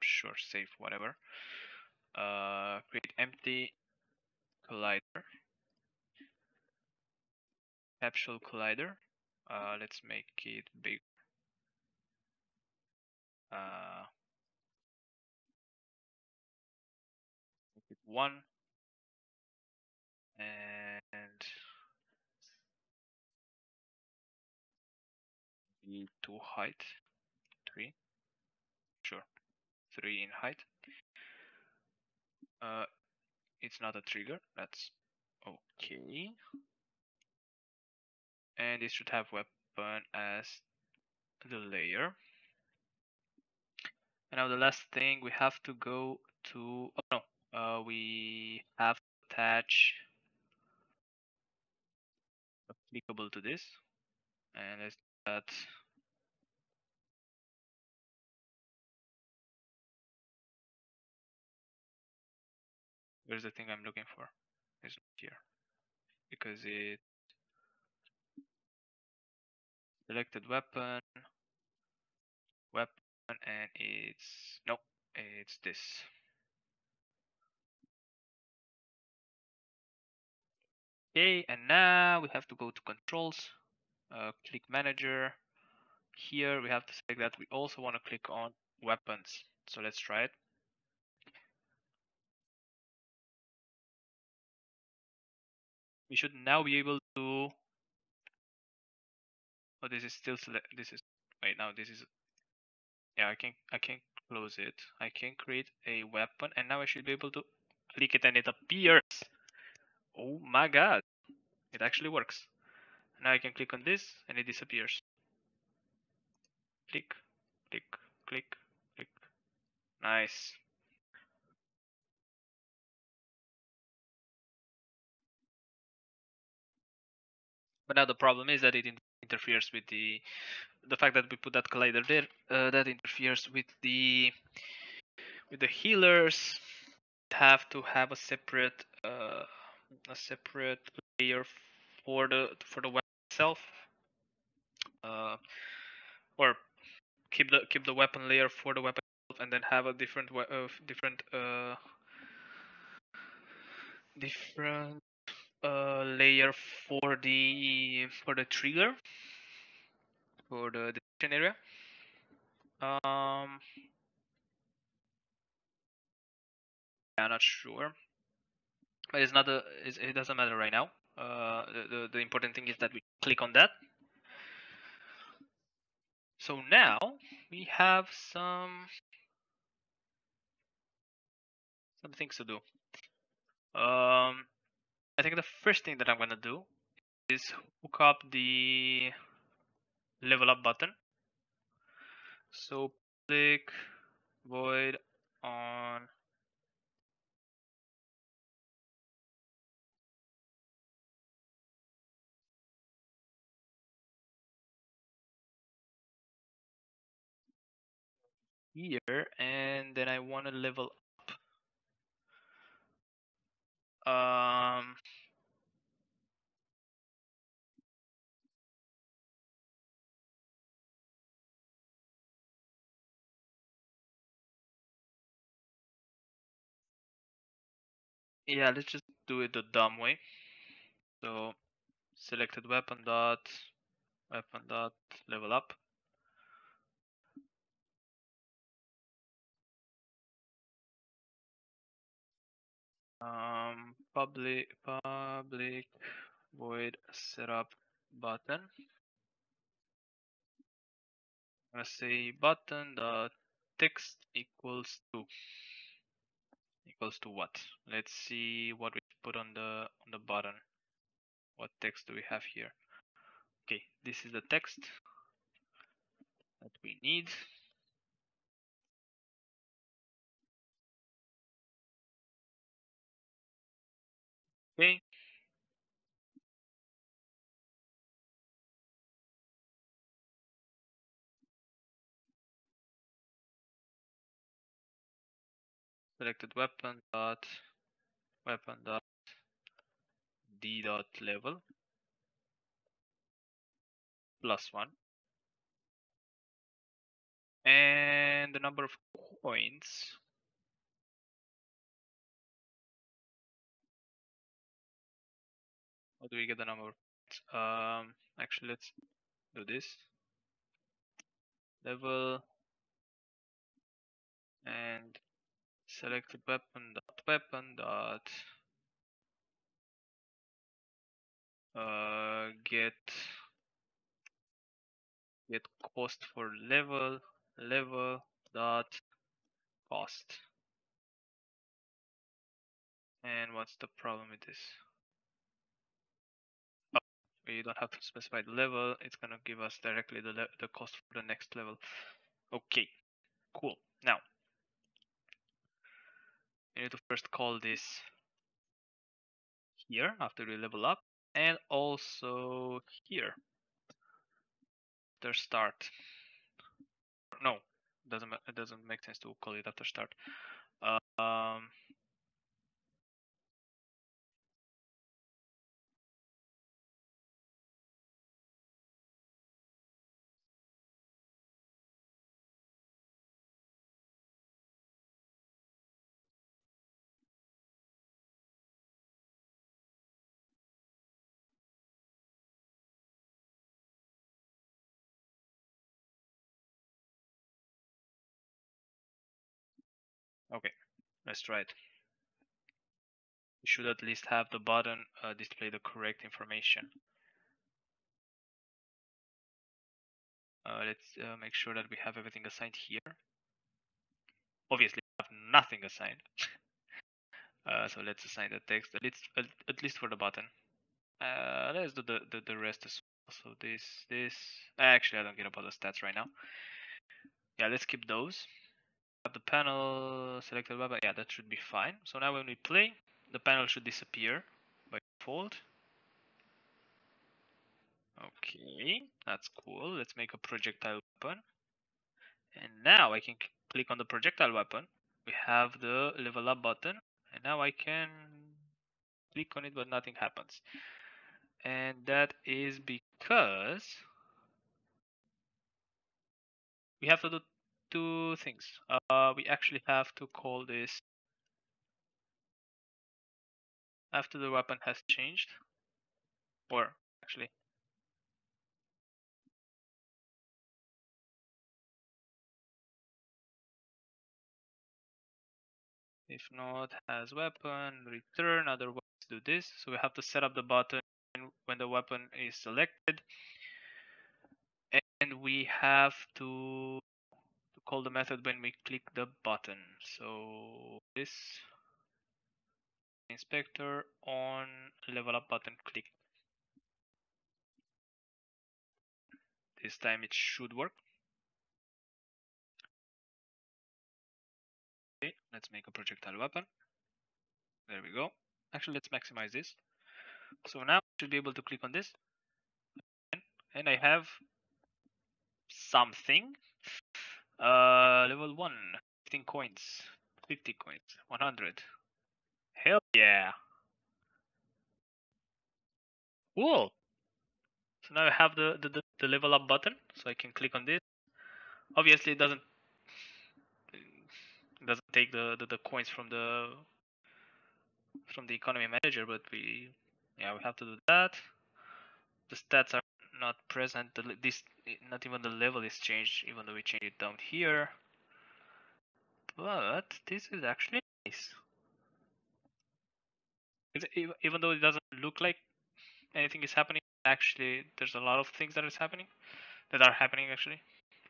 Sure, save whatever. Create empty collider, capsule collider. Let's make it big. Make it 1 and need to height 3. 3 in height. It's not a trigger, that's okay. And it should have weapon as the layer. And now the last thing, we have to go to, we have to attach applicable to this. And let's do that. Where's the thing I'm looking for? It's not here because it selected weapon, and it's no, it's this. Okay, and now we have to go to controls, click manager. Here we have to select that we also want to click on weapons. So let's try it. We should now be able to. Oh, this is still select. This is right now. This is. Yeah, I can close it. I can create a weapon, and now I should be able to click it, and it appears. Oh my God! It actually works. Now I can click on this, and it disappears. Click, click, click, click. Nice. But now the problem is that it interferes with the fact that we put that collider there. That interferes with the healers. Have to have a separate layer for the weapon itself, or keep the weapon layer for the weapon, and then have a different layer for the trigger, for the detection area. I'm not sure, but it's not a, it doesn't matter right now. The important thing is that we click on that. So now we have some things to do. I think the first thing that I'm gonna do is hook up the level up button. So click void on here, and then I want to level up. Yeah, let's just do it the dumb way. So selected weapon dot level up. Public void setup button. I'm gonna say button dot text equals to what? Let's see what we put on the button. What text do we have here? Okay, this is the text that we need. Okay. Selected weapon dot d dot level +1, and the number of coins. How do we get the number? Actually, let's do this. Level and select weapon dot get cost for level dot cost. And what's the problem with this? You don't have to specify the level, it's going to give us directly the cost for the next level. Okay, cool. Now, you need to first call this here after we level up, and also here after start. No, it doesn't make sense to call it after start. Okay, let's try it. You should at least have the button display the correct information. Let's make sure that we have everything assigned here. Obviously, we have nothing assigned. So let's assign the text at least for the button. Let's do the rest as well. So this. Actually, I don't care about the stats right now. Yeah, let's keep those. The panel selected weapon, yeah, that should be fine. So now when we play, the panel should disappear by default. Okay, that's cool. Let's make a projectile weapon, and now I can click on the projectile weapon. We have the level up button, and now I can click on it, but nothing happens, and that is because we have to do two things. We actually have to call this after the weapon has changed, or actually if not has weapon return, otherwise do this. So we have to set up the button when the weapon is selected, and we have to call the method when we click the button. So this inspector on level up button click. This time it should work. Okay, let's make a projectile weapon. There we go. Actually, let's maximize this. So now I should be able to click on this, and I have something. Level 1, 15 coins, 50 coins, 100. Hell yeah! Cool! So now I have the level up button, so I can click on this. Obviously, it doesn't take the coins from the economy manager, but we have to do that. The stats are not present. Not even the level is changed, even though we change it down here. But this is actually nice. Even though it doesn't look like anything is happening, actually there's a lot of things that are happening actually.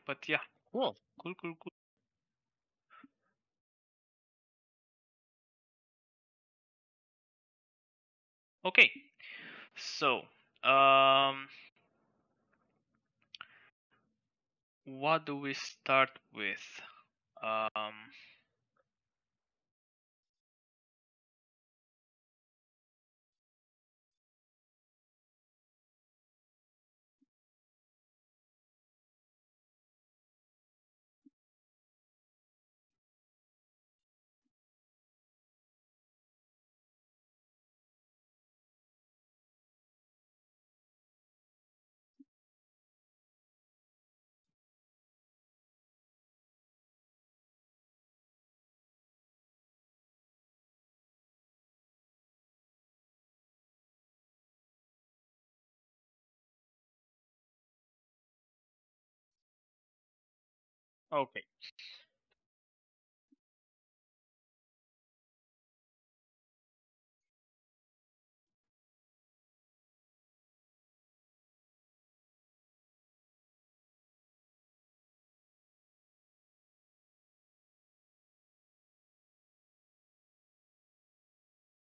But yeah, cool, cool, cool, cool. Okay, so what do we start with? Okay.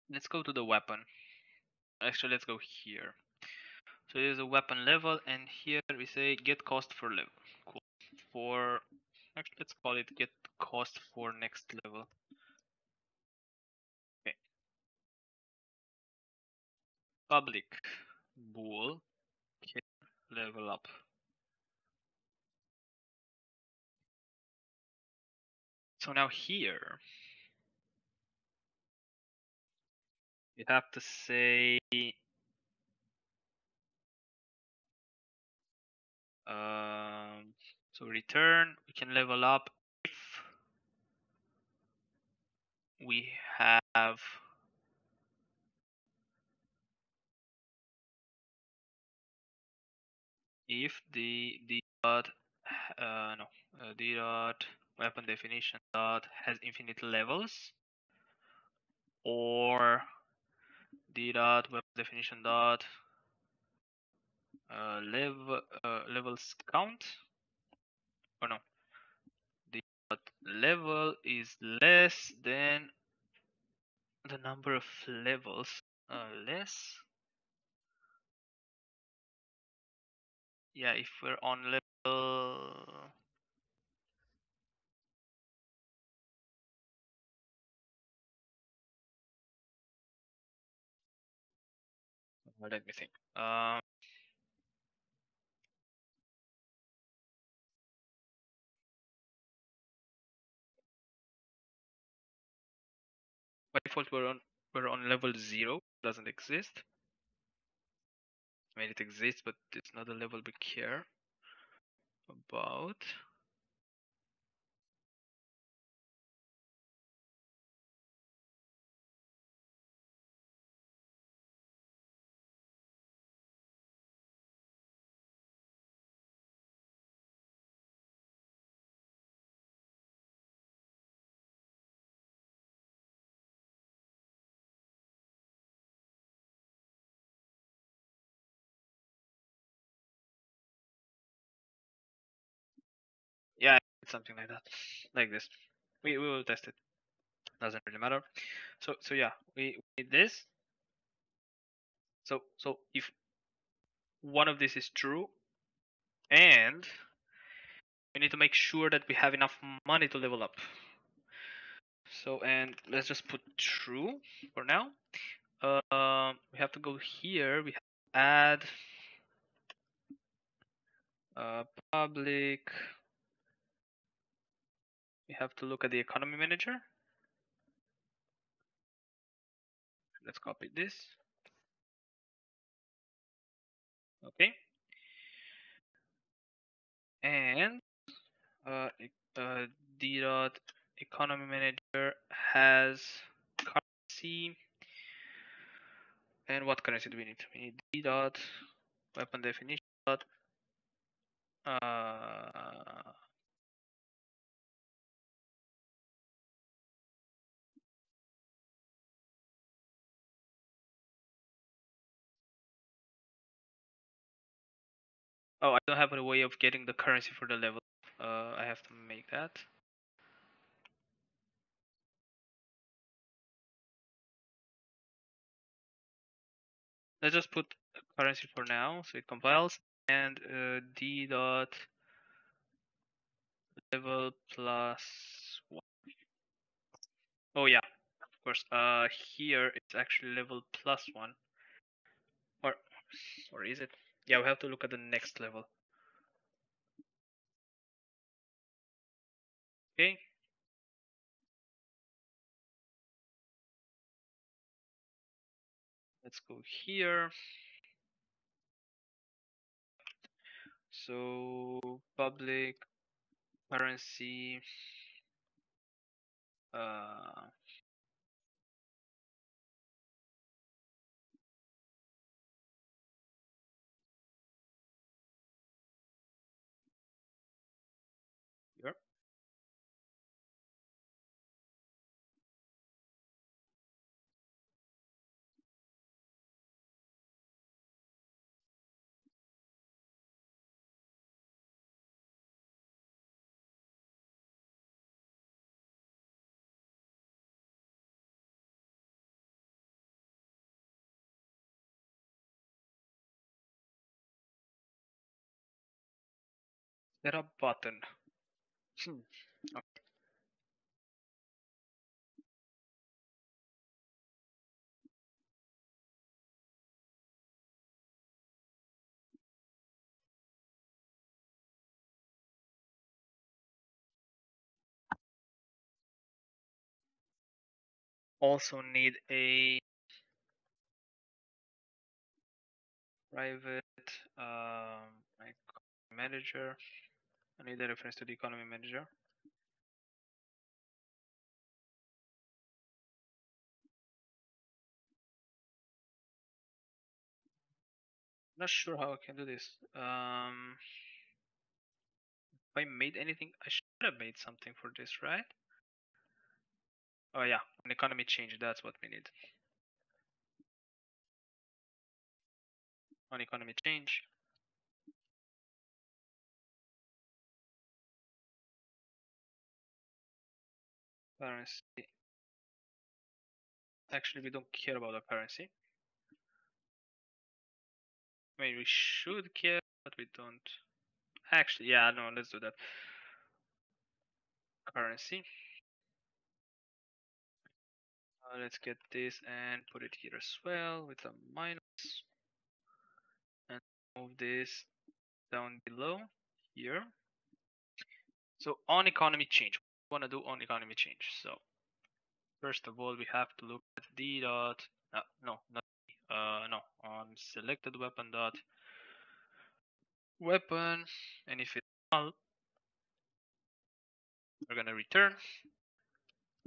Let's go to the weapon. Actually, let's go here. So there's a weapon level, and here we say get cost for level. Cool. For actually, let's call it get cost for next level. Okay. Public bool. Okay. Level up. So now here you have to say so return, we can level up if we have the weapon definition dot has infinite levels, or the dot weapon definition dot levels count. Or no, the level is less than the number of levels, less. Yeah, if we're on level, let me think. By default, we're on level 0. Doesn't exist. I mean, it exists, but it's not a level we care about. It's something like that, like this. We will test it. Doesn't really matter. So yeah, we need this. So if one of this is true, and we need to make sure that we have enough money to level up. So, and let's just put true for now. We have to go here. We have to add public. We have to look at the economy manager. Let's copy this. Okay. And d. economy manager has currency. And what currency do we need? We need d. weapon definition. Oh, I don't have a way of getting the currency for the level. I have to make that. Let's just put currency for now, so it compiles, and d. level plus one. Oh yeah, of course. Here it's actually level plus one, or is it? Yeah, we have to look at the next level. Okay. Let's go here. So public currency. There a button. Okay. Also need a private manager. I need a reference to the economy manager. Not sure how I can do this. If I made anything, I should have made something for this, right? Oh yeah, an economy change, that's what we need. On economy change. Currency. Actually, we don't care about the currency. I mean, we should care, but we don't. Actually, yeah, no, let's do that. Currency. Let's get this and put it here as well with a minus. And move this down below here. So on economy change. Want to do on economy change. So first of all, we have to look at d. on selected weapon dot weapon, and if it's null, we're gonna return.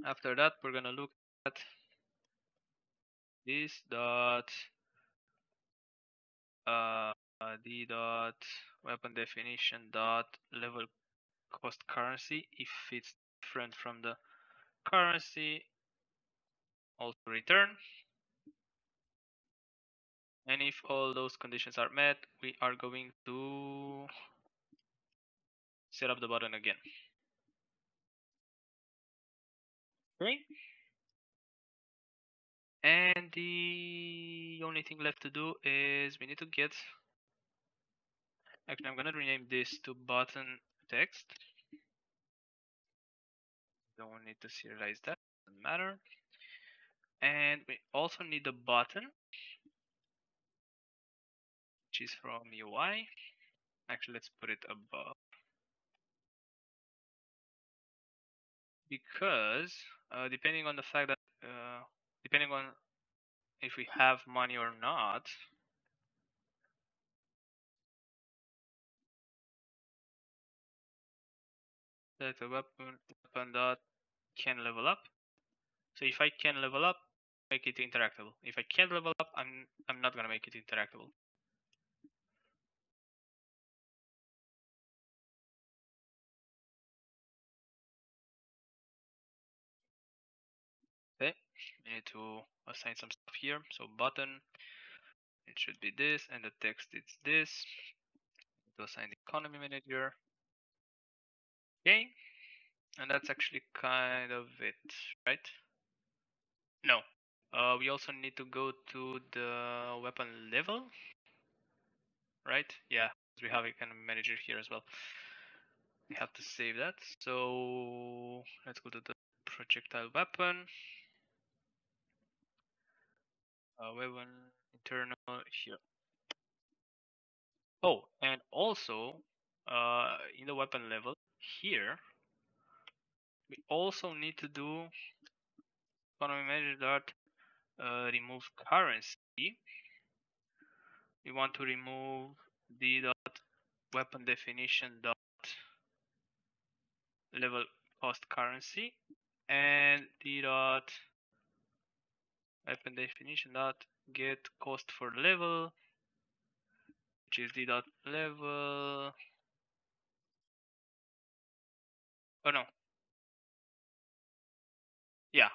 After that, we're gonna look at this dot d. weapon definition dot level cost currency. If it's different from the currency, also return. And if all those conditions are met, we are going to set up the button again. Okay. And the only thing left to do is we need to get, actually I'm gonna rename this to button text. Don't need to serialize that, doesn't matter. And we also need a button, which is from UI. Actually, let's put it above. Because depending on the fact that depending on if we have money or not, that a weapon dot can level up. So if I can level up, make it interactable. If I can't level up, I'm not gonna make it interactable. We need to assign some stuff here. So button, it should be this, and the text it's this. To assign the economy manager. Okay, and that's actually kind of it, right? No, we also need to go to the weapon level, right? Yeah, we have economy manager here as well. We have to save that. So let's go to the projectile weapon. Weapon internal here. Oh, and also in the weapon level here, we also need to do economy manager dot remove currency. We want to remove the dot weapon definition dot level cost currency and the dot weapon definition dot get cost for level, which is the dot level. Oh no, yeah,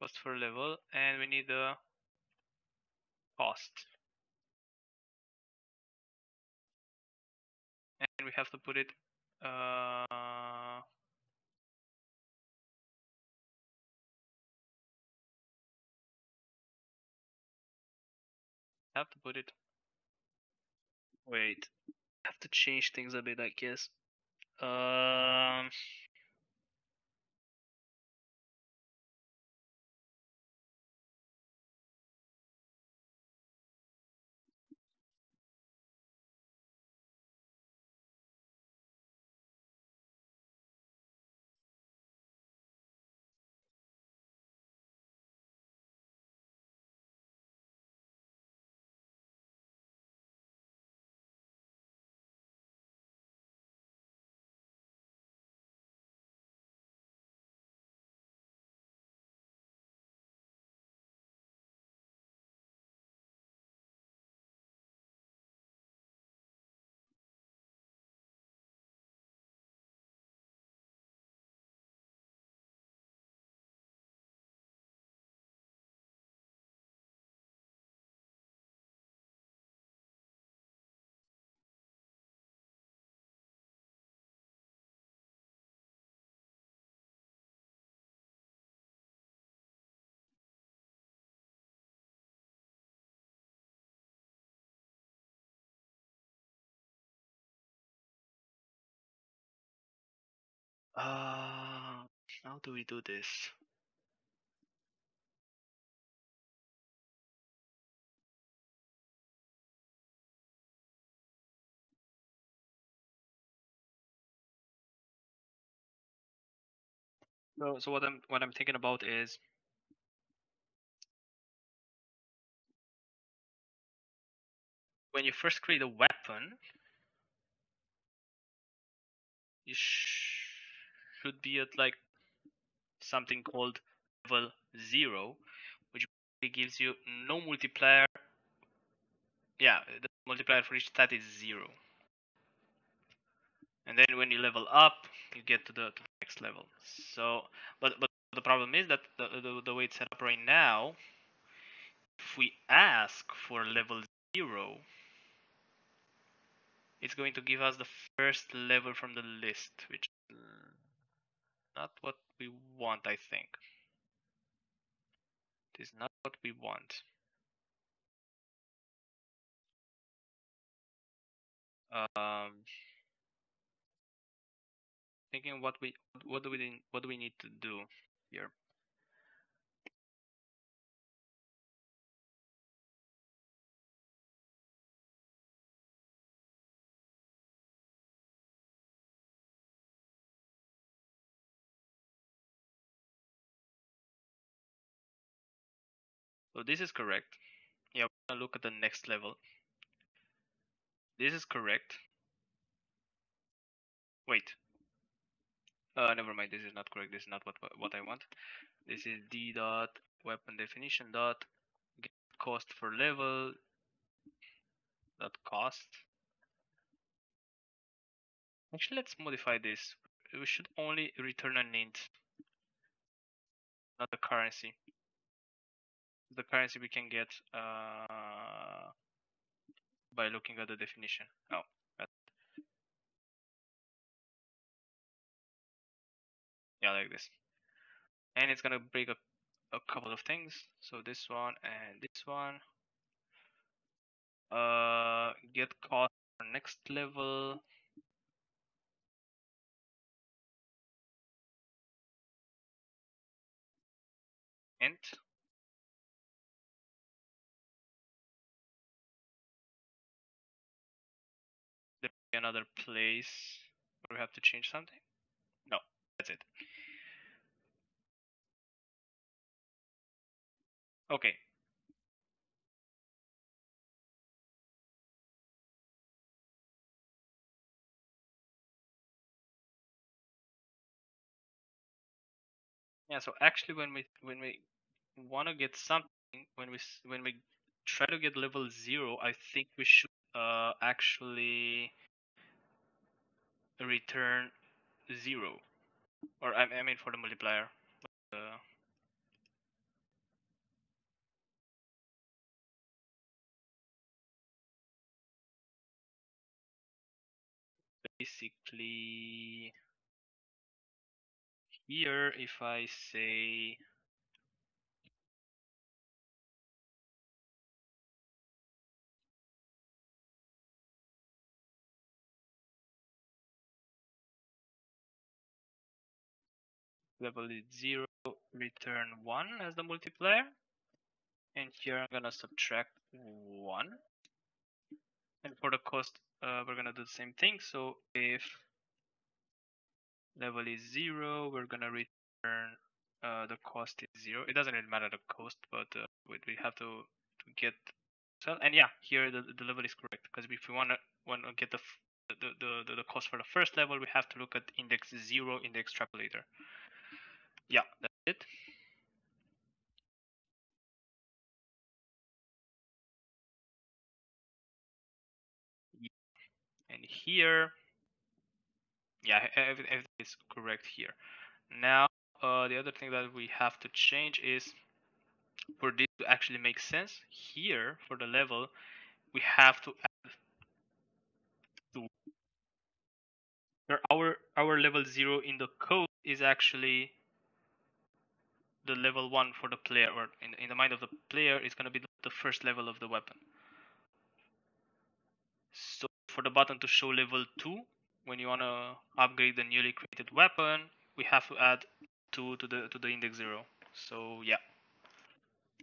cost for level, and we need the cost, and we have to put it wait, I have to change things a bit, I guess. How do we do this? So what I'm thinking about is when you first create a weapon, you should be at like something called level 0, which gives you no multiplier. Yeah, the multiplier for each stat is 0. And then when you level up, you get to the next level. So, but the problem is that the way it's set up right now, if we ask for level 0, it's going to give us the first level from the list, which not what we want, I think. It is not what we want. Thinking what do we need to do here? So this is correct. Yeah, we're gonna look at the next level. This is correct. Wait. Never mind. This is not correct. This is not what I want. This is d dot weapon definition dot get cost for level dot cost. Actually, let's modify this. We should only return an int, not a currency. The currency we can get by looking at the definition. Oh, yeah, like this. And it's gonna break a couple of things. So this one and this one. Get cost for next level. Int. Another place where we have to change something? No, that's it. Okay. Yeah, so actually when we want to get something, when we try to get level 0, I think we should actually return 0, or I mean for the multiplier. Basically, here if I say level is 0, return 1 as the multiplier, and here I'm gonna subtract 1. And for the cost, we're gonna do the same thing. So if level is 0, we're gonna return the cost is 0. It doesn't really matter the cost, but we have to get. So, and yeah, here the level is correct, because if we wanna get the cost for the first level, we have to look at index 0 in the extrapolator. Yeah, that's it. Yeah. And here, yeah, everything is correct here. Now, the other thing that we have to change is, for this to actually make sense, here for the level, we have to add two. Our level 0 in the code is actually the level 1 for the player, or in the mind of the player, is going to be the first level of the weapon. So for the button to show level 2, when you want to upgrade the newly created weapon, we have to add 2 to the index 0. So yeah,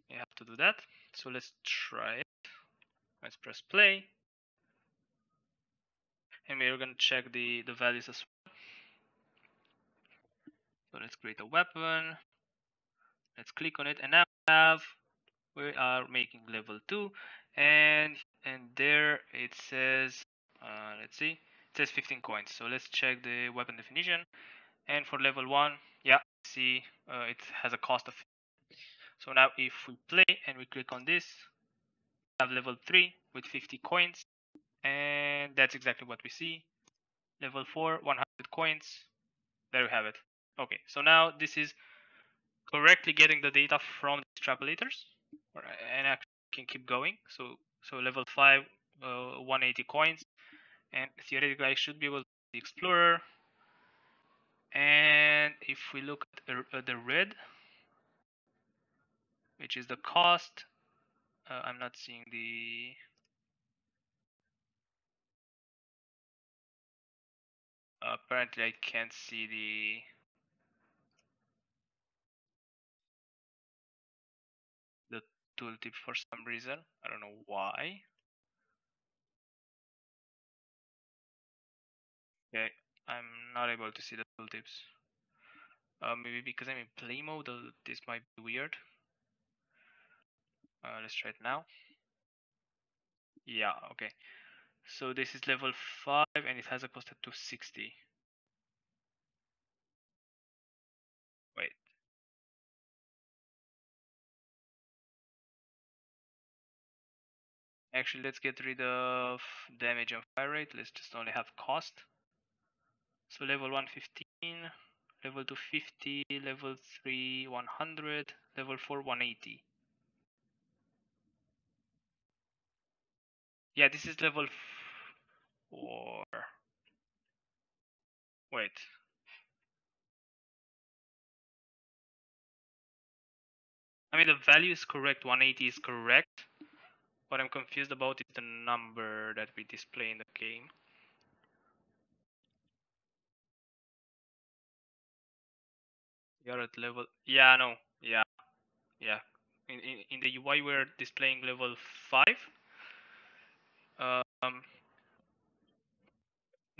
you have to do that. So let's try it. Let's press play, and we're going to check the values as well. So let's create a weapon. Let's click on it, and now we are making level 2, and there it says, let's see, it says 15 coins. So let's check the weapon definition, and for level 1, yeah, see, it has a cost of 15. So now if we play and we click on this, we have level 3 with 50 coins, and that's exactly what we see. Level 4, 100 coins. There we have it. Okay, so now this is correctly getting the data from the extrapolators, and I can keep going. So level 5, 180 coins, and theoretically I should be able to the explorer, And if we look at the red, which is the cost, I'm not seeing the apparently I can't see the tooltip for some reason. I don't know why. Okay, I'm not able to see the tooltips. Maybe because I'm in play mode, this might be weird. Let's try it now. Yeah, okay. So this is level 5 and it has a cost of 260. Wait. Actually, let's get rid of damage and fire rate. Let's just only have cost. So level 1, 15. Level 2, 50. Level 3, 100. Level 4, 180. Yeah, this is level 4. Wait. I mean, the value is correct. 180 is correct. What I'm confused about is the number that we display in the game. You're at level... Yeah, no. Yeah. Yeah. In the UI, we're displaying level 5.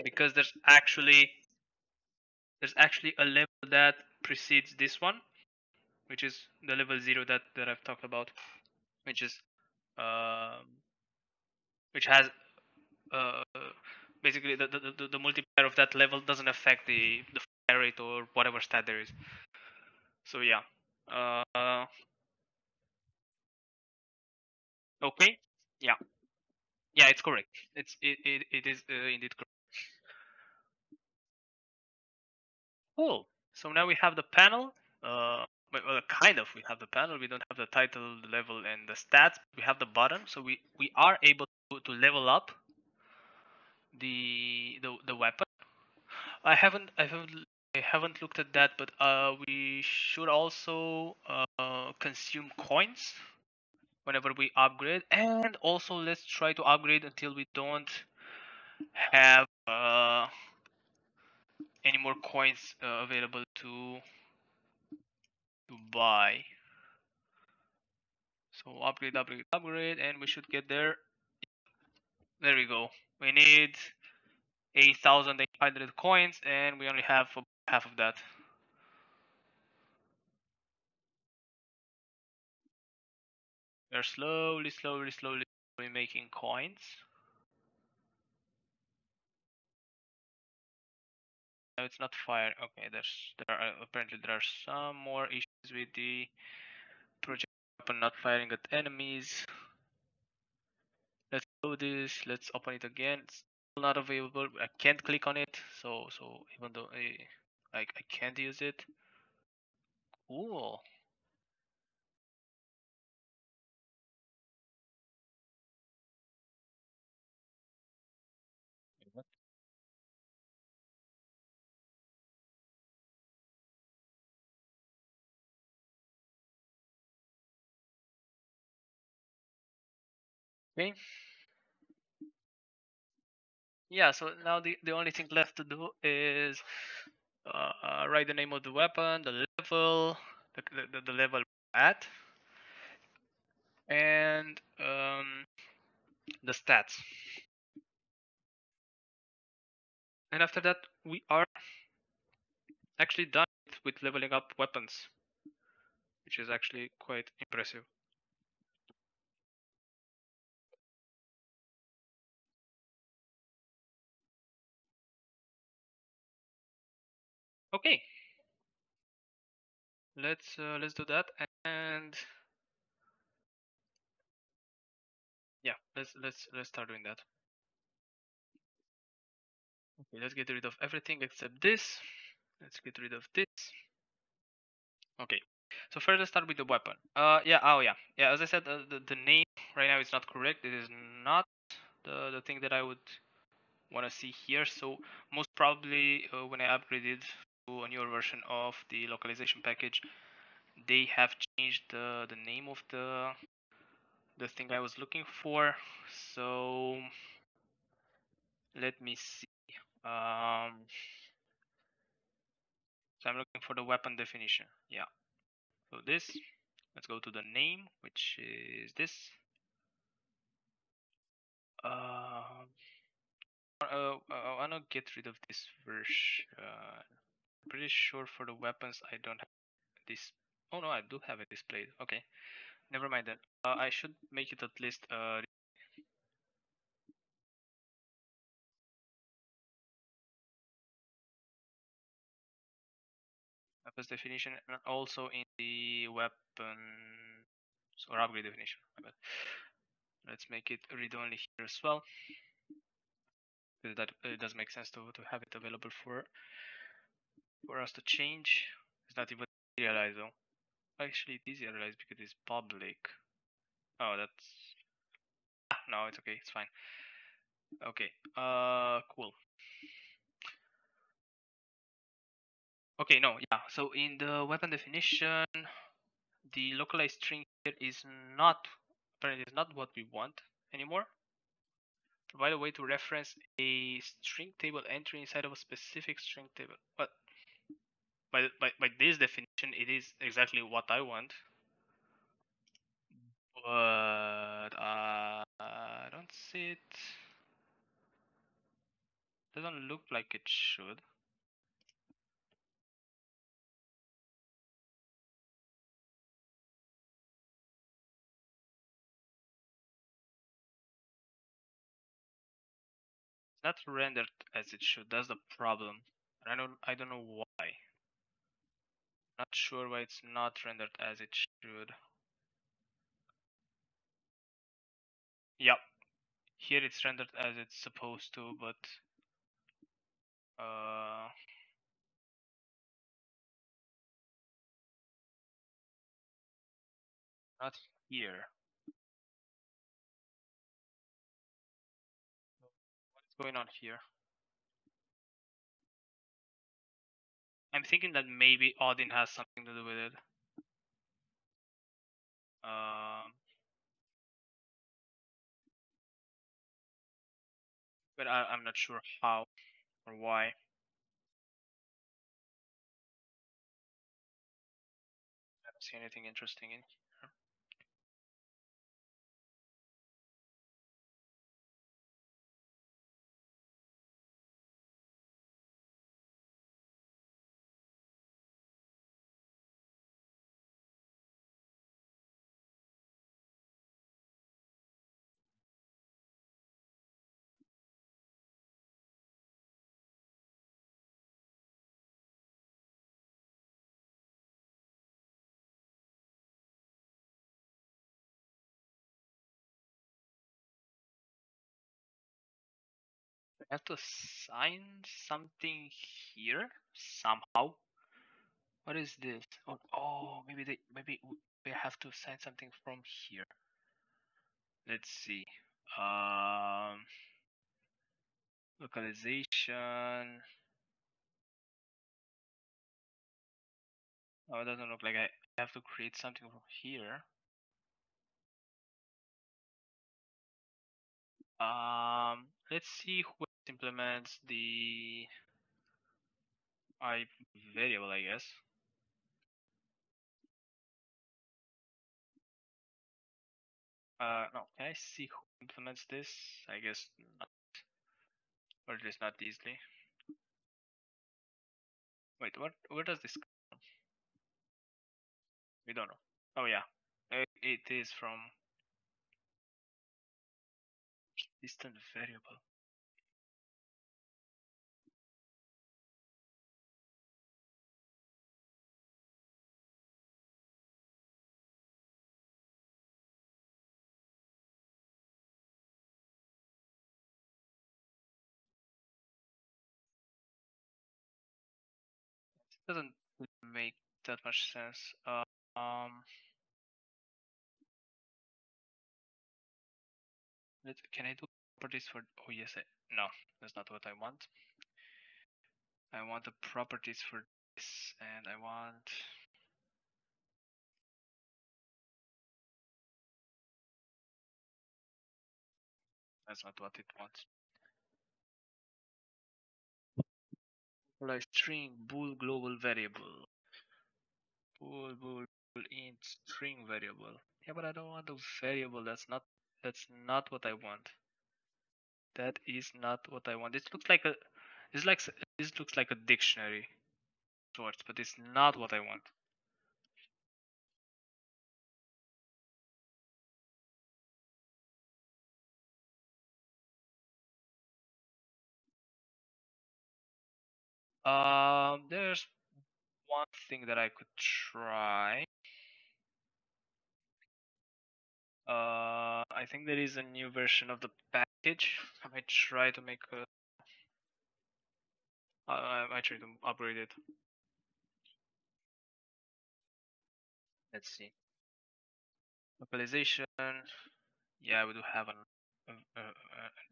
Because there's actually a level that precedes this one, which is the level 0 that I've talked about, which is which has basically the multiplier of that level doesn't affect the fire rate or whatever stat there is. So yeah. Okay. Yeah. Yeah, it's correct. It is indeed correct. Cool. So now we have the panel. Well, kind of. We have the panel. We don't have the title, the level, and the stats. We have the button, so we are able to level up the weapon. I haven't looked at that, but we should also consume coins whenever we upgrade, and also let's try to upgrade until we don't have any more coins available to buy. So upgrade, upgrade, upgrade, and we should get there. There we go. We need 8,800 coins, and we only have half of that. We're slowly making coins. No, it's not fire. Okay, there are apparently there are some more issues with the project weapon not firing at enemies. Let's do this. Let's open it again. It's still not available. I can't click on it. So even though I can't use it. Cool. Okay. Yeah, so now the only thing left to do is write the name of the weapon, the level, the level at, and the stats. And after that, we are actually done with leveling up weapons, which is actually quite impressive. Okay, let's do that, and yeah, let's start doing that. Okay, let's get rid of everything except this. Let's get rid of this. Okay, so first let's start with the weapon. Yeah. As I said, the name right now is not correct. It is not the thing that I would want to see here. So most probably when I upgraded to a newer version of the localization package, they have changed the name of the thing I was looking for. So let me see. So I'm looking for the weapon definition. Yeah. So this, let's go to the name, which is this. I wanna get rid of this version. I'm pretty sure for the weapons I don't have this. Oh no, I do have it displayed. Okay, never mind then. I should make it at least. Weapons definition, and also in the weapons or upgrade definition. My bad. Let's make it read only here as well. That it does make sense to have it available for us to change. It's not even serialized though. Actually, it is serialized because it's public. Oh, that's no, it's okay, it's fine. Okay, cool. Okay, no, yeah. So in the weapon definition, the localized string here is not apparently is not what we want anymore. Provide a way to reference a string table entry inside of a specific string table. But by this definition, it is exactly what I want. But I don't see it. Doesn't look like it should. Not rendered as it should. That's the problem. I don't know why. Not sure why it's not rendered as it should. Yep. Here it's rendered as it's supposed to, but not here. Going on here. I'm thinking that maybe Odin has something to do with it. But I'm not sure how or why. I don't see anything interesting in here. I have to assign something here somehow. What is this? Oh, oh, maybe we have to assign something from here. Let's see. Localization. Oh, it doesn't look like I have to create something from here. Let's see who implements the I variable, I guess. No, can I see who implements this? I guess not, or at least not easily. Wait, what? Where does this come from? We don't know. Oh yeah, it is from distant variable. It doesn't make that much sense. Can I do properties for? Oh yes, no, that's not what I want. I want the properties for and I want that's not what it wants. Like string bool global variable. Bool int string variable. Yeah, but I don't want a variable. That's not what I want. That is not what I want. This looks like a this looks like a dictionary sorts, but it's not what I want. There's one thing that I could try. I think there is a new version of the package. I might try to make a. I might try to upgrade it. Let's see. Localization. Yeah, we do have a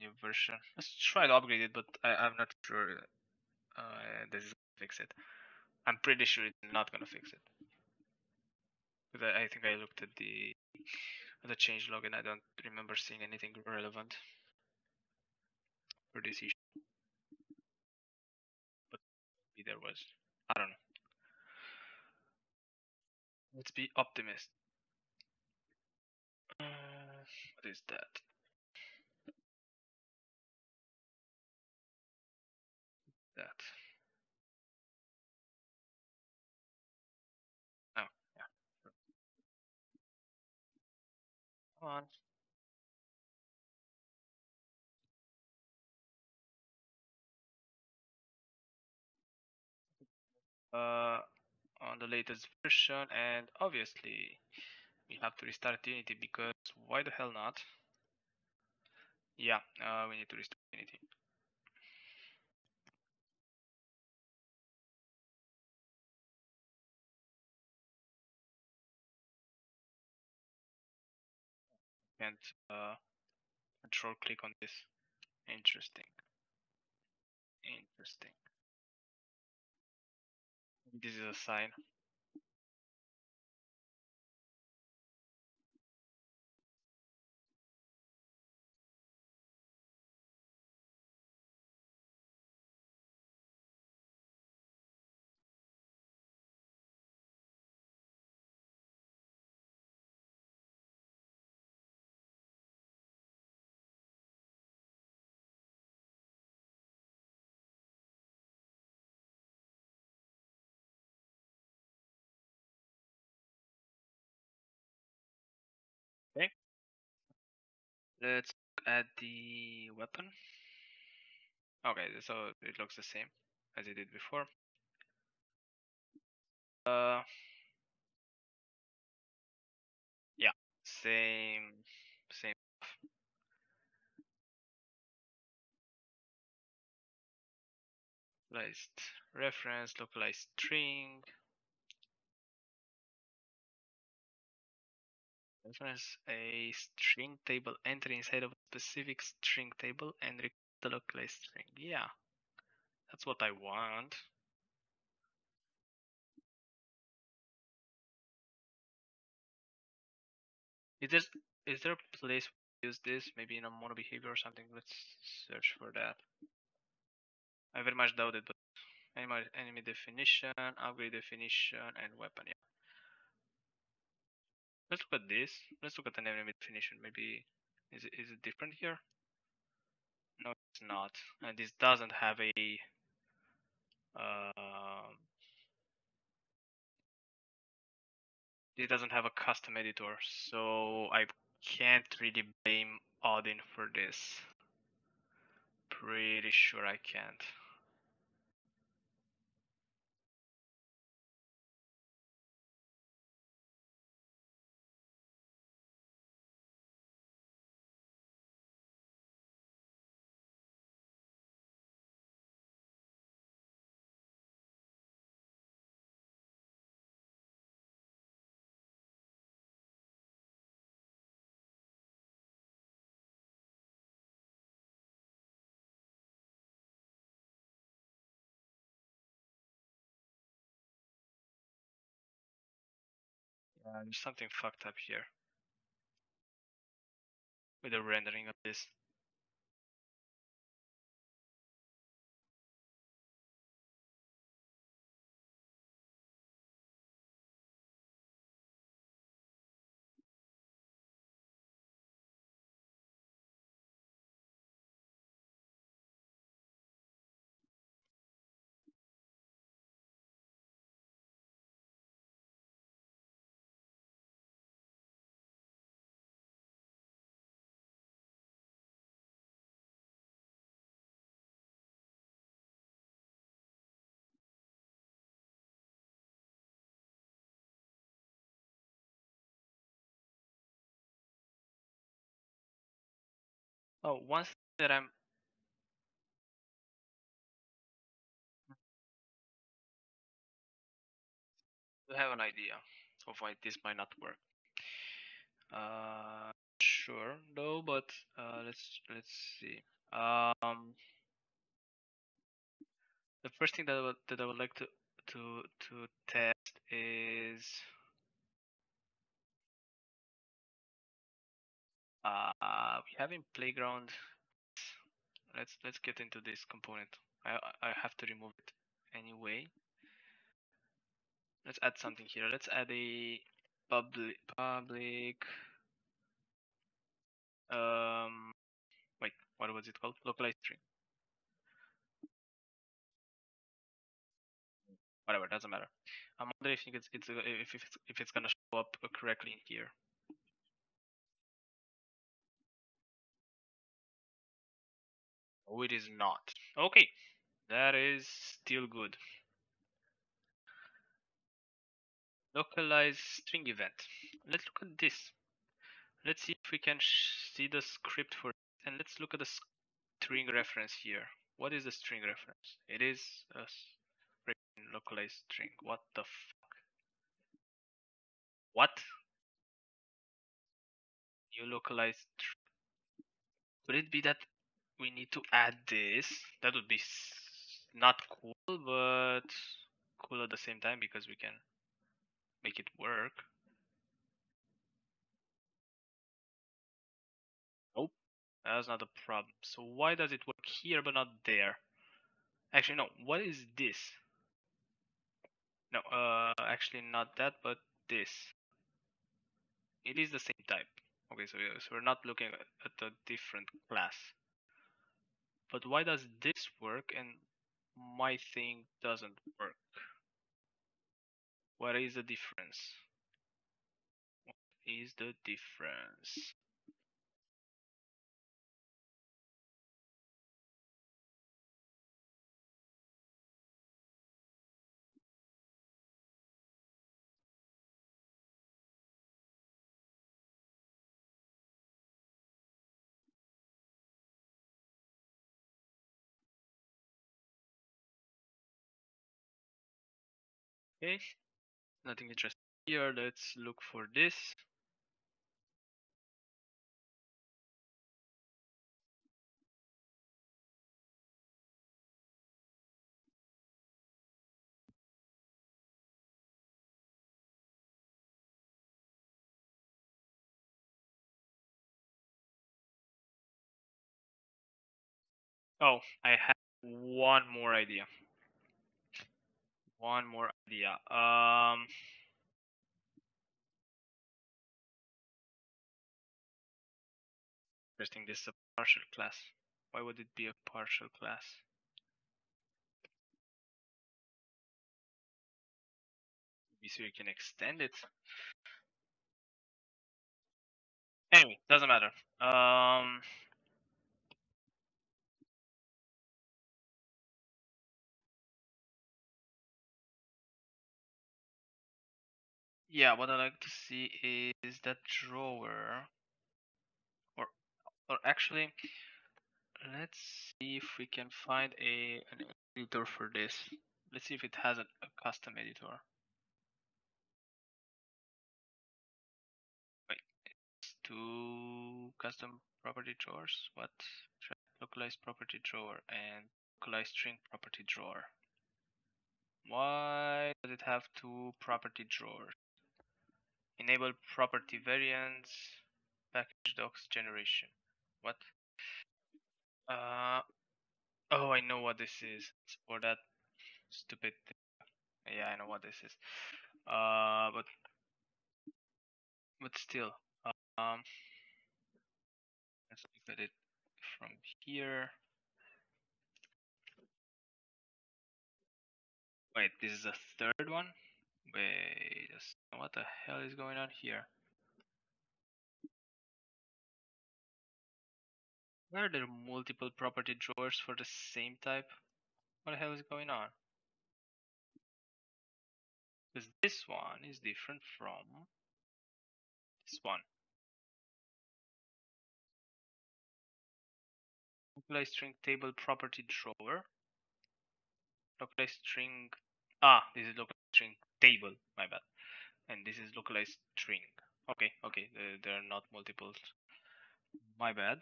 new version. Let's try to upgrade it, but I'm not sure. This is gonna fix it. I'm pretty sure it's not gonna fix it. Because I think I looked at the change log and I don't remember seeing anything relevant for this issue. But maybe there was. I don't know. Let's be optimist. What is that? Oh, yeah. Come on. On the latest version, and obviously we have to restart Unity because why the hell not? Yeah, we need to restart Unity. And control click on this. Interesting. This is a sign. Okay, let's look at the weapon. Okay, so it looks the same as it did before. Yeah, same stuff. Localized reference, localized string. Reference a string table entry inside of a specific string table and record the localized string. Yeah, that's what I want. Is there a place to use this? Maybe in a mono behavior or something? Let's search for that. I very much doubt it, but enemy definition, upgrade definition, and weapon. Yeah. Let's look at this. Let's look at an enemy definition. Maybe is it different here? No, it's not. And this doesn't have a it doesn't have a custom editor, so I can't really blame Odin for this. Pretty sure I can't. There's something fucked up here with the rendering of this. Oh, one thing that I'm I have an idea of why this might not work. Sure though, but let's see. The first thing that I would like to test is we have in playground. Let's get into this component. I have to remove it anyway. Let's add something here. Let's add a public. Wait, what was it called? Localized string. Whatever, doesn't matter. I'm wondering if it's gonna show up correctly in here. Oh, it is not. Okay, that is still good. Localize string event. Let's look at this. Let's see if we can see the script for it. And let's look at the string reference here. What is the string reference? It is a localized string. What the fuck? What? You localized. Could it be that we need to add this? That would be not cool, but cool at the same time, because we can make it work. Nope, that's not a problem. So why does it work here but not there? Actually, no, what is this? No, actually not that, but this. It is the same type. Okay, so we're not looking at a different class. But why does this work and my thing doesn't work? What is the difference? What is the difference? Okay, nothing interesting here. Let's look for this. Oh, I have one more idea. Interesting, this is a partial class. Why would it be a partial class? Maybe so you can extend it. Anyway, doesn't matter. Yeah, what I like to see is that drawer, or actually, let's see if we can find an editor for this. Let's see if it has a custom editor. Wait, it's two custom property drawers. What? Localized property drawer and localized string property drawer. Why does it have two property drawers? Enable property variants, package docs generation. What? Oh, I know what this is. It's for that stupid thing. Yeah, I know what this is. But still, let's look at it from here. Wait, this is the third one? Wait, what the hell is going on here? Why are there multiple property drawers for the same type? What the hell is going on? Because this one is different from this one. Localized string table property drawer. Localized string. Ah, this is localized string table, my bad. And this is localized string. Okay, okay, there are not multiples. My bad.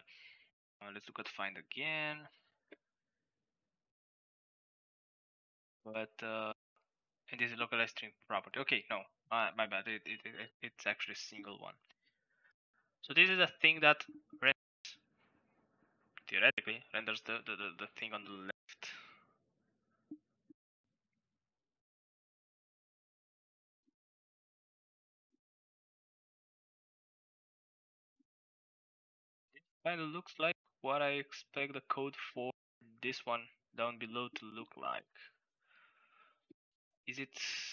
Let's look at find again. But and this is localized string property. Okay, no, my bad. It's actually a single one. So this is a thing that renders, theoretically renders the thing on the left. Kind of looks like what I expect the code for this one down below to look like. Is it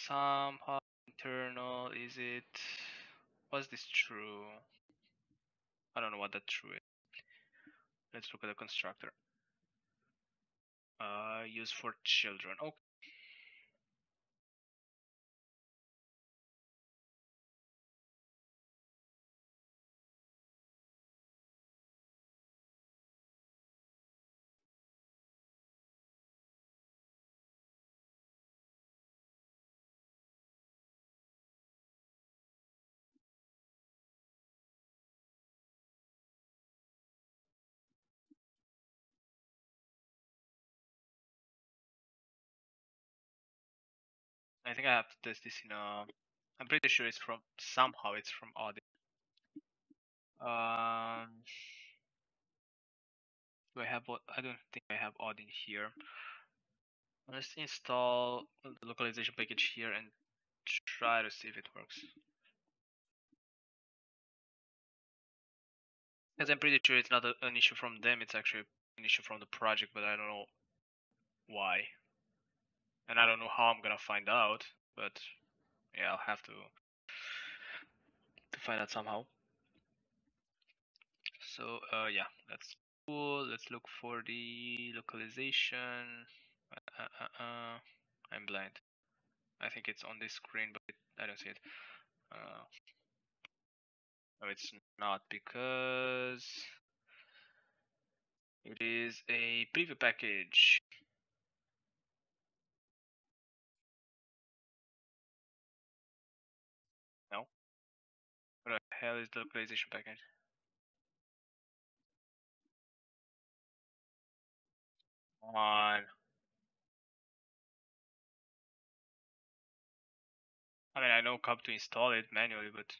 somehow internal? Is it... was this true? I don't know what that true is. Let's look at the constructor. Use for children. Okay. I think I have to test this in a... I'm pretty sure it's from... somehow it's from Odin. Do I have... I don't think I have Odin here. Let's install the localization package here and try to see if it works. Because I'm pretty sure it's not an issue from them, it's actually an issue from the project, but I don't know why. And I don't know how I'm gonna find out, but yeah, I'll have to find out somehow. So yeah, that's cool. Let's look for the localization. I'm blind. I think it's on this screen, but I don't see it. No, it's not because it is a preview package. What the hell is the localization package? Come on. I mean, I know how to install it manually, but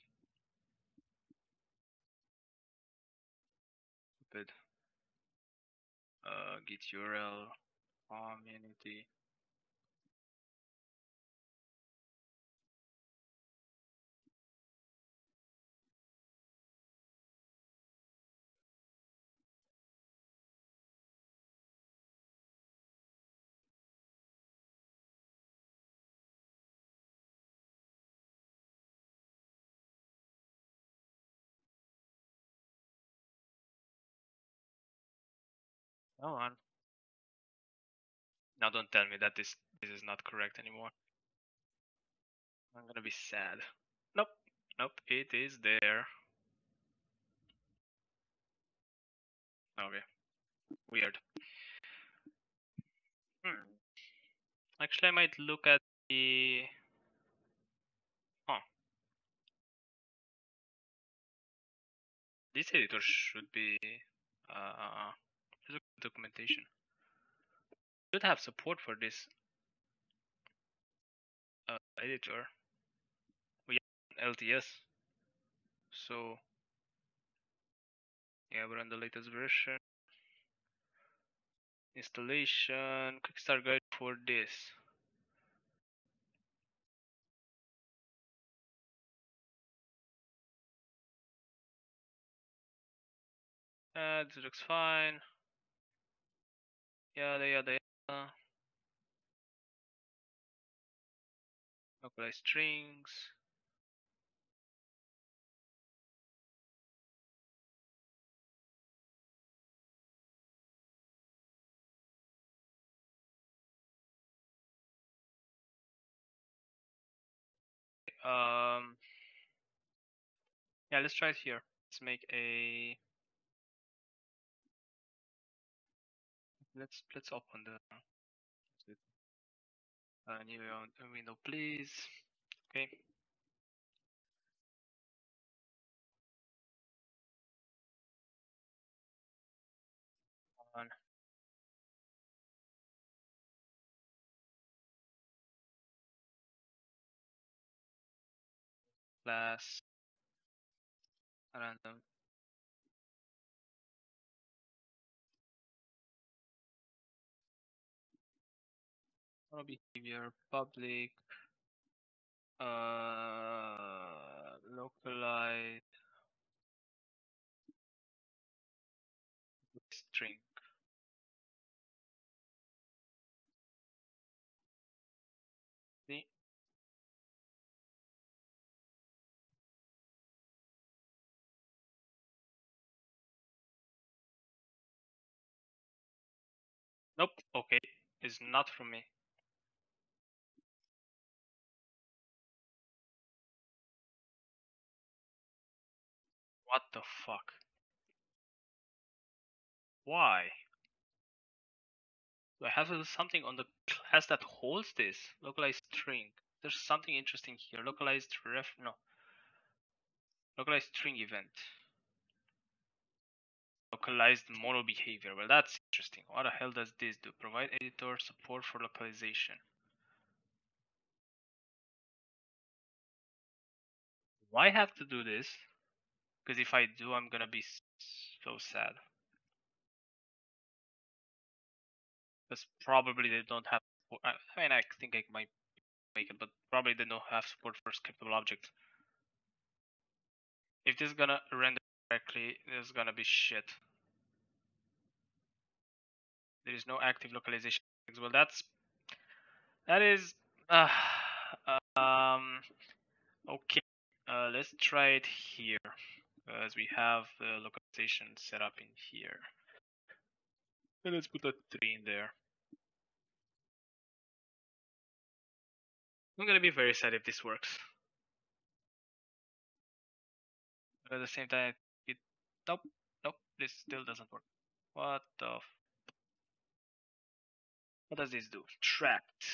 stupid. Git URL community. Come on. Now don't tell me that this is not correct anymore. I'm gonna be sad. Nope, nope, it is there. Okay, weird. Actually, I might look at the... huh. This editor should be... documentation should have support for this editor. We have LTS So yeah, we're on the latest version. Installation, quick start guide for this. This looks fine. Yada yada yada. Localize strings. Yeah, let's try it here. Let's make a. Let's open the new window, please. Okay. Class random. Behavior public localized string. See? Nope. Okay, it's not from me. What the fuck? Why? Do I have something on the class that holds this? Localized string. There's something interesting here. Localized ref. No. Localized string event. Localized model behavior. Well, that's interesting. What the hell does this do? Provide editor support for localization. Do I have to do this? Because if I do, I'm gonna be so sad. Because probably they don't have. I mean, I think I might make it, but probably they don't have support for scriptable objects. If this is gonna render correctly, this is gonna be shit. There is no active localization. Well, that is okay. Let's try it here. As we have the localization set up in here. And let's put a 3 in there. I'm gonna be very sad if this works. But at the same time, it. Nope, nope, this still doesn't work. What the. What does this do? Trapped.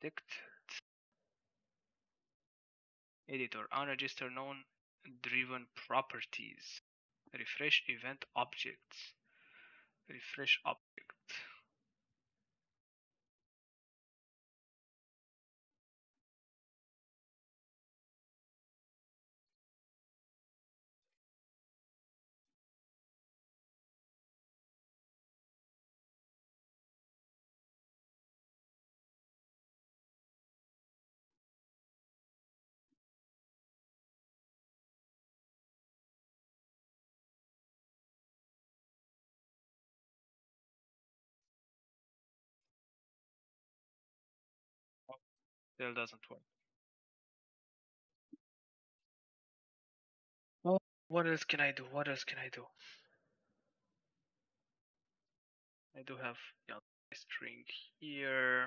Detect. Editor, unregister non-driven properties, refresh event objects, refresh object. Still doesn't work. Oh, what else can I do? What else can I do? I do have a string here.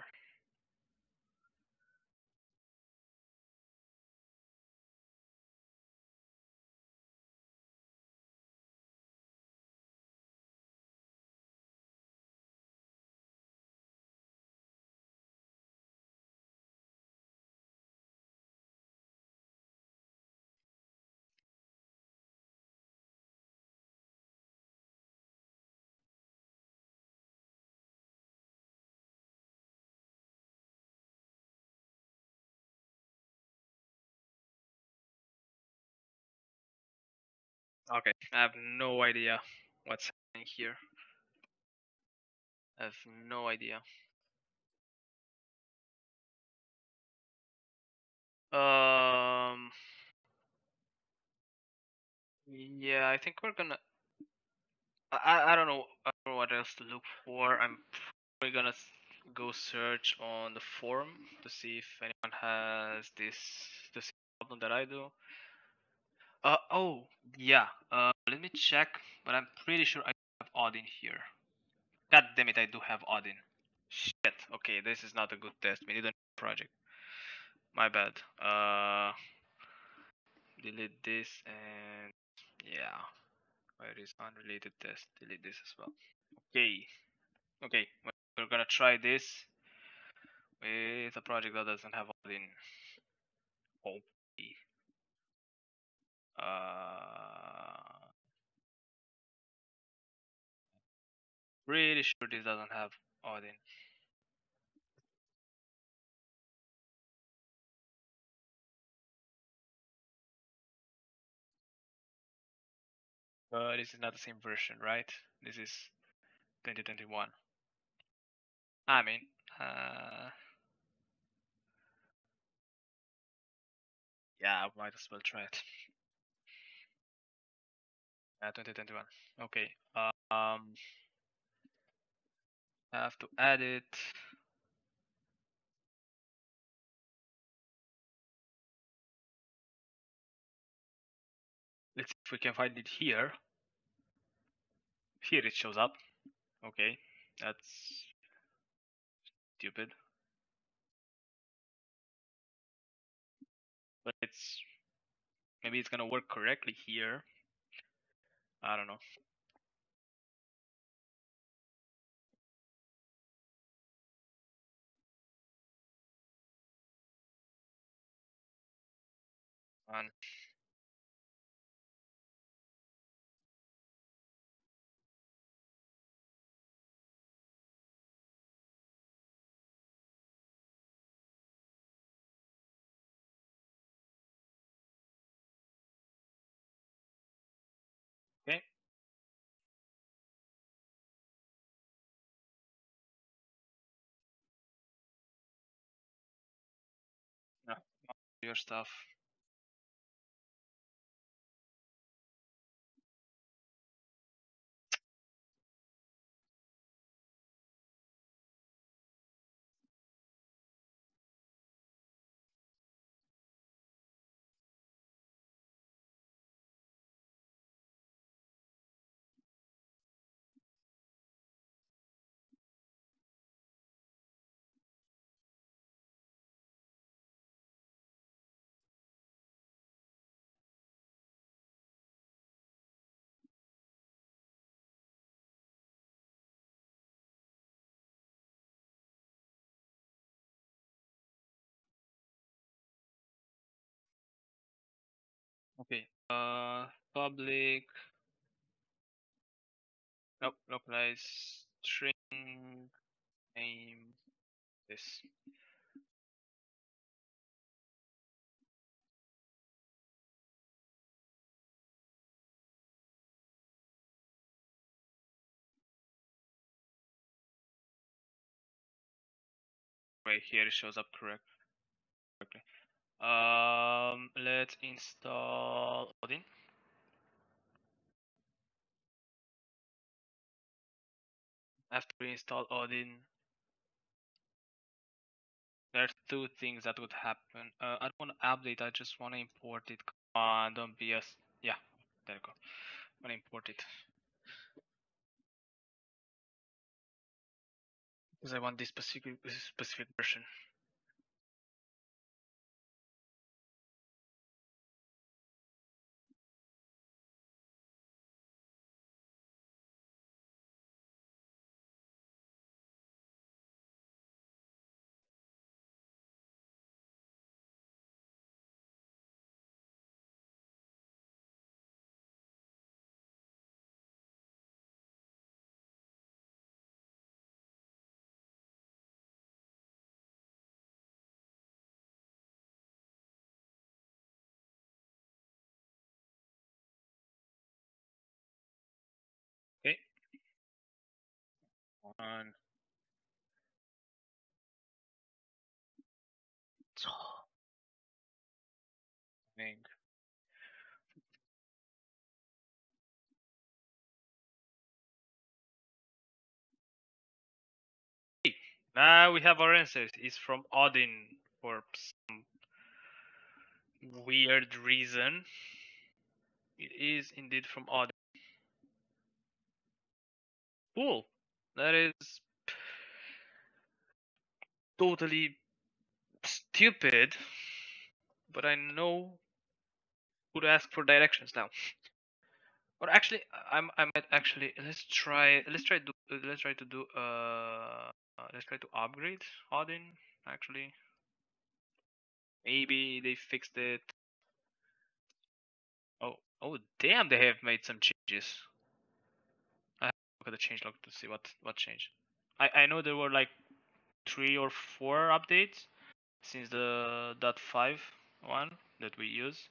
Okay, I have no idea what's happening here. I have no idea. Yeah, I think we're gonna... I don't know what else to look for. I'm probably gonna go search on the forum to see if anyone has the same problem that I do. Oh, yeah. Let me check, but I'm pretty sure I have Odin here. God damn it, I do have Odin. Shit. Okay, this is not a good test. We need a new project. My bad. Delete this and yeah. Where is unrelated test? Delete this as well. Okay. Okay, we're gonna try this with a project that doesn't have Odin. Hopefully. Pretty sure this doesn't have Odin. This is not the same version, right? This is 2021. I mean, yeah, I might as well try it. 2021. Okay. I have to add it. Let's see if we can find it here. Here it shows up. Okay, that's stupid. But it's maybe it's gonna work correctly here. I don't know. And your stuff. Okay, public, nope, localize string name this. Right here it shows up correctly. Let's install Odin. After we install Odin, there's two things that would happen. I don't want to update, I just want to import it. Come on, don't be us. Yeah, there you go. I'm gonna import it. Because I want this specific version. on thing. Now we have our answers. It's from Odin for some weird reason. It is indeed from Odin. Cool. That is totally stupid, but I know who to ask for directions now. Or actually, I might actually let's try to upgrade Odin. Actually, maybe they fixed it. Oh damn! They have made some changes. I have to look at the changelog to see what changed. I know there were like 3 or 4 updates since the .5 one that we use.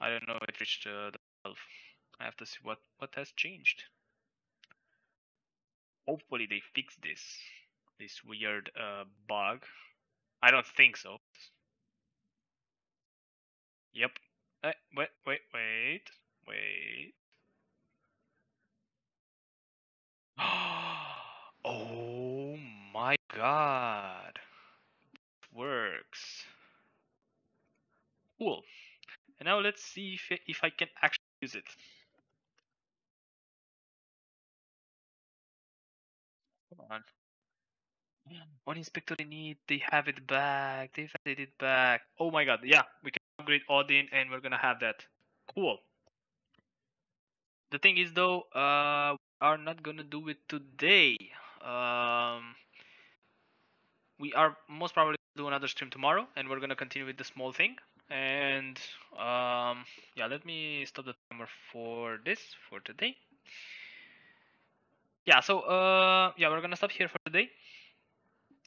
I don't know if it reached the 12. I have to see what has changed. Hopefully they fix this weird bug. I don't think so. Yep. Wait. Oh my god. It works. Cool. And now let's see if I can actually use it. Come on. One inspector in need, they have it back. They've added it back. Oh my god, yeah, we can upgrade Odin and we're gonna have that. Cool. The thing is though, we are not gonna do it today. We are most probably gonna do another stream tomorrow and we're gonna continue with the small thing. And yeah, let me stop the timer for today. Yeah, so yeah, we're gonna stop here for today.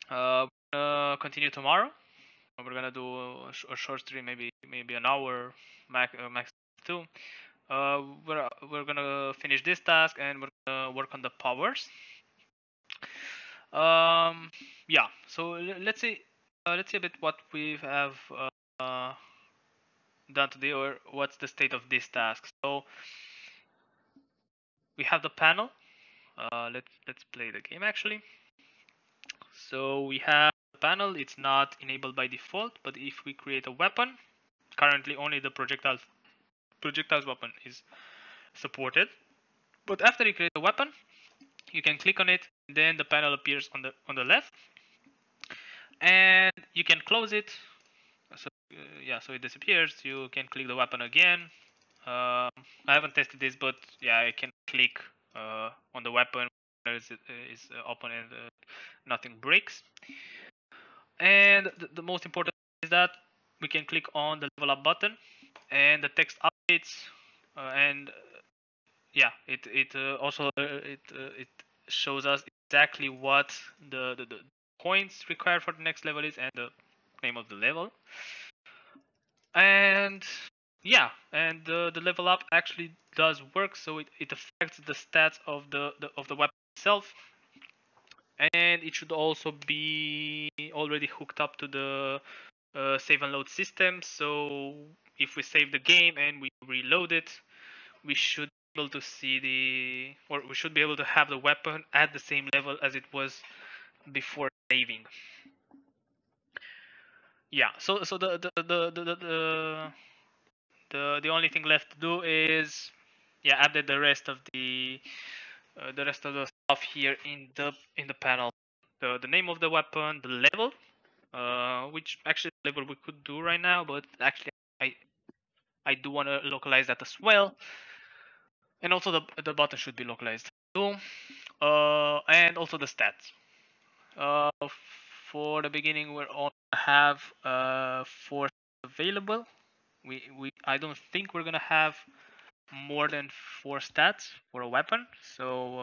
We're gonna continue tomorrow. We're gonna do a short stream, maybe an hour, max 2. We're gonna finish this task and we're gonna work on the powers. Yeah, so let's see a bit what we have done today, or what's the state of this task. So we have the panel. Let's play the game actually. So we have the panel. It's not enabled by default, but if we create a weapon, currently only the projectiles weapon is supported. But after you create a weapon, you can click on it. Then the panel appears on the left, and you can close it. So yeah, so it disappears. You can click the weapon again. I haven't tested this, but yeah, I can click on the weapon is open and nothing breaks. And the most important is that we can click on the level up button and the text updates, and yeah, it shows us exactly what the points required for the next level is and the name of the level. And yeah, and the level up actually does work, so it affects the stats of the weapon itself, and it should also be already hooked up to the save and load system. So if we save the game and we reload it, we should be able to see we should be able to have the weapon at the same level as it was before saving. Yeah, so the only thing left to do is, yeah, update the rest of the stuff here in the panel. The name of the weapon, the level, which actually level we could do right now, but actually I do want to localize that as well. And also the button should be localized too, and also the stats. For the beginning, we're on have 4 available. I don't think we're gonna have more than 4 stats for a weapon, so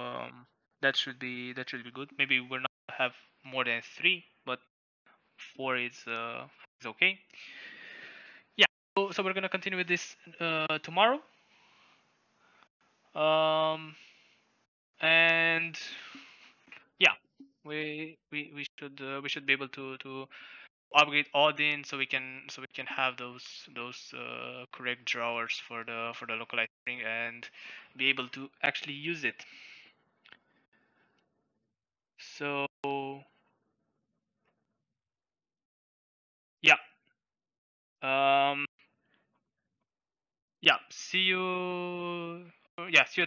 that should be good. Maybe we're not gonna have more than 3, but 4 is okay. Yeah, so we're gonna continue with this tomorrow. And we should be able to upgrade Odin, so we can have those correct drawers for the localized string and be able to actually use it. So yeah, see you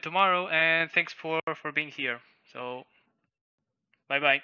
tomorrow, and thanks for being here. So bye bye.